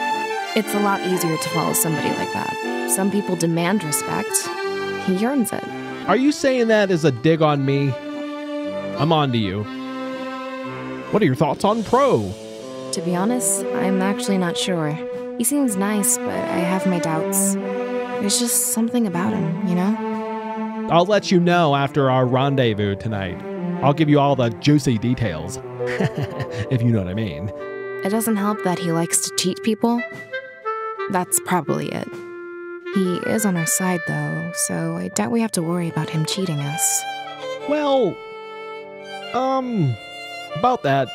It's a lot easier to follow somebody like that. Some people demand respect. He yearns it. Are you saying that as a dig on me? I'm on to you. What are your thoughts on Pro? To be honest, I'm actually not sure. He seems nice, but I have my doubts. There's just something about him, you know? I'll let you know after our rendezvous tonight. I'll give you all the juicy details, if you know what I mean. It doesn't help that he likes to cheat people. That's probably it. He is on our side, though, so I doubt we have to worry about him cheating us. Well, um... about that.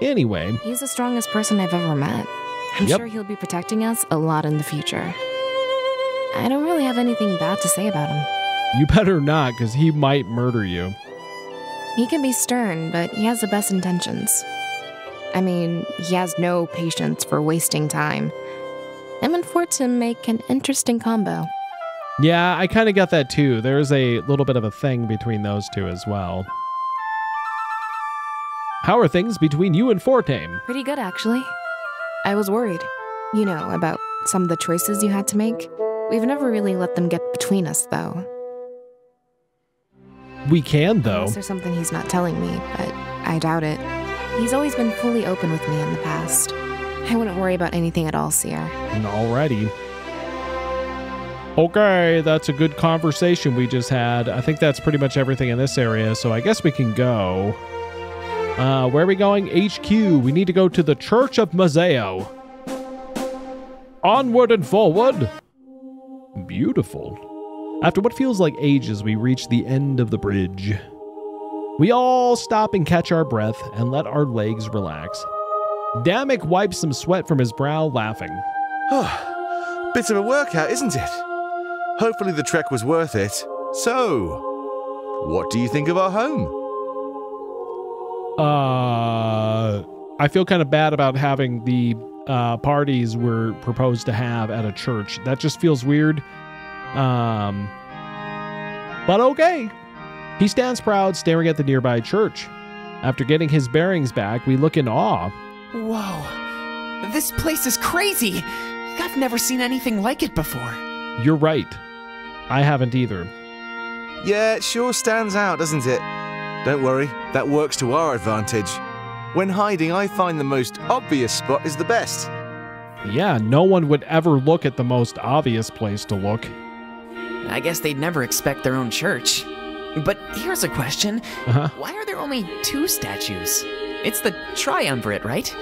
Anyway. He's the strongest person I've ever met. I'm yep. sure he'll be protecting us a lot in the future. I don't really have anything bad to say about him. You better not, because he might murder you. He can be stern, but he has the best intentions. I mean, he has no patience for wasting time. Him and Fortaim make an interesting combo. Yeah, I kind of got that too. There's a little bit of a thing between those two as well. How are things between you and Fortaim? Pretty good, actually. I was worried, you know, about some of the choices you had to make. We've never really let them get between us, though. We can, though. Unless there's something he's not telling me, but I doubt it. He's always been fully open with me in the past. I wouldn't worry about anything at all, Seer. Alrighty. Okay, that's a good conversation we just had. I think that's pretty much everything in this area, so I guess we can go... Uh, where are we going? H Q. We need to go to the Church of Mizeo. Onward and forward. Beautiful. After what feels like ages, we reach the end of the bridge. We all stop and catch our breath and let our legs relax. Domek wipes some sweat from his brow, laughing. Oh, bit of a workout, isn't it? Hopefully the trek was worth it. So, what do you think of our home? Uh, I feel kind of bad about having the uh, parties we're proposed to have at a church. That just feels weird. Um, but okay. He stands proud, staring at the nearby church. After getting his bearings back, we look in awe. Whoa. This place is crazy. I've never seen anything like it before. You're right. I haven't either. Yeah, it sure stands out, doesn't it? Don't worry, that works to our advantage. When hiding, I find the most obvious spot is the best. Yeah, no one would ever look at the most obvious place to look. I guess they'd never expect their own church. But here's a question. Uh-huh. Why are there only two statues? It's the Triumvirate, right?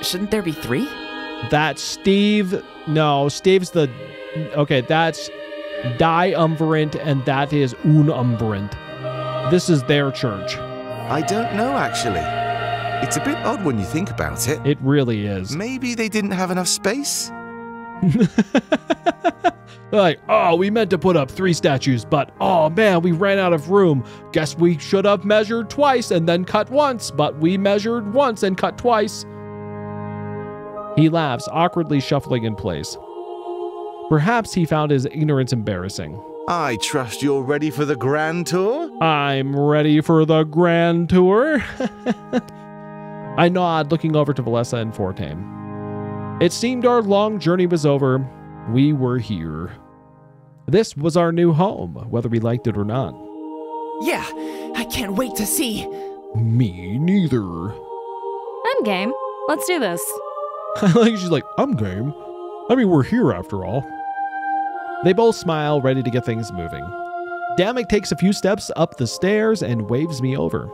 Shouldn't there be three? That's Steve. No, Steve's the... Okay, that's Diumvirate, and that is Unumvirate. This is their church. I don't know, actually. It's a bit odd when you think about it. It really is. Maybe they didn't have enough space? They're like, oh, we meant to put up three statues, but oh man, we ran out of room. Guess we should have measured twice and then cut once, but we measured once and cut twice. He laughs, awkwardly shuffling in place. Perhaps he found his ignorance embarrassing. I trust you're ready for the grand tour? I'm ready for the grand tour. I nod, looking over to Valessa and Fortaim. It seemed our long journey was over. We were here. This was our new home, whether we liked it or not. Yeah, I can't wait to see. Me neither. I'm game. Let's do this. She's like, I'm game. I mean, we're here after all. They both smile, ready to get things moving. Domek takes a few steps up the stairs and waves me over.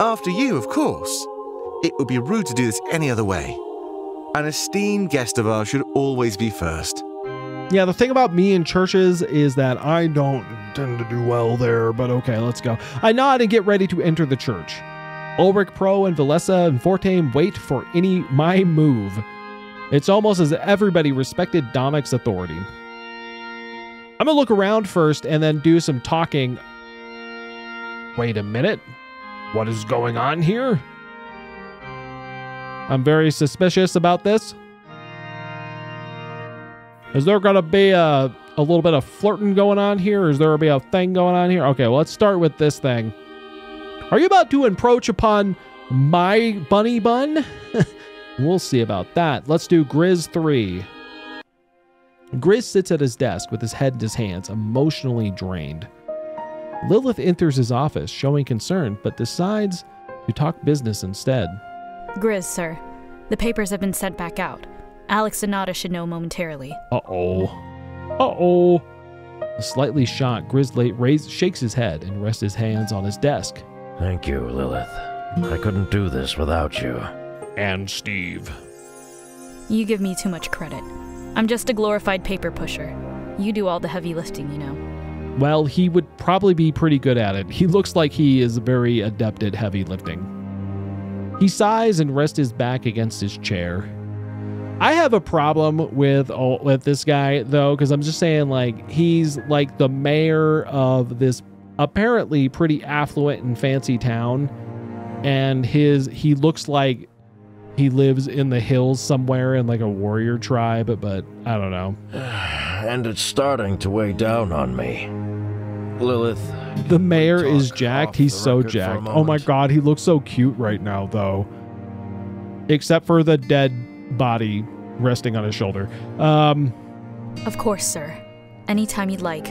After you, of course. It would be rude to do this any other way. An esteemed guest of ours should always be first. Yeah, the thing about me and churches is that I don't tend to do well there, but okay, let's go. I nod and get ready to enter the church. Ulrich, Pro, and Valessa and Fortaim wait for any my move. It's almost as everybody respected Domek's authority. I'm going to look around first and then do some talking. Wait a minute. What is going on here? I'm very suspicious about this. Is there going to be a, a little bit of flirting going on here? Is there going to be a thing going on here? Okay, well, let's start with this thing. Are you about to encroach upon my bunny bun? We'll see about that. Let's do Grizz three. Grizz sits at his desk with his head in his hands, emotionally drained. Lilith enters his office, showing concern, but decides to talk business instead. Grizz, sir. The papers have been sent back out. Alex and Nada should know momentarily. Uh-oh. Uh-oh. Slightly shocked, Grizz raise, shakes his head and rests his hands on his desk. Thank you, Lilith. I couldn't do this without you. And Steve. You give me too much credit. I'm just a glorified paper pusher. You do all the heavy lifting, you know. Well, he would probably be pretty good at it. He looks like he is very adept at heavy lifting. He sighs and rests his back against his chair. I have a problem with oh, with this guy, though, because I'm just saying, like, he's like the mayor of this apparently pretty affluent and fancy town, and his he looks like he lives in the hills somewhere in, like, a warrior tribe, but I don't know. And it's starting to weigh down on me. Lilith. The mayor is jacked. He's so jacked. Oh my god, he looks so cute right now, though. Except for the dead body resting on his shoulder. Um, of course, sir. Anytime you'd like.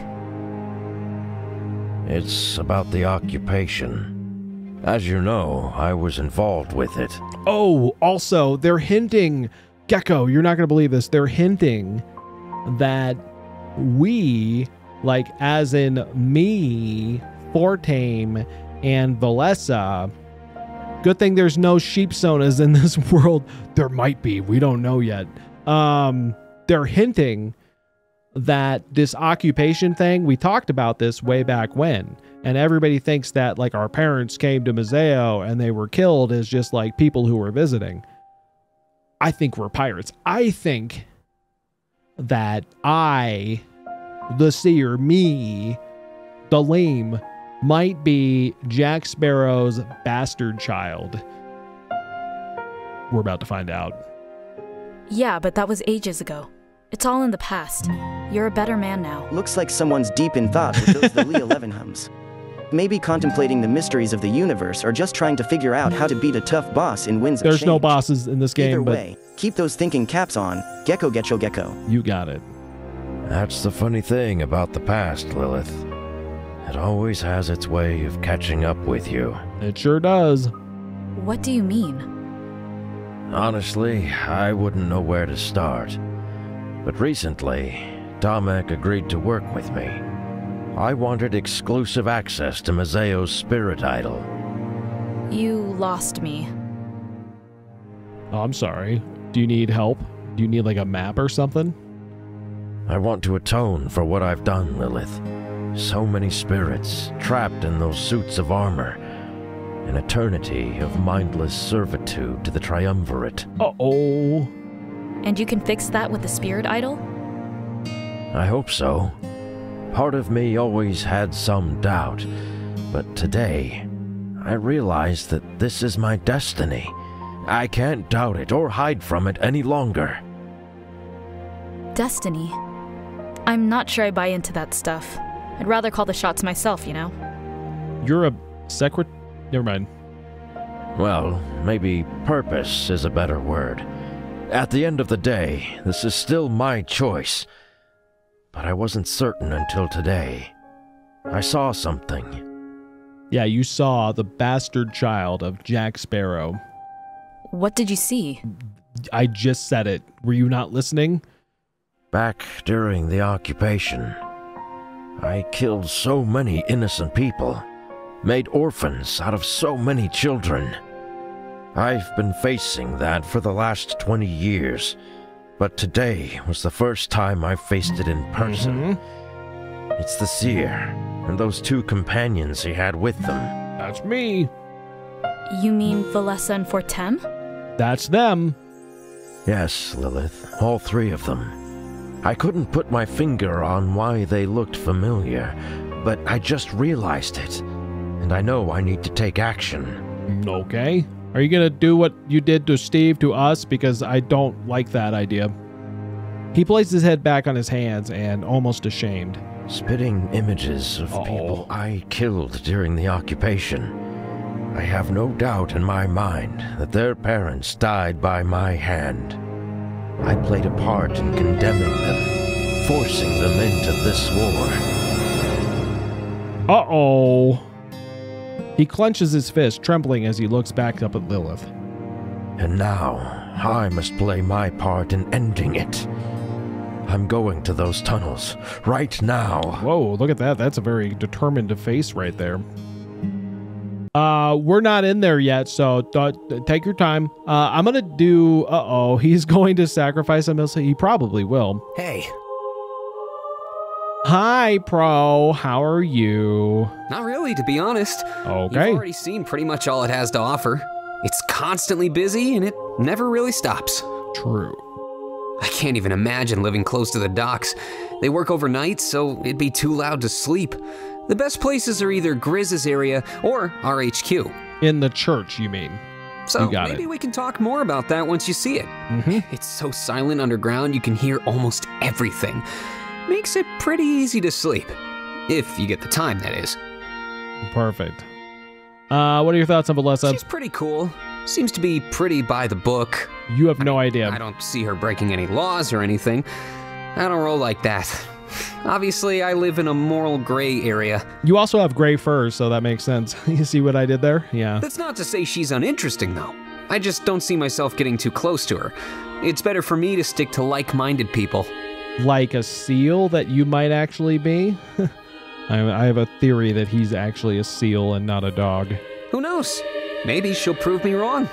It's about the occupation. As you know, I was involved with it. Oh, also, they're hinting... Gecko, you're not going to believe this. They're hinting that we... Like, as in me, Fortaim, and Valessa. Good thing there's no sheep sonas in this world. There might be. We don't know yet. Um, they're hinting that this occupation thing, we talked about this way back when. And everybody thinks that, like, our parents came to Mizeo and they were killed as just, like, people who were visiting. I think we're pirates. I think that I... the seer, me, the Leem, might be Jack Sparrow's bastard child. We're about to find out. Yeah, but that was ages ago. It's all in the past. You're a better man now. Looks like someone's deep in thought with those the Lee eleven hums. Maybe contemplating the mysteries of the universe or just trying to figure out how to beat a tough boss in Winds of Change. There's no bosses in this game. Either way, but keep those thinking caps on. Gecko, Gecko, Gecko. You got it. That's the funny thing about the past, Lilith. It always has its way of catching up with you. It sure does. What do you mean? Honestly, I wouldn't know where to start. But recently, Domek agreed to work with me. I wanted exclusive access to Mizeo's spirit idol. You lost me. Oh, I'm sorry. Do you need help? Do you need like a map or something? I want to atone for what I've done, Lilith. So many spirits, trapped in those suits of armor. An eternity of mindless servitude to the Triumvirate. Uh-oh. And you can fix that with the spirit idol? I hope so. Part of me always had some doubt, but today, I realized that this is my destiny. I can't doubt it or hide from it any longer. Destiny? I'm not sure I buy into that stuff. I'd rather call the shots myself, you know? You're a secret... Never mind. Well, maybe purpose is a better word. At the end of the day, this is still my choice. But I wasn't certain until today. I saw something. Yeah, you saw the bastard child of Jack Sparrow. What did you see? I just said it. Were you not listening? Back during the occupation, I killed so many innocent people, made orphans out of so many children. I've been facing that for the last twenty years. But today was the first time I faced it in person. Mm-hmm. It's the seer and those two companions he had with them. That's me. You mean Valessa and Fortaim? That's them. Yes, Lilith, all three of them. I couldn't put my finger on why they looked familiar, but I just realized it, and I know I need to take action. Okay. Are you going to do what you did to Steve, to us? Because I don't like that idea. He placed his head back on his hands and almost ashamed. Spitting images of Uh-oh. people I killed during the occupation. I have no doubt in my mind that their parents died by my hand. I played a part in condemning them, forcing them into this war. Uh-oh. He clenches his fist, trembling as he looks back up at Lilith. And now, I must play my part in ending it. I'm going to those tunnels, right now. Whoa, look at that. That's a very determined face right there. Uh, we're not in there yet, so take your time. Uh, I'm going to do... Uh-oh, he's going to sacrifice himself. He probably will. Hey. Hi, Pro. How are you? Not really, to be honest. Okay. You've already seen pretty much all it has to offer. It's constantly busy, and it never really stops. True. I can't even imagine living close to the docks. They work overnight, so it'd be too loud to sleep. The best places are either Grizz's area or R H Q. In the church, you mean? So you got maybe it. We can talk more about that once you see it. Mm-hmm. It's so silent underground, you can hear almost everything. Makes it pretty easy to sleep. If you get the time, that is. Perfect. Uh, what are your thoughts on Valessa? She's pretty cool. Seems to be pretty by the book. You have no I, idea. I don't see her breaking any laws or anything. I don't roll like that. Obviously, I live in a moral gray area. You also have gray fur, so that makes sense. You see what I did there? Yeah. That's not to say she's uninteresting, though. I just don't see myself getting too close to her. It's better for me to stick to like-minded people. Like a seal that you might actually be? I have a theory that he's actually a seal and not a dog. Who knows? Maybe she'll prove me wrong.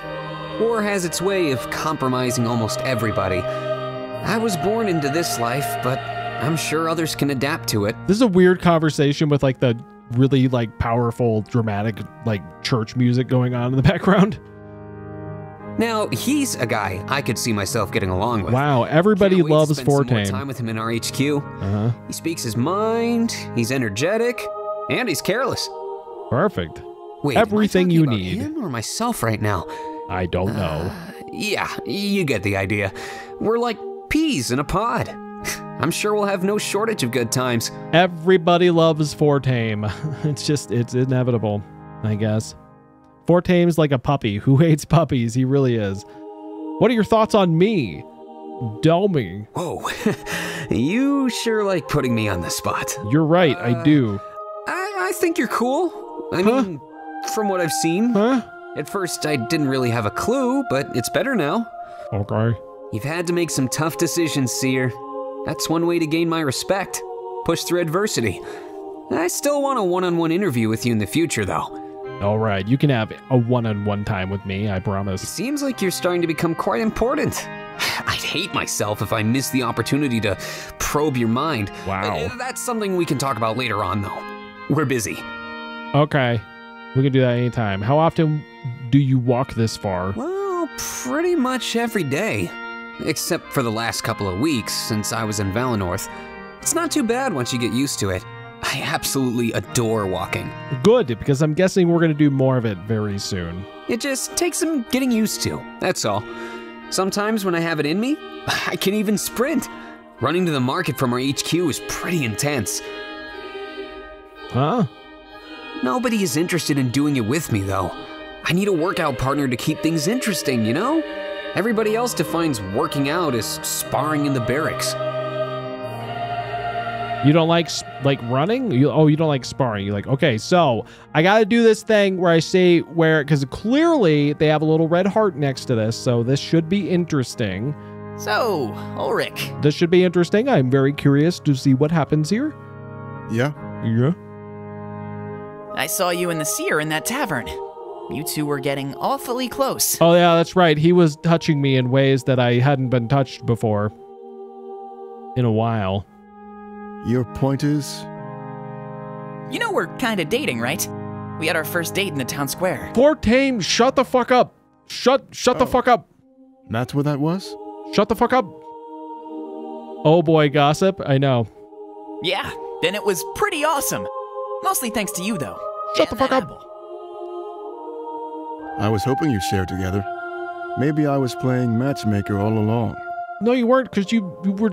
War has its way of compromising almost everybody. I was born into this life, but I'm sure others can adapt to it. This is a weird conversation with like the really like powerful, dramatic like church music going on in the background. Now, he's a guy I could see myself getting along with. Wow, everybody loves Fortaim. Can't wait to spend some more time with him in our H Q. Uh-huh. He speaks his mind, he's energetic, and he's careless. Perfect. Wait, everything you need. Am I talking about him or myself right now? I don't know. Uh, yeah, you get the idea. We're like peas in a pod. I'm sure we'll have no shortage of good times. Everybody loves Fortaim. It's just, it's inevitable, I guess. Fortaim's like a puppy. Who hates puppies? He really is. What are your thoughts on me? Domek. Whoa. You sure like putting me on the spot. You're right, uh, I do. I, I think you're cool. I huh? mean, from what I've seen. Huh? At first, I didn't really have a clue, but it's better now. Okay. You've had to make some tough decisions, Seer. That's one way to gain my respect. Push through adversity. I still want a one-on-one interview with you in the future, though. All right, you can have a one-on-one time with me, I promise. It seems like you're starting to become quite important. I'd hate myself if I missed the opportunity to probe your mind. Wow. That's something we can talk about later on, though. We're busy. Okay, we can do that anytime. How often do you walk this far? Well, pretty much every day, except for the last couple of weeks since I was in Valinorth. It's not too bad once you get used to it. I absolutely adore walking. Good, because I'm guessing we're going to do more of it very soon. It just takes some getting used to, that's all. Sometimes when I have it in me, I can even sprint. Running to the market from our H Q is pretty intense. Huh? Nobody is interested in doing it with me, though. I need a workout partner to keep things interesting, you know? Everybody else defines working out as sparring in the barracks. You don't like, like, running? You, oh, you don't like sparring. You're like, okay, so I got to do this thing where I say where, because clearly they have a little red heart next to this, so this should be interesting. So, Ulrich. This should be interesting. I'm very curious to see what happens here. Yeah. Yeah. I saw you and the Seer in that tavern. You two were getting awfully close. Oh, yeah, that's right. He was touching me in ways that I hadn't been touched before in a while. Your point is? You know we're kind of dating, right? We had our first date in the town square. Fortaim, shut the fuck up. Shut shut oh. the fuck up. That's what that was? Shut the fuck up. Oh boy, gossip. I know. Yeah, then it was pretty awesome. Mostly thanks to you, though. Shut yeah, the fuck up. Apple. I was hoping you shared together. Maybe I was playing matchmaker all along. No, you weren't, because you, you were...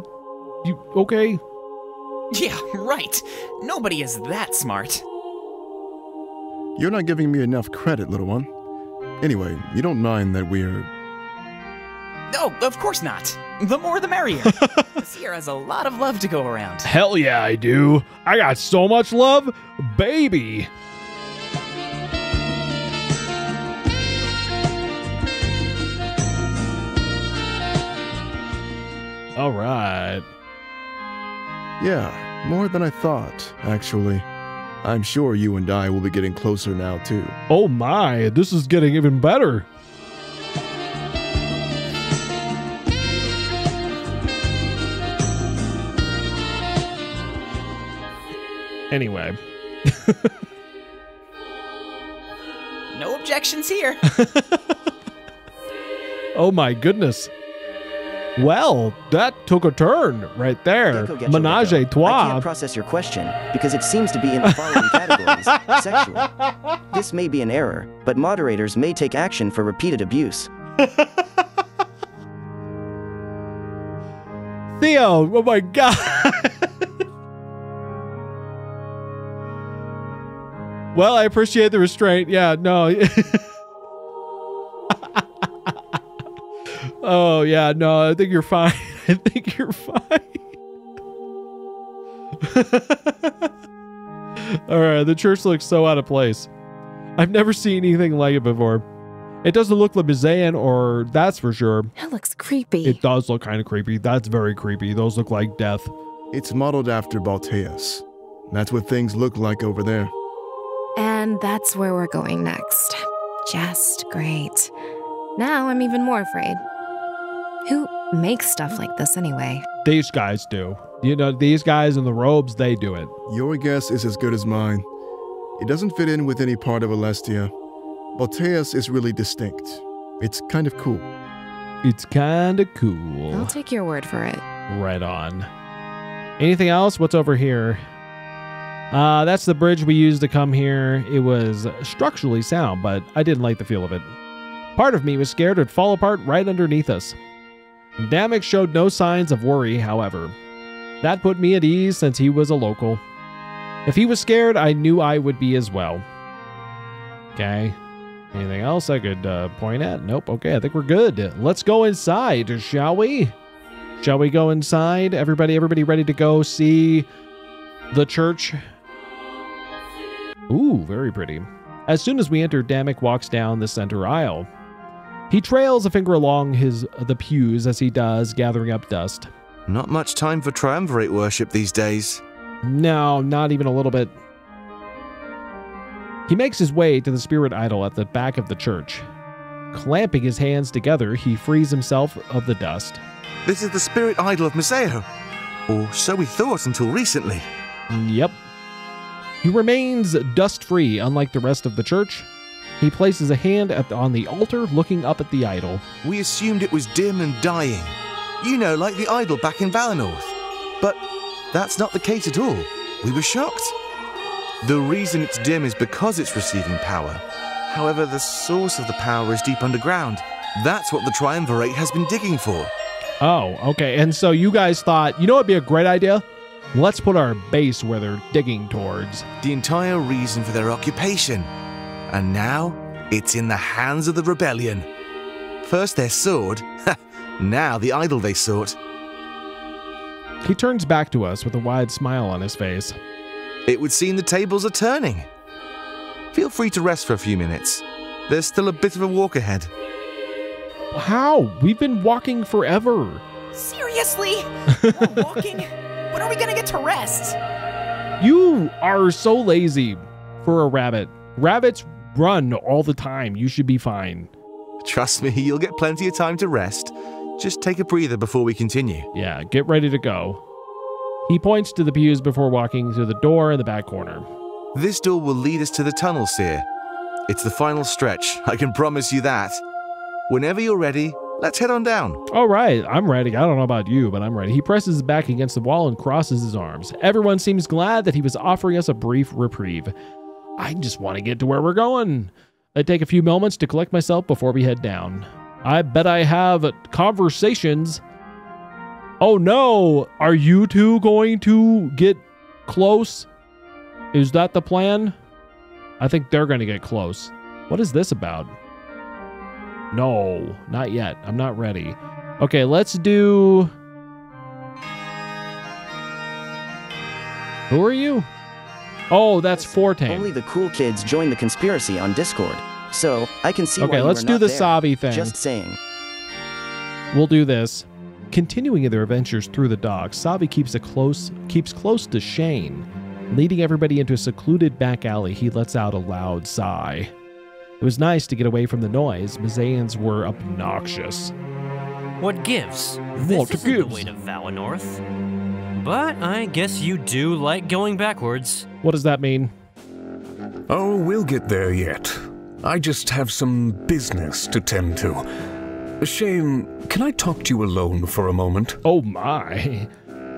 you okay... Yeah, right. Nobody is that smart. You're not giving me enough credit, little one. Anyway, you don't mind that we're... Oh, of course not. The more the merrier. This year has a lot of love to go around. Hell yeah, I do. I got so much love, baby. All right. Yeah, more than I thought, actually. I'm sure you and I will be getting closer now, too. Oh my, this is getting even better. Anyway. No objections here. Oh my goodness. Well, that took a turn right there. Menage a trois. I can't process your question because it seems to be in the following categories. Sexual. This may be an error, but moderators may take action for repeated abuse. Theo, oh my god. Well, I appreciate the restraint. Yeah, no. Oh, yeah, no, I think you're fine. I think you're fine. All right, the church looks so out of place. I've never seen anything like it before. It doesn't look like Mizean, or that's for sure. That looks creepy. It does look kind of creepy. That's very creepy. Those look like death. It's modeled after Baltaeus. That's what things look like over there. And that's where we're going next. Just great. Now I'm even more afraid. Who makes stuff like this anyway? These guys do. You know, these guys in the robes, they do it. Your guess is as good as mine. It doesn't fit in with any part of Alestia. Baltaeus is really distinct. It's kind of cool. It's kind of cool. I'll take your word for it. Right on. Anything else? What's over here? Uh, that's the bridge we used to come here. It was structurally sound, but I didn't like the feel of it. Part of me was scared it'd fall apart right underneath us. Domek showed no signs of worry, however. That put me at ease since he was a local. If he was scared, I knew I would be as well. Okay. Anything else I could uh, point at? Nope. Okay, I think we're good. Let's go inside, shall we? Shall we go inside? Everybody, everybody ready to go see the church? Ooh, very pretty. As soon as we enter, Domek walks down the center aisle. He trails a finger along his the pews as he does, gathering up dust. Not much time for triumvirate worship these days. No, not even a little bit. He makes his way to the spirit idol at the back of the church. Clamping his hands together, he frees himself of the dust. This is the spirit idol of Mizeo, or so we thought until recently. Yep. He remains dust-free, unlike the rest of the church. He places a hand at the, on the altar, looking up at the idol. We assumed it was dim and dying. You know, like the idol back in Valinorth. But that's not the case at all. We were shocked. The reason it's dim is because it's receiving power. However, the source of the power is deep underground. That's what the Triumvirate has been digging for. Oh, okay. And so you guys thought, you know what would be a great idea? Let's put our base where they're digging towards. The entire reason for their occupation. And now, it's in the hands of the rebellion. First their sword, now the idol they sought. He turns back to us with a wide smile on his face. It would seem the tables are turning. Feel free to rest for a few minutes. There's still a bit of a walk ahead. How? We've been walking forever. Seriously? We're walking? When are we going to get to rest? You are so lazy for a rabbit. Rabbits run all the time. You should be fine. Trust me, you'll get plenty of time to rest. Just take a breather before we continue. Yeah, get ready to go. He points to the pews before walking through the door in the back corner. This door will lead us to the tunnel, Seer. It's the final stretch. I can promise you that. Whenever you're ready, let's head on down. All right, I'm ready. I don't know about you, but I'm ready. He presses his back against the wall and crosses his arms. Everyone seems glad that he was offering us a brief reprieve. I just want to get to where we're going. I take a few moments to collect myself before we head down. I bet I have conversations. Oh no, are you two going to get close? Is that the plan? I think they're going to get close. What is this about? No, not yet. I'm not ready. Okay, let's do... Who are you? Oh, that's Fortaim. Only the cool kids join the conspiracy on Discord. So, I can see okay, why let's do the there. Savi thing. Just saying. We'll do this. Continuing their adventures through the docks, Savi keeps a close keeps close to Shane. Leading everybody into a secluded back alley, he lets out a loud sigh. It was nice to get away from the noise. Mizeans were obnoxious. What gives? What this isn't gives? the way to Valinorth. But I guess you do like going backwards. What does that mean? Oh, we'll get there yet. I just have some business to tend to. Shane, can I talk to you alone for a moment? Oh my.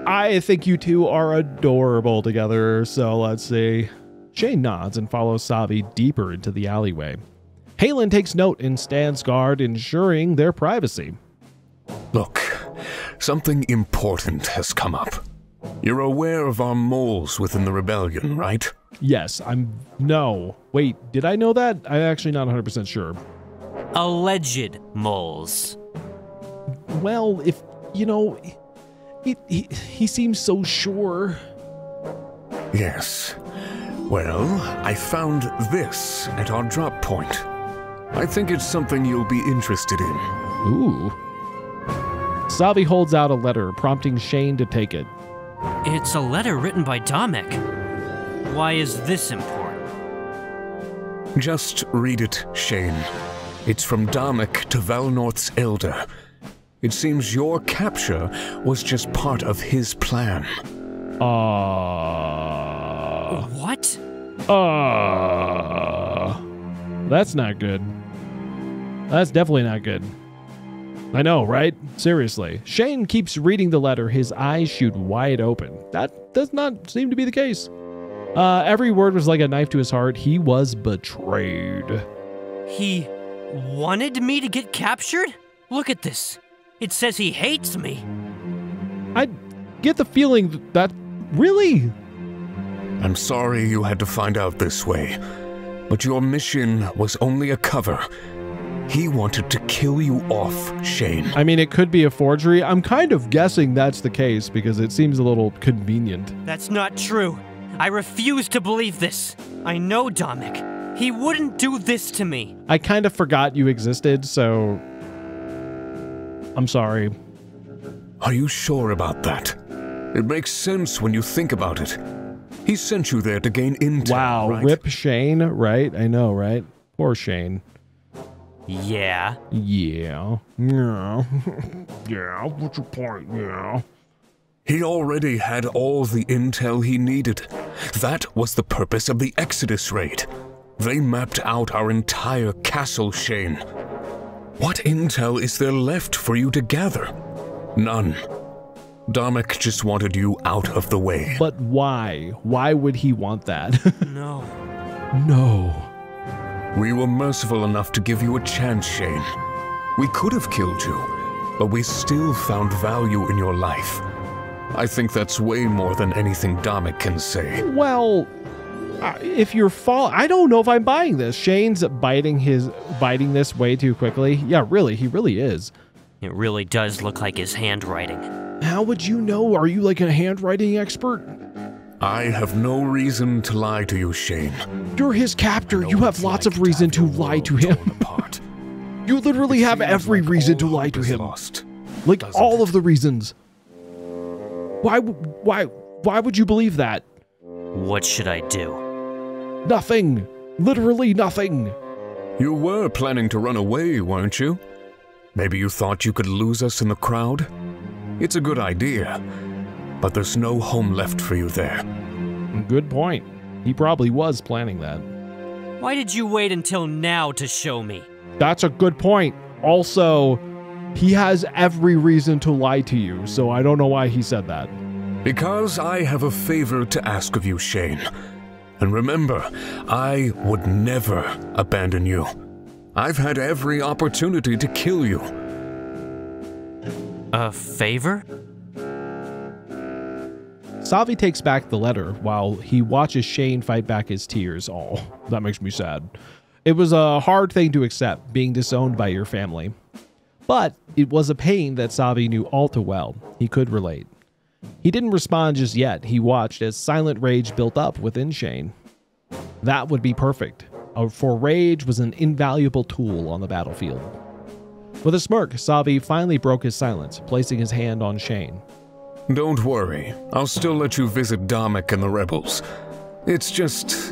I think you two are adorable together, so let's see. Shane nods and follows Savi deeper into the alleyway. Halen takes note and stands guard, ensuring their privacy. Look, something important has come up. You're aware of our moles within the rebellion, right? Yes, I'm... No. Wait, did I know that? I'm actually not one hundred percent sure. Alleged moles. Well, if... You know... He, he, he seems so sure. Yes. Well, I found this at our drop point. I think it's something you'll be interested in. Ooh. Savi holds out a letter, prompting Shane to take it. It's a letter written by Domek. Why is this important? Just read it, Shane. It's from Domek to Valinorth's elder. It seems your capture was just part of his plan. Uh... What? Uh... That's not good. That's definitely not good. I know, right? Seriously. Shane keeps reading the letter, his eyes shoot wide open. That does not seem to be the case. Uh, every word was like a knife to his heart. He was betrayed. He wanted me to get captured? Look at this. It says he hates me. I get the feeling that... Really? I'm sorry you had to find out this way, but your mission was only a cover. He wanted to kill you off, Shane. I mean, it could be a forgery. I'm kind of guessing that's the case because it seems a little convenient. That's not true. I refuse to believe this. I know Domek. He wouldn't do this to me. I kind of forgot you existed, so... I'm sorry. Are you sure about that? It makes sense when you think about it. He sent you there to gain intel, Wow, right? Rip Shane, right? I know, right? Poor Shane. Yeah. Yeah. Yeah. Yeah, what's your point? Yeah. He already had all the intel he needed. That was the purpose of the Exodus raid. They mapped out our entire castle, Shane. What intel is there left for you to gather? None. Domek just wanted you out of the way. But why? Why would he want that? No. No. We were merciful enough to give you a chance, Shane. We could have killed you, but we still found value in your life. I think that's way more than anything Domek can say. Well, if you're fall, I don't know if I'm buying this. Shane's biting his biting this way too quickly. Yeah, really, he really is. It really does look like his handwriting. How would you know? Are you like a handwriting expert? I have no reason to lie to you, Shane. You're his captor. You have lots like of reason to lie to him. You literally it have every like reason to lie to him. Lost, like all it? of the reasons. Why, why, why would you believe that? What should I do? Nothing. Literally nothing. You were planning to run away, weren't you? Maybe you thought you could lose us in the crowd? It's a good idea. But there's no home left for you there. Good point. He probably was planning that. Why did you wait until now to show me? That's a good point. Also, he has every reason to lie to you, so I don't know why he said that. Because I have a favor to ask of you, Shane. And remember, I would never abandon you. I've had every opportunity to kill you. A favor? Savi takes back the letter while he watches Shane fight back his tears. Oh, that makes me sad. It was a hard thing to accept, being disowned by your family. But it was a pain that Savi knew all too well. He could relate. He didn't respond just yet. He watched as silent rage built up within Shane. That would be perfect, for rage was an invaluable tool on the battlefield. With a smirk, Savi finally broke his silence, placing his hand on Shane. Don't worry, I'll still let you visit Domek and the rebels. It's just,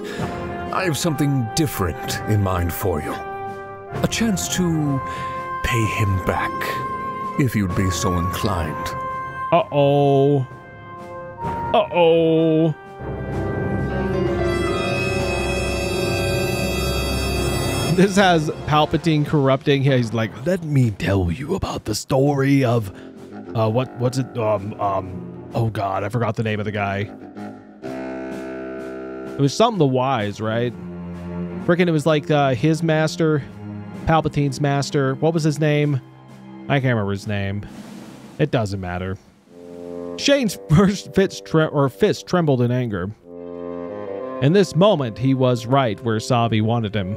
I have something different in mind for you. A chance to pay him back, if you'd be so inclined. Uh-oh. Uh-oh. This has Palpatine corrupting. He's like, let me tell you about the story of... Uh, what, what's it, um, um, oh god, I forgot the name of the guy. It was something the wise, right? Frickin' it was like, uh, his master, Palpatine's master, what was his name? I can't remember his name. It doesn't matter. Shane's first fist, tre or fist trembled in anger. In this moment, he was right where Savi wanted him.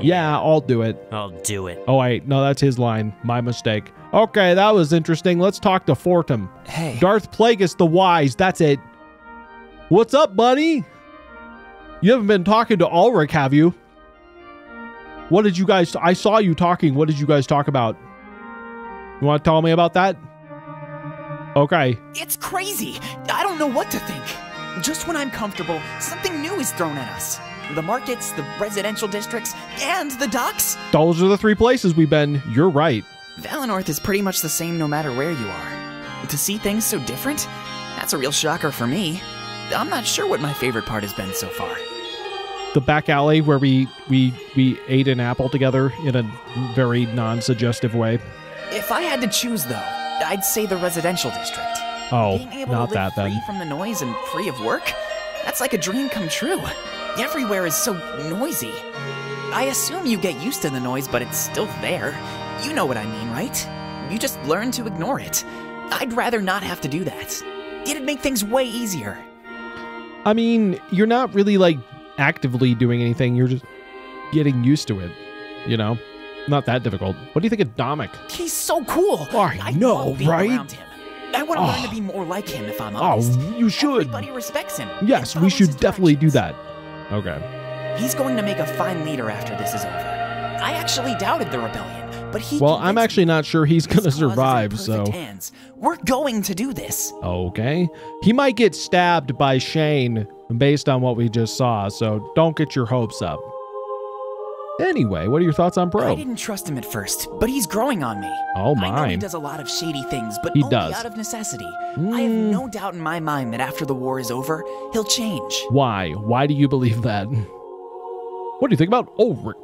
Yeah, I'll do it. I'll do it. Oh, wait. No, that's his line. My mistake. Okay, that was interesting. Let's talk to Fortaim. Hey. Darth Plagueis the Wise. That's it. What's up, buddy? You haven't been talking to Ulrich, have you? What did you guys... I saw you talking. What did you guys talk about? You want to tell me about that? Okay. It's crazy. I don't know what to think. Just when I'm comfortable, something new is thrown at us. The markets, the residential districts, and the docks. Those are the three places we've been. You're right. Valinorth is pretty much the same no matter where you are. To see things so different? That's a real shocker for me. I'm not sure what my favorite part has been so far. The back alley where we, we, we ate an apple together in a very non-suggestive way. If I had to choose, though, I'd say the residential district. Oh, being able not to live that free then. From the noise and free of work? That's like a dream come true. Everywhere is so noisy. I assume you get used to the noise, but it's still there. You know what I mean, right? You just learn to ignore it. I'd rather not have to do that. It'd make things way easier. I mean, you're not really, like, actively doing anything. You're just getting used to it, you know? Not that difficult. What do you think of Domek? He's so cool. Oh, I, I know, right? Around him. I want to oh. learn to be more like him, if I'm honest. Oh, you should. Everybody respects him. Yes, we should definitely do that. Okay. He's going to make a fine leader after this is over. I actually doubted the rebellion, but he... Well, I'm actually not sure he's going to survive, so... Hands. We're going to do this. Okay. He might get stabbed by Shane based on what we just saw, so don't get your hopes up. Anyway, what are your thoughts on Pro? I didn't trust him at first, but he's growing on me. Oh my. I know he does a lot of shady things, but he only does. out of necessity. Mm. I have no doubt in my mind that after the war is over, he'll change. Why? Why do you believe that? What do you think about Ulrich?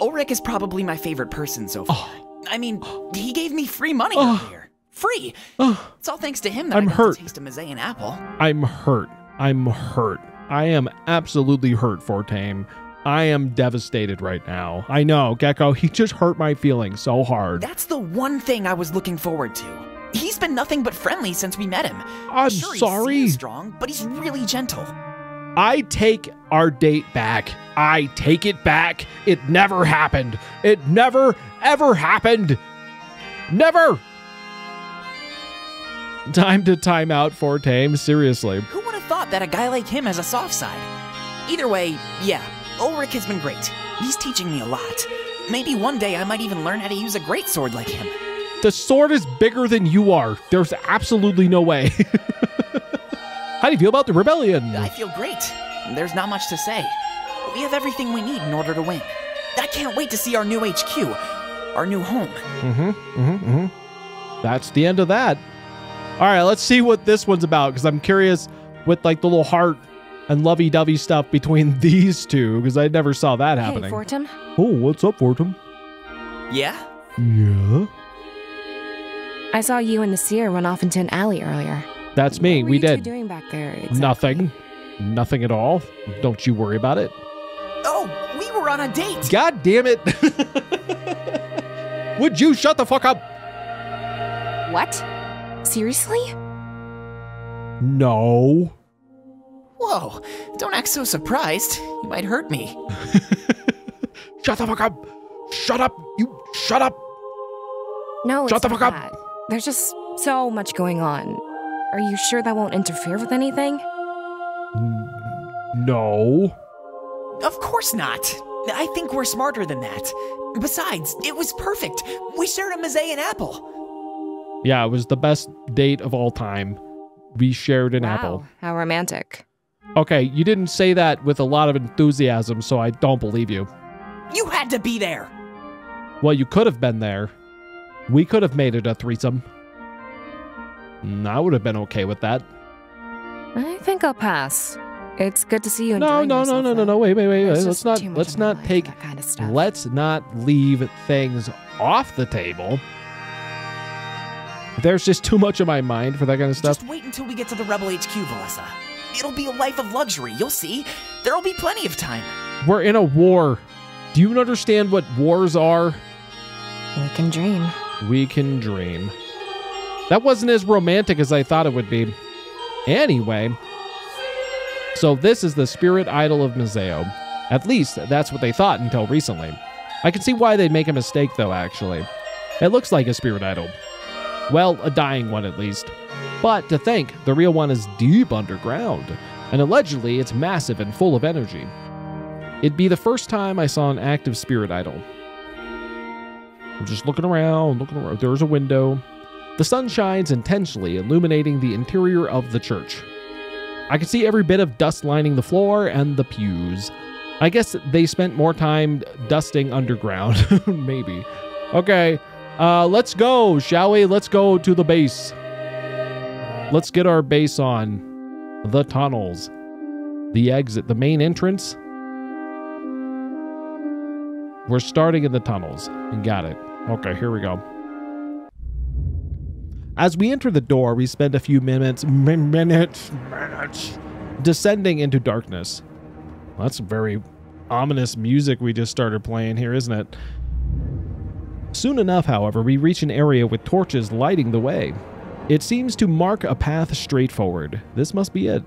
Ulrich is probably my favorite person so far. Oh. I mean, he gave me free money oh. earlier. Free! Oh. It's all thanks to him that I'm I got hurt. to taste a Mizean apple. I'm hurt. I'm hurt. I am absolutely hurt, Fortaim. I am devastated right now. I know, Gecko, he just hurt my feelings so hard. That's the one thing I was looking forward to. He's been nothing but friendly since we met him. I'm sure sorry. He's strong, but he's really gentle. I take our date back. I take it back. It never happened. It never, ever happened. Never. Time to time out for Tame, seriously. Who would have thought that a guy like him has a soft side? Either way, yeah. Ulrich has been great. He's teaching me a lot. Maybe one day I might even learn how to use a great sword like him. The sword is bigger than you are. There's absolutely no way. How do you feel about the rebellion? I feel great. There's not much to say. We have everything we need in order to win. I can't wait to see our new H Q, our new home. Mm-hmm, mm-hmm, mm-hmm. That's the end of that. All right, let's see what this one's about, because I'm curious with like the little heart and lovey-dovey stuff between these two, because I never saw that happening. Hey, Fortum. Oh, what's up, Fortum? Yeah? Yeah? I saw you and the seer run off into an alley earlier. That's me. What were we you did. What doing back there? Exactly? Nothing. Nothing at all. Don't you worry about it. Oh, we were on a date. God damn it. Would you shut the fuck up? What? Seriously? No. Whoa, don't act so surprised. You might hurt me. Shut the fuck up. Shut up. You shut up. No, shut it's the fuck not up. That. There's just so much going on. Are you sure that won't interfere with anything? No. Of course not. I think we're smarter than that. Besides, it was perfect. We shared a Mizean apple. Yeah, it was the best date of all time. We shared an wow, apple. How romantic. Okay, you didn't say that with a lot of enthusiasm, so I don't believe you. You had to be there. Well, you could have been there. We could have made it a threesome. I would have been okay with that. I think I'll pass. It's good to see you. No, no, no, no, no, no. Wait, wait, wait. Let's not. Let's not take. Kind of stuff. Let's not leave things off the table. There's just too much in my mind for that kind of stuff. Just wait until we get to the Rebel H Q, Valessa. It'll be a life of luxury. You'll see. There'll be plenty of time. We're in a war. Do you understand what wars are? We can dream. We can dream. That wasn't as romantic as I thought it would be. Anyway. So this is the spirit idol of Mizeo. At least that's what they thought until recently. I can see why they'd make a mistake, though, actually. It looks like a spirit idol. Well, a dying one at least. But to think, the real one is deep underground, and allegedly it's massive and full of energy. It'd be the first time I saw an active spirit idol. I'm just looking around, looking around. There's a window. The sun shines intensely, illuminating the interior of the church. I can see every bit of dust lining the floor and the pews. I guess they spent more time dusting underground. Maybe. Okay. Uh, let's go, shall we? Let's go to the base. Let's get our base on. The tunnels. The exit. The main entrance. We're starting in the tunnels. Got it. Okay, here we go. As we enter the door, we spend a few minutes... Minutes... Minutes... descending into darkness. That's very ominous music we just started playing here, isn't it? Soon enough, however, we reach an area with torches lighting the way. It seems to mark a path straight forward. This must be it.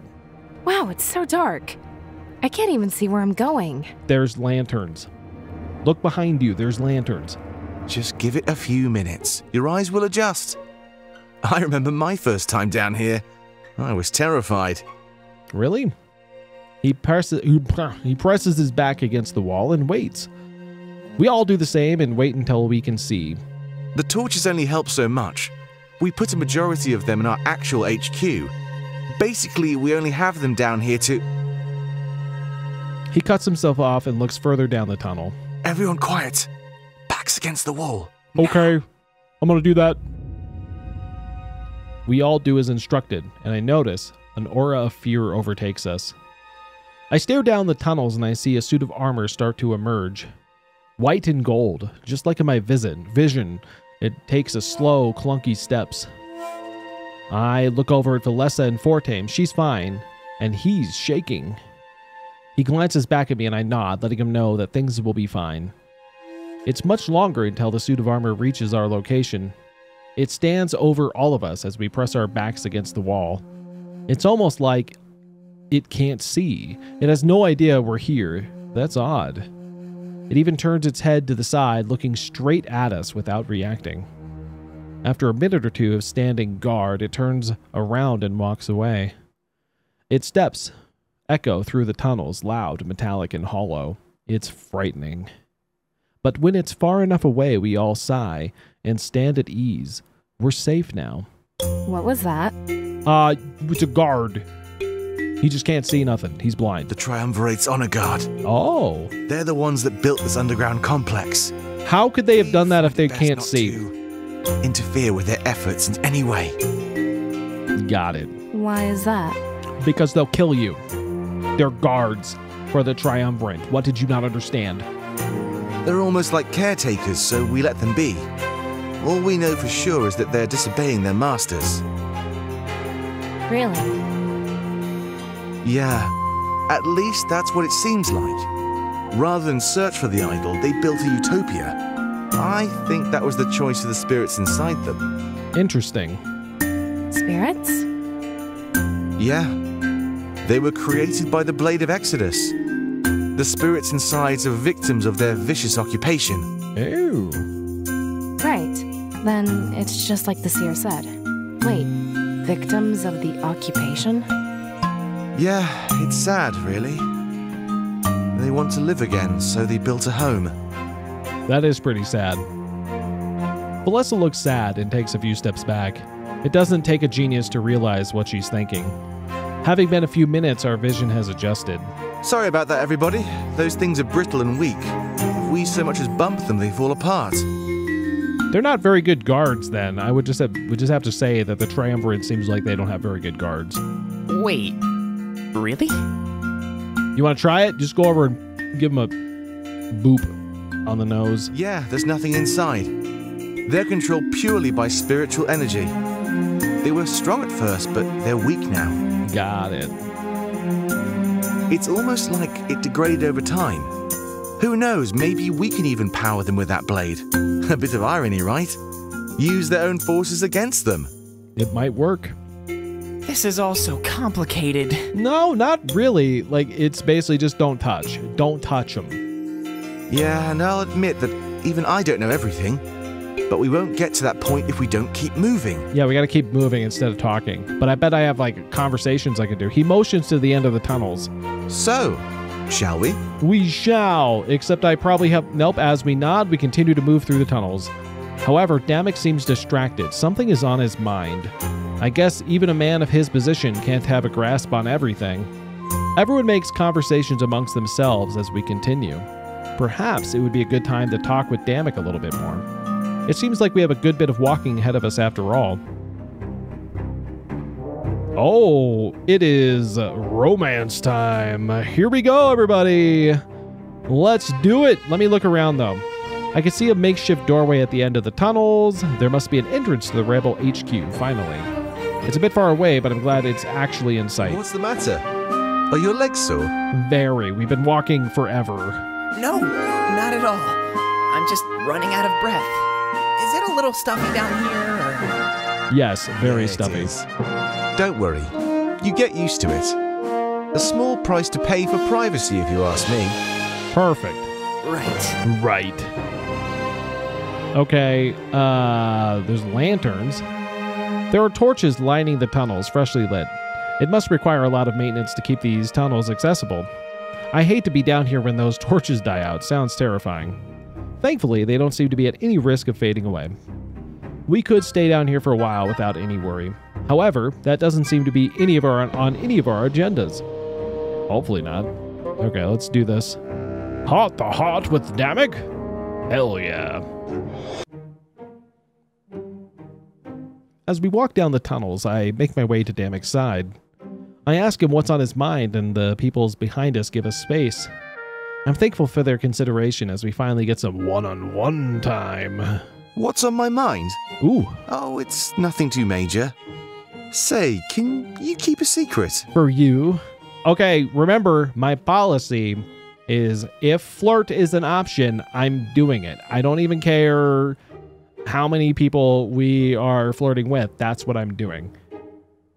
Wow, it's so dark. I can't even see where I'm going. There's lanterns. Look behind you, there's lanterns. Just give it a few minutes. Your eyes will adjust. I remember my first time down here. I was terrified. Really? He presses, he presses his back against the wall and waits. We all do the same and wait until we can see. The torches only help so much. We put a majority of them in our actual H Q. Basically, we only have them down here to... He cuts himself off and looks further down the tunnel. Everyone quiet. Backs against the wall. Okay, now. I'm gonna do that. We all do as instructed, and I notice an aura of fear overtakes us. I stare down the tunnels and I see a suit of armor start to emerge. White and gold, just like in my vision. It takes a slow, clunky steps. I look over at Valessa and Fortaim. She's fine, and he's shaking. He glances back at me and I nod, letting him know that things will be fine. It's much longer until the suit of armor reaches our location. It stands over all of us as we press our backs against the wall. It's almost like it can't see. It has no idea we're here. That's odd. It even turns its head to the side, looking straight at us without reacting. After a minute or two of standing guard, it turns around and walks away. Its steps echo through the tunnels, loud, metallic, and hollow. It's frightening. But when it's far enough away, we all sigh and stand at ease. We're safe now. What was that? Uh, it's a guard. He just can't see nothing. He's blind. The Triumvirate's honor guard. Oh. They're the ones that built this underground complex. How could they have done that if they can't see? Interfere with their efforts in any way. Got it. Why is that? Because they'll kill you. They're guards for the Triumvirate. What did you not understand? They're almost like caretakers, so we let them be. All we know for sure is that they're disobeying their masters. Really? Yeah, at least that's what it seems like. Rather than search for the idol, they built a utopia. I think that was the choice of the spirits inside them. Interesting. Spirits? Yeah. They were created by the Blade of Exodus. The spirits inside are victims of their vicious occupation. Oh. Right. Then it's just like the seer said. Wait, victims of the occupation? Yeah, it's sad, really. They want to live again, so they built a home. That is pretty sad. Valessa looks sad and takes a few steps back. It doesn't take a genius to realize what she's thinking. Having been a few minutes, our vision has adjusted. Sorry about that, everybody. Those things are brittle and weak. If we so much as bump them, they fall apart. They're not very good guards, then. I would just have, would just have to say that the Triumvirate seems like they don't have very good guards. Wait. Really? You want to try it? Just go over and give him a boop on the nose. Yeah, there's nothing inside. They're controlled purely by spiritual energy. They were strong at first, but they're weak now. Got it. It's almost like it degraded over time. Who knows, maybe we can even power them with that blade. A bit of irony, right? Use their own forces against them. It might work. This is all so complicated. No, not really. Like, it's basically just don't touch. Don't touch them. Yeah, and I'll admit that even I don't know everything. But we won't get to that point if we don't keep moving. Yeah, we gotta keep moving instead of talking. But I bet I have, like, conversations I can do. He motions to the end of the tunnels. So, shall we? We shall. Except I probably have... Nope, as we nod, we continue to move through the tunnels. However, Domek seems distracted. Something is on his mind. I guess even a man of his position can't have a grasp on everything. Everyone makes conversations amongst themselves as we continue. Perhaps it would be a good time to talk with Domek a little bit more. It seems like we have a good bit of walking ahead of us after all. Oh, it is romance time. Here we go, everybody. Let's do it. Let me look around, though. I can see a makeshift doorway at the end of the tunnels. There must be an entrance to the rebel H Q, finally. It's a bit far away, but I'm glad it's actually in sight. What's the matter? Are your legs sore? Very. We've been walking forever. No, not at all. I'm just running out of breath. Is it a little stuffy down here? Or... Yes, very stuffy. Don't worry. You get used to it. A small price to pay for privacy, if you ask me. Perfect. Right. Right. Okay, uh, there's lanterns. There are torches lining the tunnels, freshly lit. It must require a lot of maintenance to keep these tunnels accessible. I hate to be down here when those torches die out. Sounds terrifying. Thankfully, they don't seem to be at any risk of fading away. We could stay down here for a while without any worry. However, that doesn't seem to be any of our on any of our agendas. Hopefully not. Okay, let's do this. Heart the heart with Domek? Hell yeah. As we walk down the tunnels, I make my way to Domek's side. I ask him what's on his mind, and the peoples behind us give us space. I'm thankful for their consideration as we finally get some one-on-one time. What's on my mind? Ooh. Oh, it's nothing too major. Say, can you keep a secret? For you? Okay, remember, my policy is if flirt is an option, I'm doing it. I don't even care how many people we are flirting with. That's what I'm doing.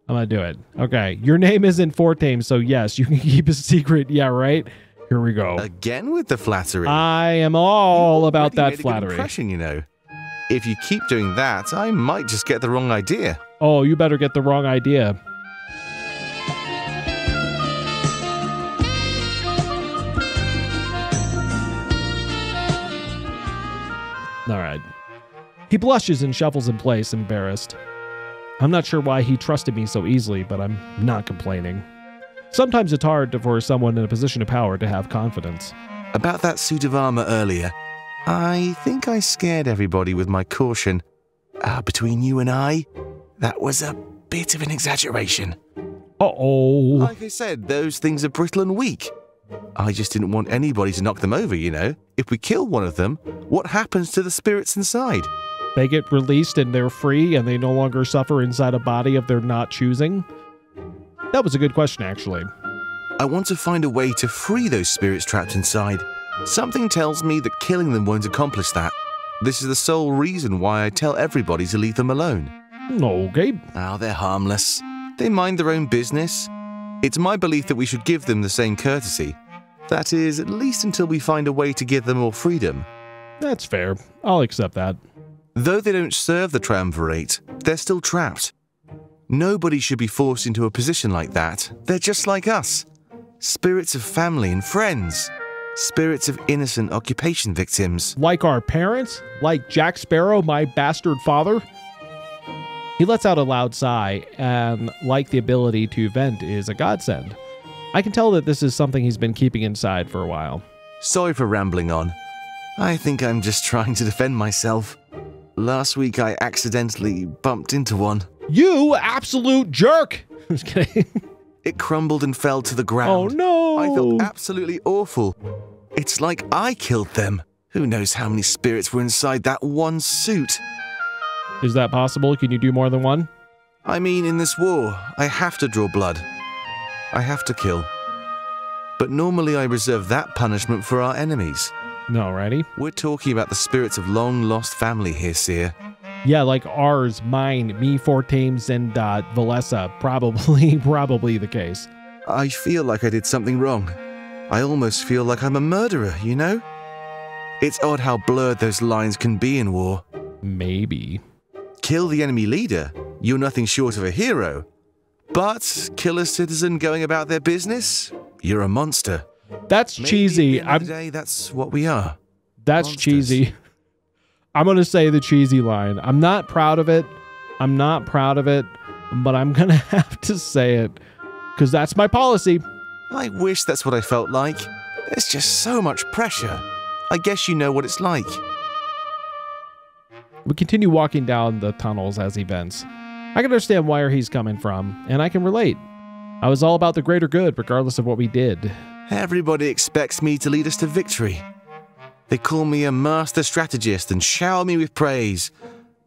I'm gonna do it. Okay, your name isn't Fortaim, so yes, you can keep a secret. Yeah, right? Here we go. Again with the flattery. I am all about that flattery. Good impression, you know. If you keep doing that, I might just get the wrong idea. Oh, you better get the wrong idea. All right. He blushes and shuffles in place, embarrassed. I'm not sure why he trusted me so easily, but I'm not complaining. Sometimes it's hard for someone in a position of power to have confidence. About that suit of armor earlier, I think I scared everybody with my caution. Uh, between you and I, that was a bit of an exaggeration. Uh-oh. Like I said, those things are brittle and weak. I just didn't want anybody to knock them over, you know. If we kill one of them, what happens to the spirits inside? They get released and they're free and they no longer suffer inside a body of their not choosing? That was a good question, actually. I want to find a way to free those spirits trapped inside. Something tells me that killing them won't accomplish that. This is the sole reason why I tell everybody to leave them alone. Okay. Oh, they're harmless. They mind their own business. It's my belief that we should give them the same courtesy. That is, at least until we find a way to give them more freedom. That's fair. I'll accept that. Though they don't serve the Triumvirate, they're still trapped. Nobody should be forced into a position like that. They're just like us. Spirits of family and friends. Spirits of innocent occupation victims. Like our parents? Like Jack Sparrow, my bastard father? He lets out a loud sigh, and like the ability to vent is a godsend. I can tell that this is something he's been keeping inside for a while. Sorry for rambling on. I think I'm just trying to defend myself. Last week I accidentally bumped into one. You absolute jerk! Just kidding. It crumbled and fell to the ground. Oh no! I felt absolutely awful. It's like I killed them. Who knows how many spirits were inside that one suit? Is that possible? Can you do more than one? I mean, in this war, I have to draw blood. I have to kill. But normally I reserve that punishment for our enemies. Alrighty. We're talking about the spirits of long-lost family here, Seer. Yeah, like ours, mine, me, Fortaim's, and uh, Valessa. Probably, probably the case. I feel like I did something wrong. I almost feel like I'm a murderer, you know? It's odd how blurred those lines can be in war. Maybe. Kill the enemy leader, you're nothing short of a hero. But kill a citizen going about their business, you're a monster. That's Maybe cheesy. I'm day, that's what we are. That's monsters. Cheesy. I'm gonna say the cheesy line. I'm not proud of it. I'm not proud of it, but I'm gonna have to say it because that's my policy. I wish that's what I felt like. There's just so much pressure. I guess you know what it's like. We continue walking down the tunnels as he vents. I can understand where he's coming from, and I can relate. I was all about the greater good, regardless of what we did. Everybody expects me to lead us to victory. They call me a master strategist and shower me with praise.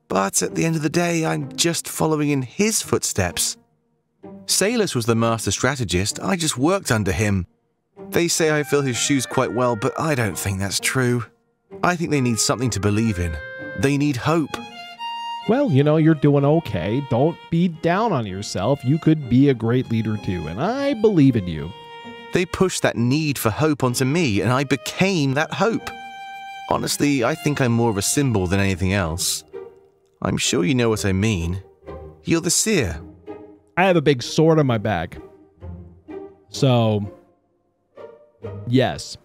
But at the end of the day, I'm just following in his footsteps. Salus was the master strategist. I just worked under him. They say I fill his shoes quite well, but I don't think that's true. I think they need something to believe in. They need hope. Well, you know, you're doing okay. Don't be down on yourself. You could be a great leader too, and I believe in you. They pushed that need for hope onto me, and I became that hope. Honestly, I think I'm more of a symbol than anything else. I'm sure you know what I mean. You're the seer. I have a big sword on my back. So, yes.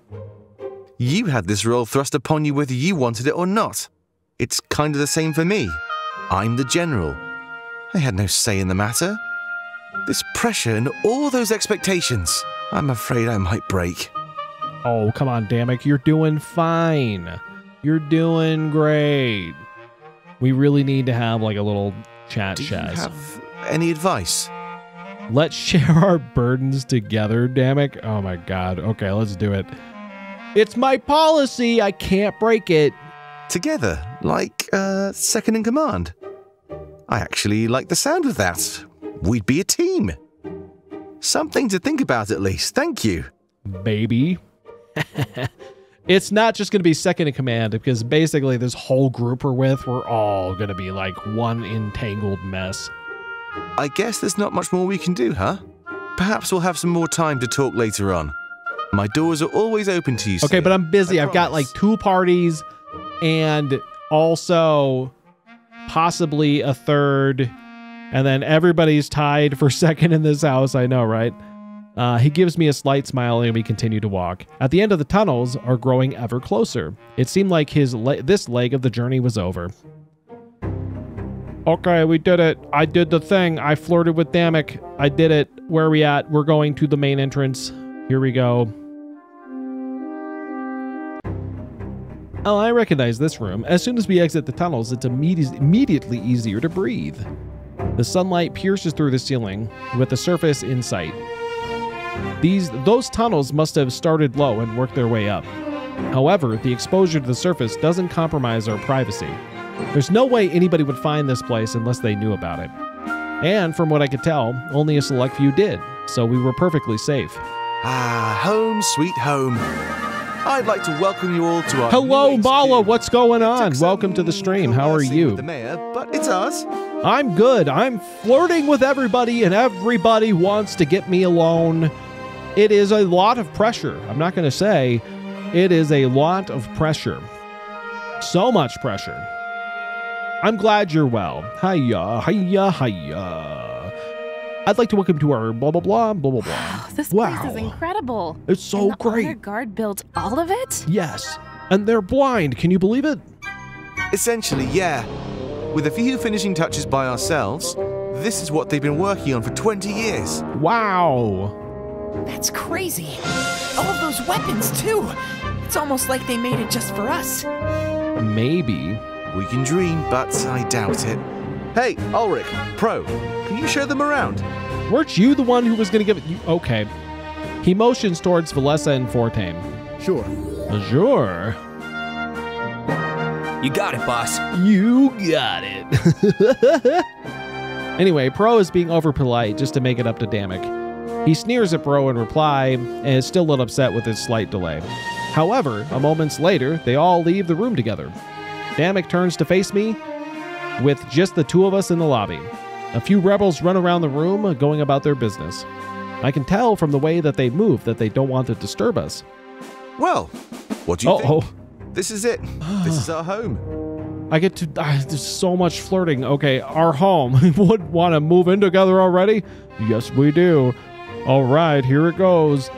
You had this role thrust upon you whether you wanted it or not. It's kind of the same for me. I'm the general. I had no say in the matter. This pressure and all those expectations, I'm afraid I might break. Oh, come on, Domek. You're doing fine. You're doing great. We really need to have like a little chat. Do you have any advice? Let's share our burdens together, Domek. Oh my God. Okay, let's do it. It's my policy. I can't break it. Together, like uh, second in command. I actually like the sound of that. We'd be a team. Something to think about at least. Thank you. Baby. It's not just going to be second in command, because basically this whole group we're with, we're all going to be like one entangled mess. I guess there's not much more we can do, huh? Perhaps we'll have some more time to talk later on. My doors are always open to you, sir. Okay, but I'm busy. I've got like two parties and also possibly a third. And then everybody's tied for second in this house. I know, right? Uh, he gives me a slight smile, and we continue to walk. At the end of the tunnels are growing ever closer. It seemed like his le this leg of the journey was over. Okay, we did it. I did the thing. I flirted with Domek. I did it. Where are we at? We're going to the main entrance. Here we go. Oh, I recognize this room. As soon as we exit the tunnels, it's immedi- immediately easier to breathe. The sunlight pierces through the ceiling with the surface in sight. These, those tunnels must have started low and worked their way up. However, the exposure to the surface doesn't compromise our privacy. There's no way anybody would find this place unless they knew about it. And from what I could tell, only a select few did, so we were perfectly safe. Ah, home sweet home. I'd like to welcome you all to our... Hello, Mala, what's going on? Welcome to the stream. How are you? The mayor, but it's us. I'm good. I'm flirting with everybody, and everybody wants to get me alone. It is a lot of pressure. I'm not going to say. It is a lot of pressure. So much pressure. I'm glad you're well. Hiya, hiya, hiya. I'd like to welcome to our blah, blah, blah, blah, blah, blah. Wow, this wow. place is incredible. It's so and the great. Honor Guard built all of it? Yes. And they're blind. Can you believe it? Essentially, yeah. With a few finishing touches by ourselves, this is what they've been working on for twenty years. Wow. That's crazy. All of those weapons, too. It's almost like they made it just for us. Maybe. We can dream, but I doubt it. Hey, Ulrich, Pro, can you show them around? Weren't you the one who was going to give it? You? Okay. He motions towards Valessa and Fortaim. Sure. Sure. You got it, boss. You got it. Anyway, Pro is being over polite just to make it up to Domek. He sneers at Pro in reply and is still a little upset with his slight delay. However, a moment later, they all leave the room together. Domek turns to face me with just the two of us in the lobby. A few rebels run around the room going about their business. I can tell from the way that they move that they don't want to disturb us. Well, what do you oh, think? Oh. This is it. This is our home. I get to... Uh, there's so much flirting. Okay, our home. We would want to move in together already? Yes, we do. All right, here it goes.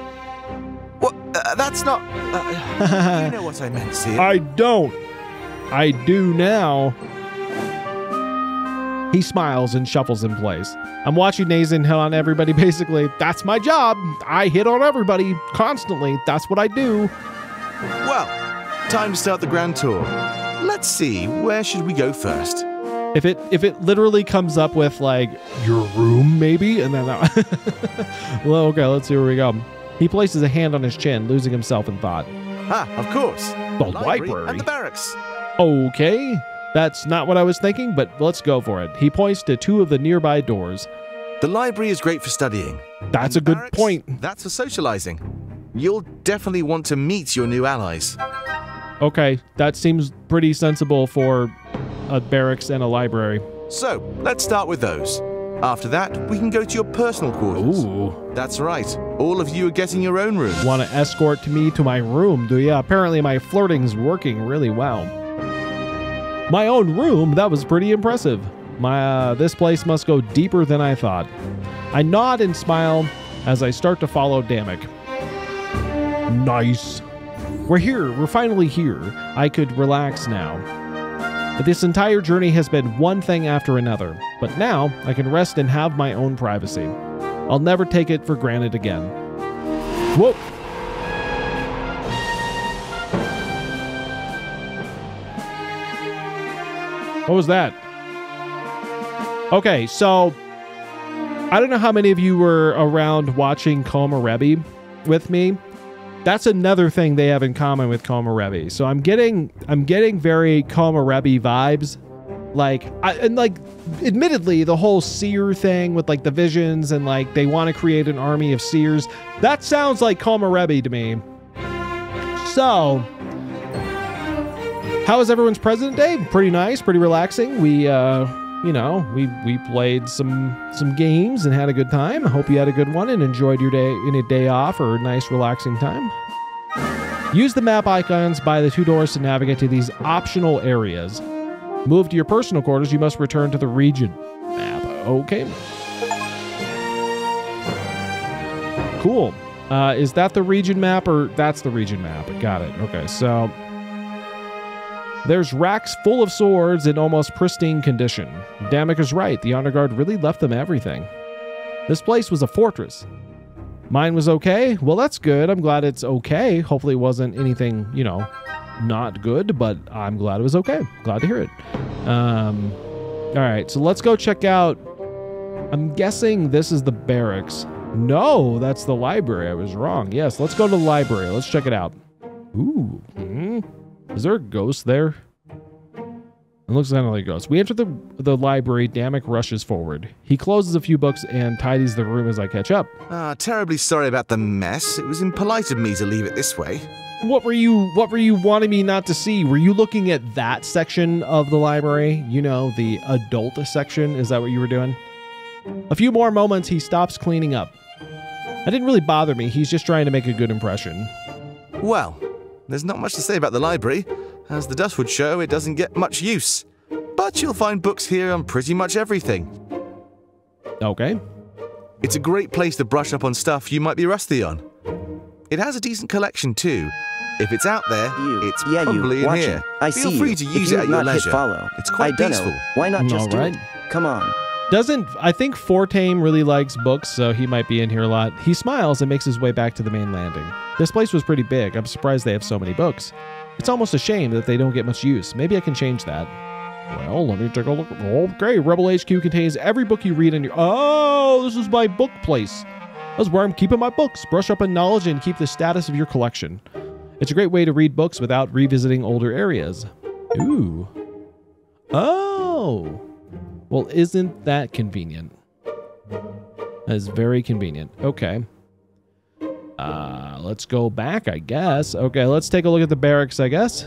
What? Uh, that's not... Uh, you know what I meant, see? I don't. I do now. He smiles and shuffles in place. I'm watching Neizan hit on everybody, basically. That's my job. I hit on everybody constantly. That's what I do. Well... Time to start the grand tour. Let's see, where should we go first? If it if it literally comes up with like your room, maybe, and then I well, okay, let's see where we go. He places a hand on his chin, losing himself in thought. Ah, of course. The, the library, library and the barracks. Okay, that's not what I was thinking, but let's go for it. He points to two of the nearby doors. The library is great for studying. That's and a good barracks, point. That's for socializing. You'll definitely want to meet your new allies. Okay, that seems pretty sensible for a barracks and a library. So, let's start with those. After that, we can go to your personal quarters. Ooh. That's right. All of you are getting your own room. Want to escort me to my room, do ya? Apparently my flirting's working really well. My own room? That was pretty impressive. My, uh, this place must go deeper than I thought. I nod and smile as I start to follow Domek. Nice. We're here. We're finally here. I could relax now. But this entire journey has been one thing after another. But now I can rest and have my own privacy. I'll never take it for granted again. Whoa. What was that? Okay, so I don't know how many of you were around watching Komorebi with me. That's another thing they have in common with Komorebi. So I'm getting I'm getting very Komorebi vibes. Like I, and like admittedly the whole seer thing with like the visions and like they want to create an army of seers. That sounds like Komorebi to me. So how was everyone's President Day? Pretty nice, pretty relaxing. We uh you know, we we played some some games and had a good time. I hope you had a good one and enjoyed your day in a day off or a nice relaxing time. Use the map icons by the two doors to navigate to these optional areas. Move to your personal quarters, you must return to the region map. Okay. Cool. Uh, is that the region map or that's the region map? Got it. Okay, so there's racks full of swords in almost pristine condition. Domek is right. The honor guard really left them everything. This place was a fortress. Mine was okay. Well, that's good. I'm glad it's okay. Hopefully it wasn't anything, you know, not good, but I'm glad it was okay. Glad to hear it. Um, all right, so let's go check out. I'm guessing this is the barracks. No, that's the library. I was wrong. Yes, let's go to the library. Let's check it out. Ooh. Hmm. Is there a ghost there? It looks kind of like a ghost. We enter the, the library. Domek rushes forward. He closes a few books and tidies the room as I catch up. Ah, uh, terribly sorry about the mess. It was impolite of me to leave it this way. What were you, what were you wanting me not to see? Were you looking at that section of the library? You know, the adult section? Is that what you were doing? A few more moments, he stops cleaning up. That didn't really bother me. He's just trying to make a good impression. Well, there's not much to say about the library. As the dust would show, it doesn't get much use. But you'll find books here on pretty much everything. Okay. It's a great place to brush up on stuff you might be rusty on. It has a decent collection too. If it's out there, you, it's yeah, probably you, in here. It. I Feel see free to use it at your leisure. Follow. It's quite I peaceful. Know. Why not just do right. it? Come on. Doesn't I think Fortaim really likes books, so he might be in here a lot. He smiles and makes his way back to the main landing. This place was pretty big. I'm surprised they have so many books. It's almost a shame that they don't get much use. Maybe I can change that. Well, let me take a look. Okay, Rebel H Q contains every book you read in your... Oh, this is my book place. That's where I'm keeping my books. Brush up on knowledge and keep the status of your collection. It's a great way to read books without revisiting older areas. Ooh. Oh. Well, isn't that convenient? That is very convenient. Okay. Uh, let's go back, I guess. Okay, let's take a look at the barracks, I guess.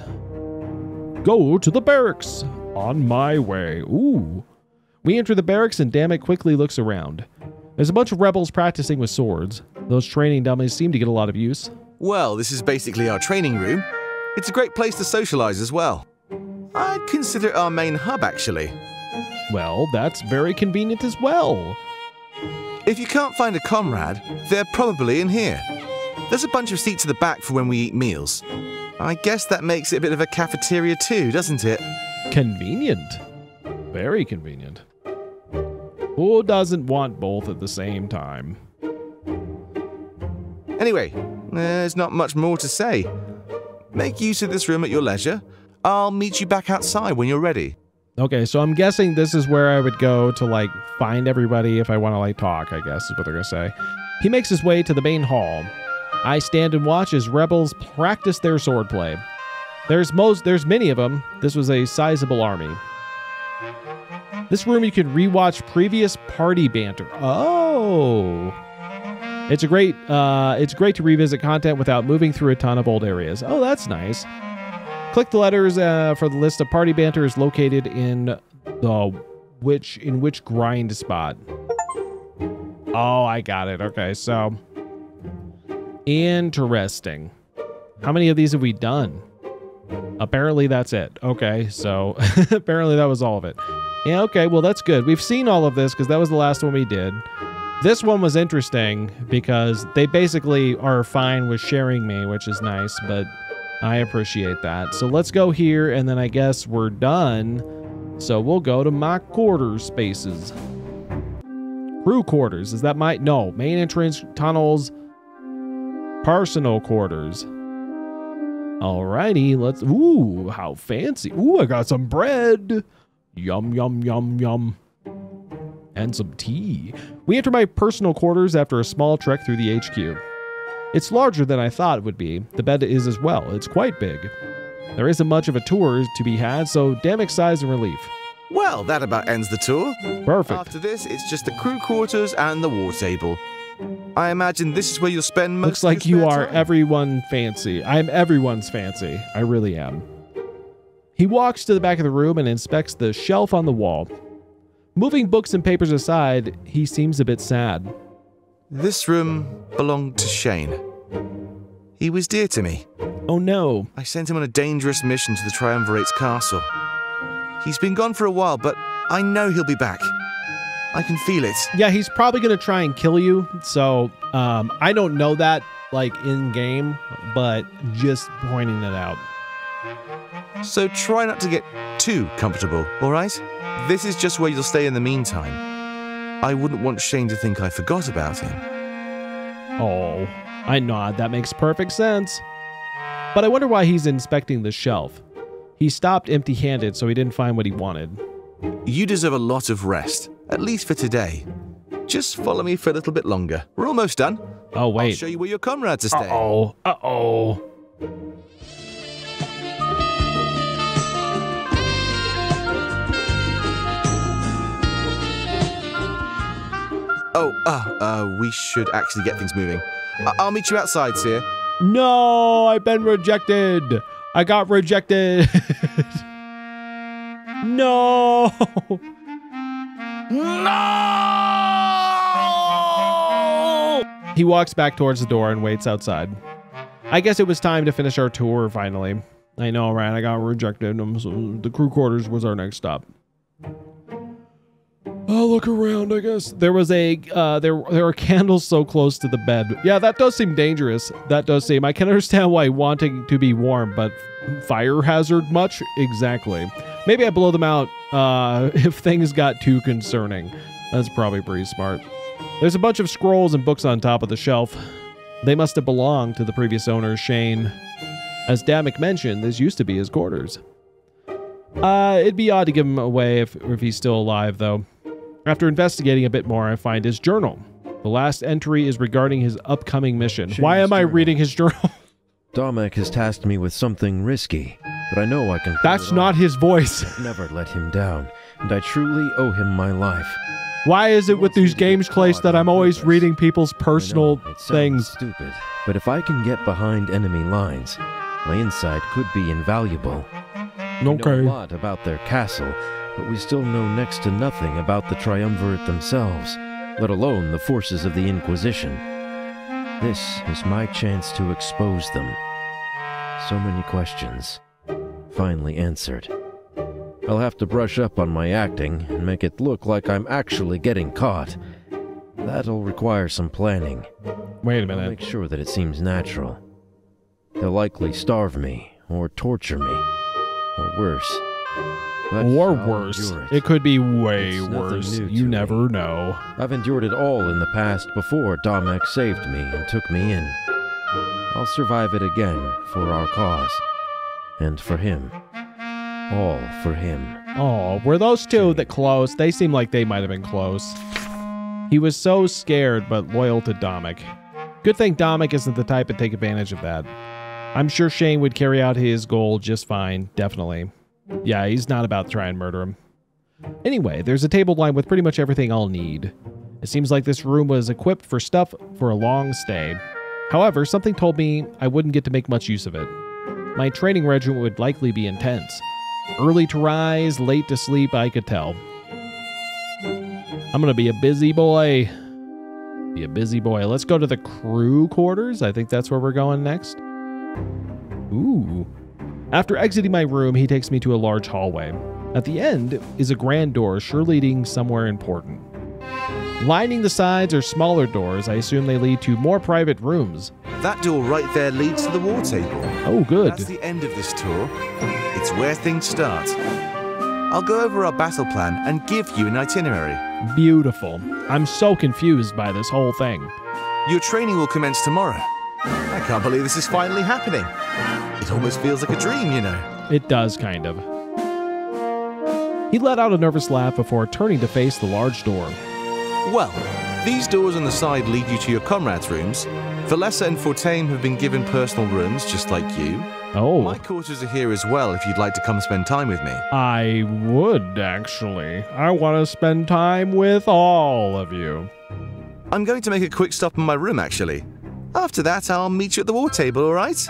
Go to the barracks. On my way. Ooh. We enter the barracks and Domek quickly looks around. There's a bunch of rebels practicing with swords. Those training dummies seem to get a lot of use. Well, this is basically our training room. It's a great place to socialize as well. I'd consider it our main hub, actually. Well, that's very convenient as well. If you can't find a comrade, they're probably in here. There's a bunch of seats at the back for when we eat meals. I guess that makes it a bit of a cafeteria too, doesn't it? Convenient. Very convenient. Who doesn't want both at the same time? Anyway, there's not much more to say. Make use of this room at your leisure. I'll meet you back outside when you're ready. Okay, so I'm guessing this is where I would go to, like, find everybody if I want to, like, talk, I guess is what they're going to say. He makes his way to the main hall. I stand and watch as rebels practice their swordplay. There's most, there's many of them. This was a sizable army. This room, you can rewatch previous party banter. Oh, it's a great, uh, it's great to revisit content without moving through a ton of old areas. Oh, that's nice. Click the letters uh, for the list of party banter is located in the which in which grind spot. Oh, I got it. Okay, so interesting. How many of these have we done? Apparently, that's it. Okay, so apparently that was all of it. Yeah, okay, well, that's good. We've seen all of this because that was the last one we did. This one was interesting because they basically are fine with sharing me, which is nice, but I appreciate that. So let's go here, and then I guess we're done. So we'll go to my quarter spaces. Crew quarters. Is that my... No. Main entrance, tunnels, personal quarters. Alrighty. Let's... Ooh, how fancy. Ooh, I got some bread. Yum, yum, yum, yum. And some tea. We enter my personal quarters after a small trek through the H Q. It's larger than I thought it would be. The bed is as well. It's quite big. There isn't much of a tour to be had, so Domek sighs in relief. Well, that about ends the tour. Perfect. After this, it's just the crew quarters and the war table. I imagine this is where you'll spend most. Looks like of your you are time. Everyone fancy. I'm everyone's fancy. I really am. He walks to the back of the room and inspects the shelf on the wall. Moving books and papers aside, he seems a bit sad. This room belonged to Shane. He was dear to me. Oh no. I sent him on a dangerous mission to the Triumvirate's castle. He's been gone for a while, but I know he'll be back. I can feel it. Yeah, he's probably going to try and kill you. So um, I don't know that, like, in-game, but just pointing it out. So try not to get too comfortable, all right? This is just where you'll stay in the meantime. I wouldn't want Shane to think I forgot about him. Oh, I nod. That makes perfect sense. But I wonder why he's inspecting the shelf. He stopped empty-handed, so he didn't find what he wanted. You deserve a lot of rest, at least for today. Just follow me for a little bit longer. We're almost done. Oh, wait. I'll show you where your comrades are staying. Uh-oh. Uh-oh. Oh, uh, uh, we should actually get things moving. I I'll meet you outside, Seer. No, I've been rejected. I got rejected. No. No! He walks back towards the door and waits outside. I guess it was time to finish our tour finally. I know, right? I got rejected. So the crew quarters was our next stop. I'll look around, I guess. There was a, uh, there, there are candles so close to the bed. Yeah, that does seem dangerous. That does seem, I can understand why wanting to be warm, but fire hazard much? Exactly. Maybe I blow them out uh, if things got too concerning. That's probably pretty smart. There's a bunch of scrolls and books on top of the shelf. They must have belonged to the previous owner, Shane. As Domek mentioned, this used to be his quarters. Uh, it'd be odd to give him away if, if he's still alive, though. After investigating a bit more, I find his journal. The last entry is regarding his upcoming mission. Shane's Why am I reading his journal? Domek has tasked me with something risky, but I know I can... That's not on. his voice. I've never let him down, and I truly owe him my life. Why is it with these games, Clayce, that I'm always purpose. reading people's personal know, things? Stupid, but if I can get behind enemy lines, my insight could be invaluable. Okay. We know a lot about their castle, but we still know next to nothing about the Triumvirate themselves, let alone the forces of the Inquisition. This is my chance to expose them. So many questions, finally answered. I'll have to brush up on my acting and make it look like I'm actually getting caught. That'll require some planning. Wait a minute. I'll make sure that it seems natural. They'll likely starve me, or torture me, or worse. But or worse. It. it could be way worse. You never me. know. I've endured it all in the past before Domek saved me and took me in. I'll survive it again for our cause. And for him. All for him. Oh, were those two that close? They seem like they might have been close. He was so scared but loyal to Domek. Good thing Domek isn't the type to take advantage of that. I'm sure Shane would carry out his goal just fine, definitely. Yeah, he's not about to try and murder him. Anyway, there's a table lined with pretty much everything I'll need. It seems like this room was equipped for stuff for a long stay. However, something told me I wouldn't get to make much use of it. My training regimen would likely be intense. Early to rise, late to sleep, I could tell. I'm going to be a busy boy. Be a busy boy. Let's go to the crew quarters. I think that's where we're going next. Ooh. After exiting my room, he takes me to a large hallway. At the end is a grand door, sure leading somewhere important. Lining the sides are smaller doors. I assume they lead to more private rooms. That door right there leads to the war table. Oh, good. That's the end of this tour. It's where things start. I'll go over our battle plan and give you an itinerary. Beautiful. I'm so confused by this whole thing. Your training will commence tomorrow. I can't believe this is finally happening. It almost feels like a dream, you know. It does, kind of. He let out a nervous laugh before turning to face the large door. Well, these doors on the side lead you to your comrades' rooms. Valessa and Fortaim have been given personal rooms, just like you. Oh. My quarters are here as well if you'd like to come spend time with me. I would, actually. I want to spend time with all of you. I'm going to make a quick stop in my room, actually. After that, I'll meet you at the war table, all right?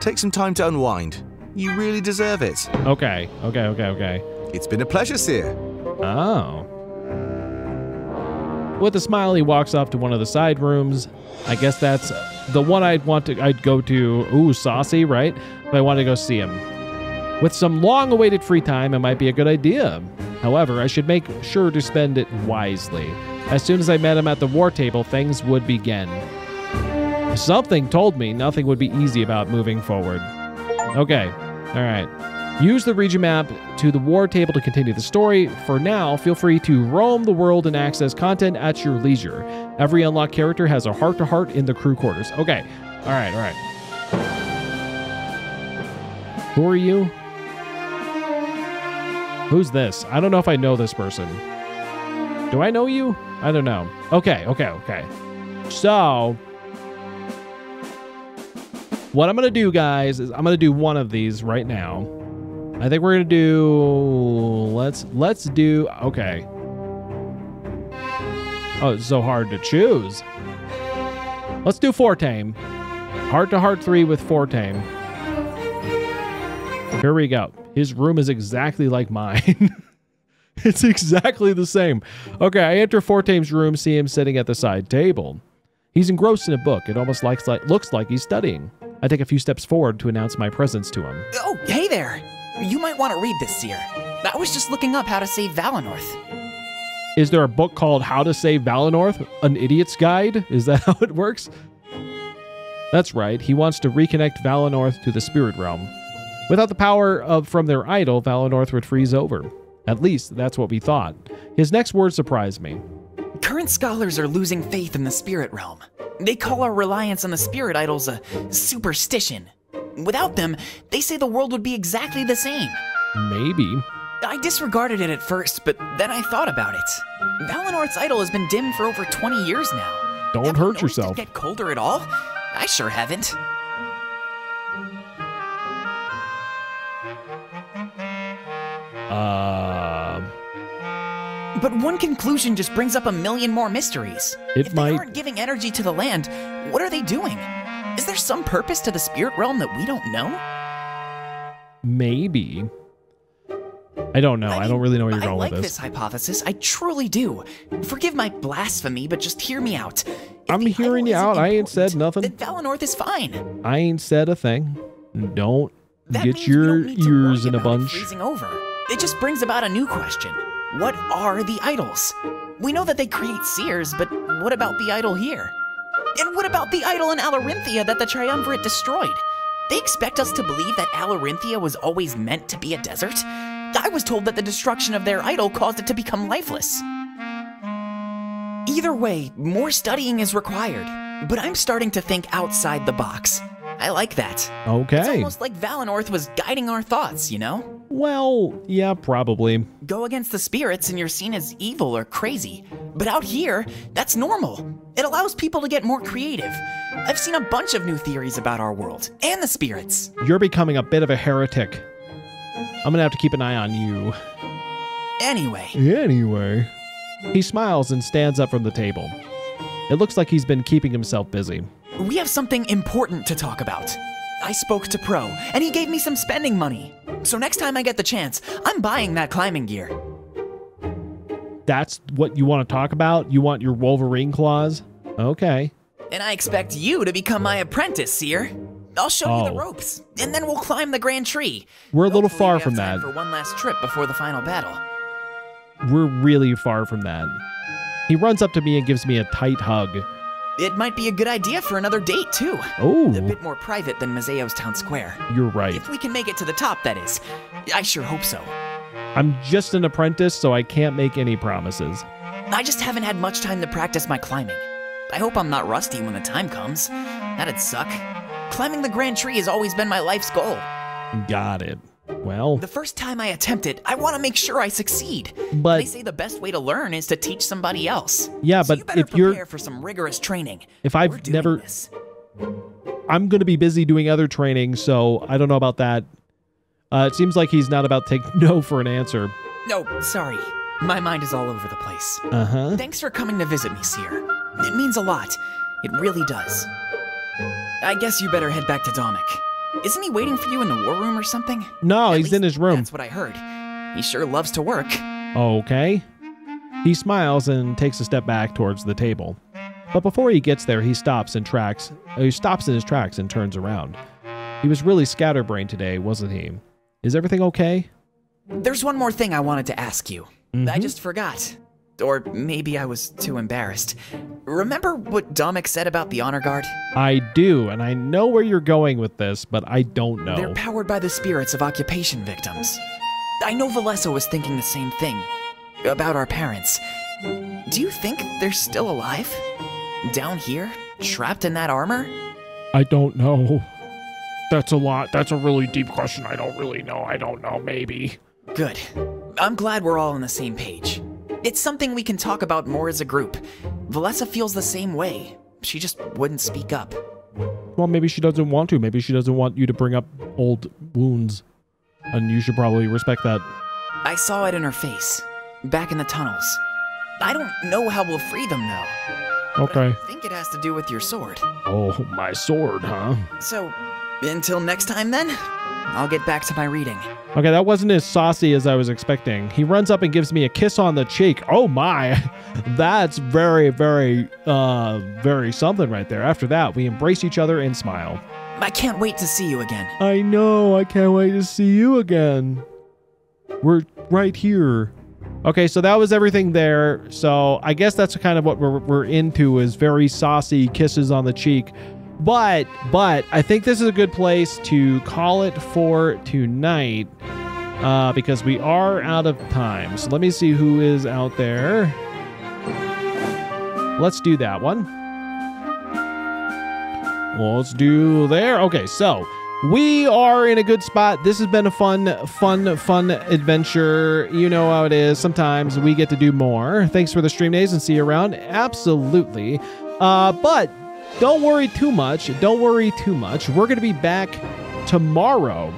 Take some time to unwind. You really deserve it. Okay, okay, okay, okay. It's been a pleasure, sir. Oh. With a smile, he walks off to one of the side rooms. I guess that's the one I'd want to, I'd go to, ooh, saucy, right? But I want to go see him. With some long-awaited free time, it might be a good idea. However, I should make sure to spend it wisely. As soon as I met him at the war table, things would begin. Something told me nothing would be easy about moving forward. Okay, all right. Use the region map to the war table to continue the story. For now, feel free to roam the world and access content at your leisure. Every unlocked character has a heart-to-heart in the crew quarters. Okay, all right, all right. Who are you? Who's this? I don't know if I know this person. Do I know you? I don't know. Okay, okay, okay. So... what I'm going to do, guys, is I'm going to do one of these right now. I think we're going to do... Let's let's do... Okay. Oh, it's so hard to choose. Let's do Fortaim. Heart to heart three with Fortaim. Here we go. His room is exactly like mine. It's exactly the same. Okay, I enter Fortaim's room, see him sitting at the side table. He's engrossed in a book. It almost likes, like, looks like he's studying. I take a few steps forward to announce my presence to him. Oh, hey there. You might want to read this, Seer. I was just looking up how to save Valinorth. Is there a book called How to Save Valinorth? An Idiot's Guide? Is that how it works? That's right. He wants to reconnect Valinorth to the spirit realm. Without the power of from their idol, Valinorth would freeze over. At least, that's what we thought. His next word surprised me. Current scholars are losing faith in the spirit realm. They call our reliance on the spirit idols a superstition. Without them, they say the world would be exactly the same. Maybe. I disregarded it at first, but then I thought about it. Valinorth's idol has been dimmed for over twenty years now. Don't haven't hurt yourself. Did it get colder at all? I sure haven't. Uh... But one conclusion just brings up a million more mysteries. It if they might... aren't giving energy to the land, what are they doing? Is there some purpose to the spirit realm that we don't know? Maybe. I don't know. I, mean, I don't really know where you're I going like with this. I like this hypothesis. I truly do. Forgive my blasphemy, but just hear me out. If I'm hearing you out. I ain't said nothing. That Valinorth is fine. I ain't said a thing. Don't that get your ears in a bunch. Freezing over. It just brings about a new question. What are the idols? We know that they create seers, but what about the idol here? And what about the idol in Alorinthia that the Triumvirate destroyed? They expect us to believe that Alorinthia was always meant to be a desert? I was told that the destruction of their idol caused it to become lifeless. Either way, more studying is required, but I'm starting to think outside the box. I like that. Okay. It's almost like Valinorth was guiding our thoughts, you know? Well, yeah, probably. Go against the spirits and you're seen as evil or crazy. But out here, that's normal. It allows people to get more creative. I've seen a bunch of new theories about our world and the spirits. You're becoming a bit of a heretic. I'm gonna have to keep an eye on you. Anyway. Anyway. He smiles and stands up from the table. It looks like he's been keeping himself busy. We have something important to talk about. I spoke to Pro, and he gave me some spending money. So next time I get the chance, I'm buying that climbing gear. That's what you want to talk about? You want your Wolverine claws? Okay. And I expect you to become my apprentice, Seer. I'll show oh. you the ropes, and then we'll climb the grand tree. We're a little Hopefully far from that. For one last trip before the final battle. We're really far from that. He runs up to me and gives me a tight hug. It might be a good idea for another date, too. Oh. A bit more private than Mizeo's town square. You're right. If we can make it to the top, that is. I sure hope so. I'm just an apprentice, so I can't make any promises. I just haven't had much time to practice my climbing. I hope I'm not rusty when the time comes. That'd suck. Climbing the Grand Tree has always been my life's goal. Got it. Well, the first time I attempt it, I want to make sure I succeed. But they say the best way to learn is to teach somebody else. Yeah, so but you better if prepare you're for some rigorous training. If I've We're doing never, this. I'm going to be busy doing other training, so I don't know about that. Uh, it seems like he's not about to take no for an answer. No, sorry, my mind is all over the place. Uh huh. Thanks for coming to visit me, Seer. It means a lot. It really does. I guess you better head back to Domek. Isn't he waiting for you in the war room or something? No, At he's in his room. That's what I heard. He sure loves to work. Okay. He smiles and takes a step back towards the table. But before he gets there, he stops and tracks. He stops in his tracks and turns around. He was really scatterbrained today, wasn't he? Is everything okay? There's one more thing I wanted to ask you. Mm-hmm. I just forgot. Or maybe I was too embarrassed. Remember what Domek said about the Honor Guard? I do, and I know where you're going with this, but I don't know. They're powered by the spirits of occupation victims. I know Valessa was thinking the same thing about our parents. Do you think they're still alive? Down here, trapped in that armor? I don't know. That's a lot. That's a really deep question. I don't really know. I don't know. Maybe. Good. I'm glad we're all on the same page. It's something we can talk about more as a group. Valessa feels the same way. She just wouldn't speak up. Well, maybe she doesn't want to. Maybe she doesn't want you to bring up old wounds. And you should probably respect that. I saw it in her face, back in the tunnels. I don't know how we'll free them, though. Okay. But I think it has to do with your sword. Oh, my sword, huh? So, until next time, then? I'll get back to my reading. Okay, that wasn't as saucy as I was expecting. He runs up and gives me a kiss on the cheek. Oh my, that's very, very, uh, very something right there. After that, we embrace each other and smile. I can't wait to see you again. I know, I can't wait to see you again. We're right here. Okay, so that was everything there. So I guess that's kind of what we're, we're into is very saucy kisses on the cheek. But, but I think this is a good place to call it for tonight uh, because we are out of time. So let me see who is out there. Let's do that one. Let's do there. Okay, so we are in a good spot. This has been a fun, fun, fun adventure. You know how it is. Sometimes we get to do more. Thanks for the stream days and see you around. Absolutely. Uh, but... Don't worry too much. Don't worry too much. We're going to be back tomorrow.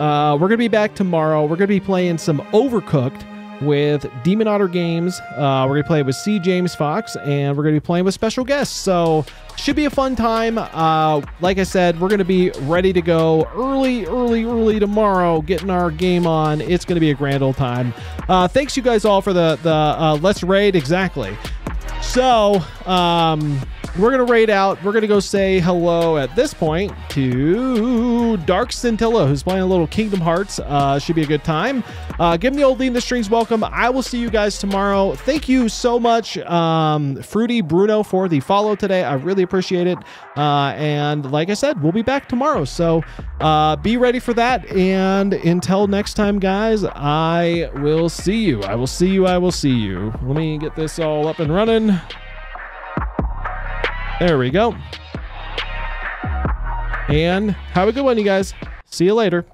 Uh, we're going to be back tomorrow. We're going to be playing some Overcooked with Demon Otter Games. Uh, we're going to play with C. James Fox, and we're going to be playing with special guests. So should be a fun time. Uh, like I said, we're going to be ready to go early, early, early tomorrow, getting our game on. It's going to be a grand old time. Uh, thanks you guys all for the, the uh, Let's Raid. Exactly. So, um... we're going to raid out. We're going to go say hello at this point to Dark Scintilla, who's playing a little Kingdom Hearts. Uh, should be a good time. Uh, give them the old Leem the Strings welcome. I will see you guys tomorrow. Thank you so much, um, Fruity Bruno, for the follow today. I really appreciate it. Uh, and like I said, we'll be back tomorrow. So uh, be ready for that. And until next time, guys, I will see you. I will see you. I will see you. Let me get this all up and running. There we go. And have a good one, you guys. See you later.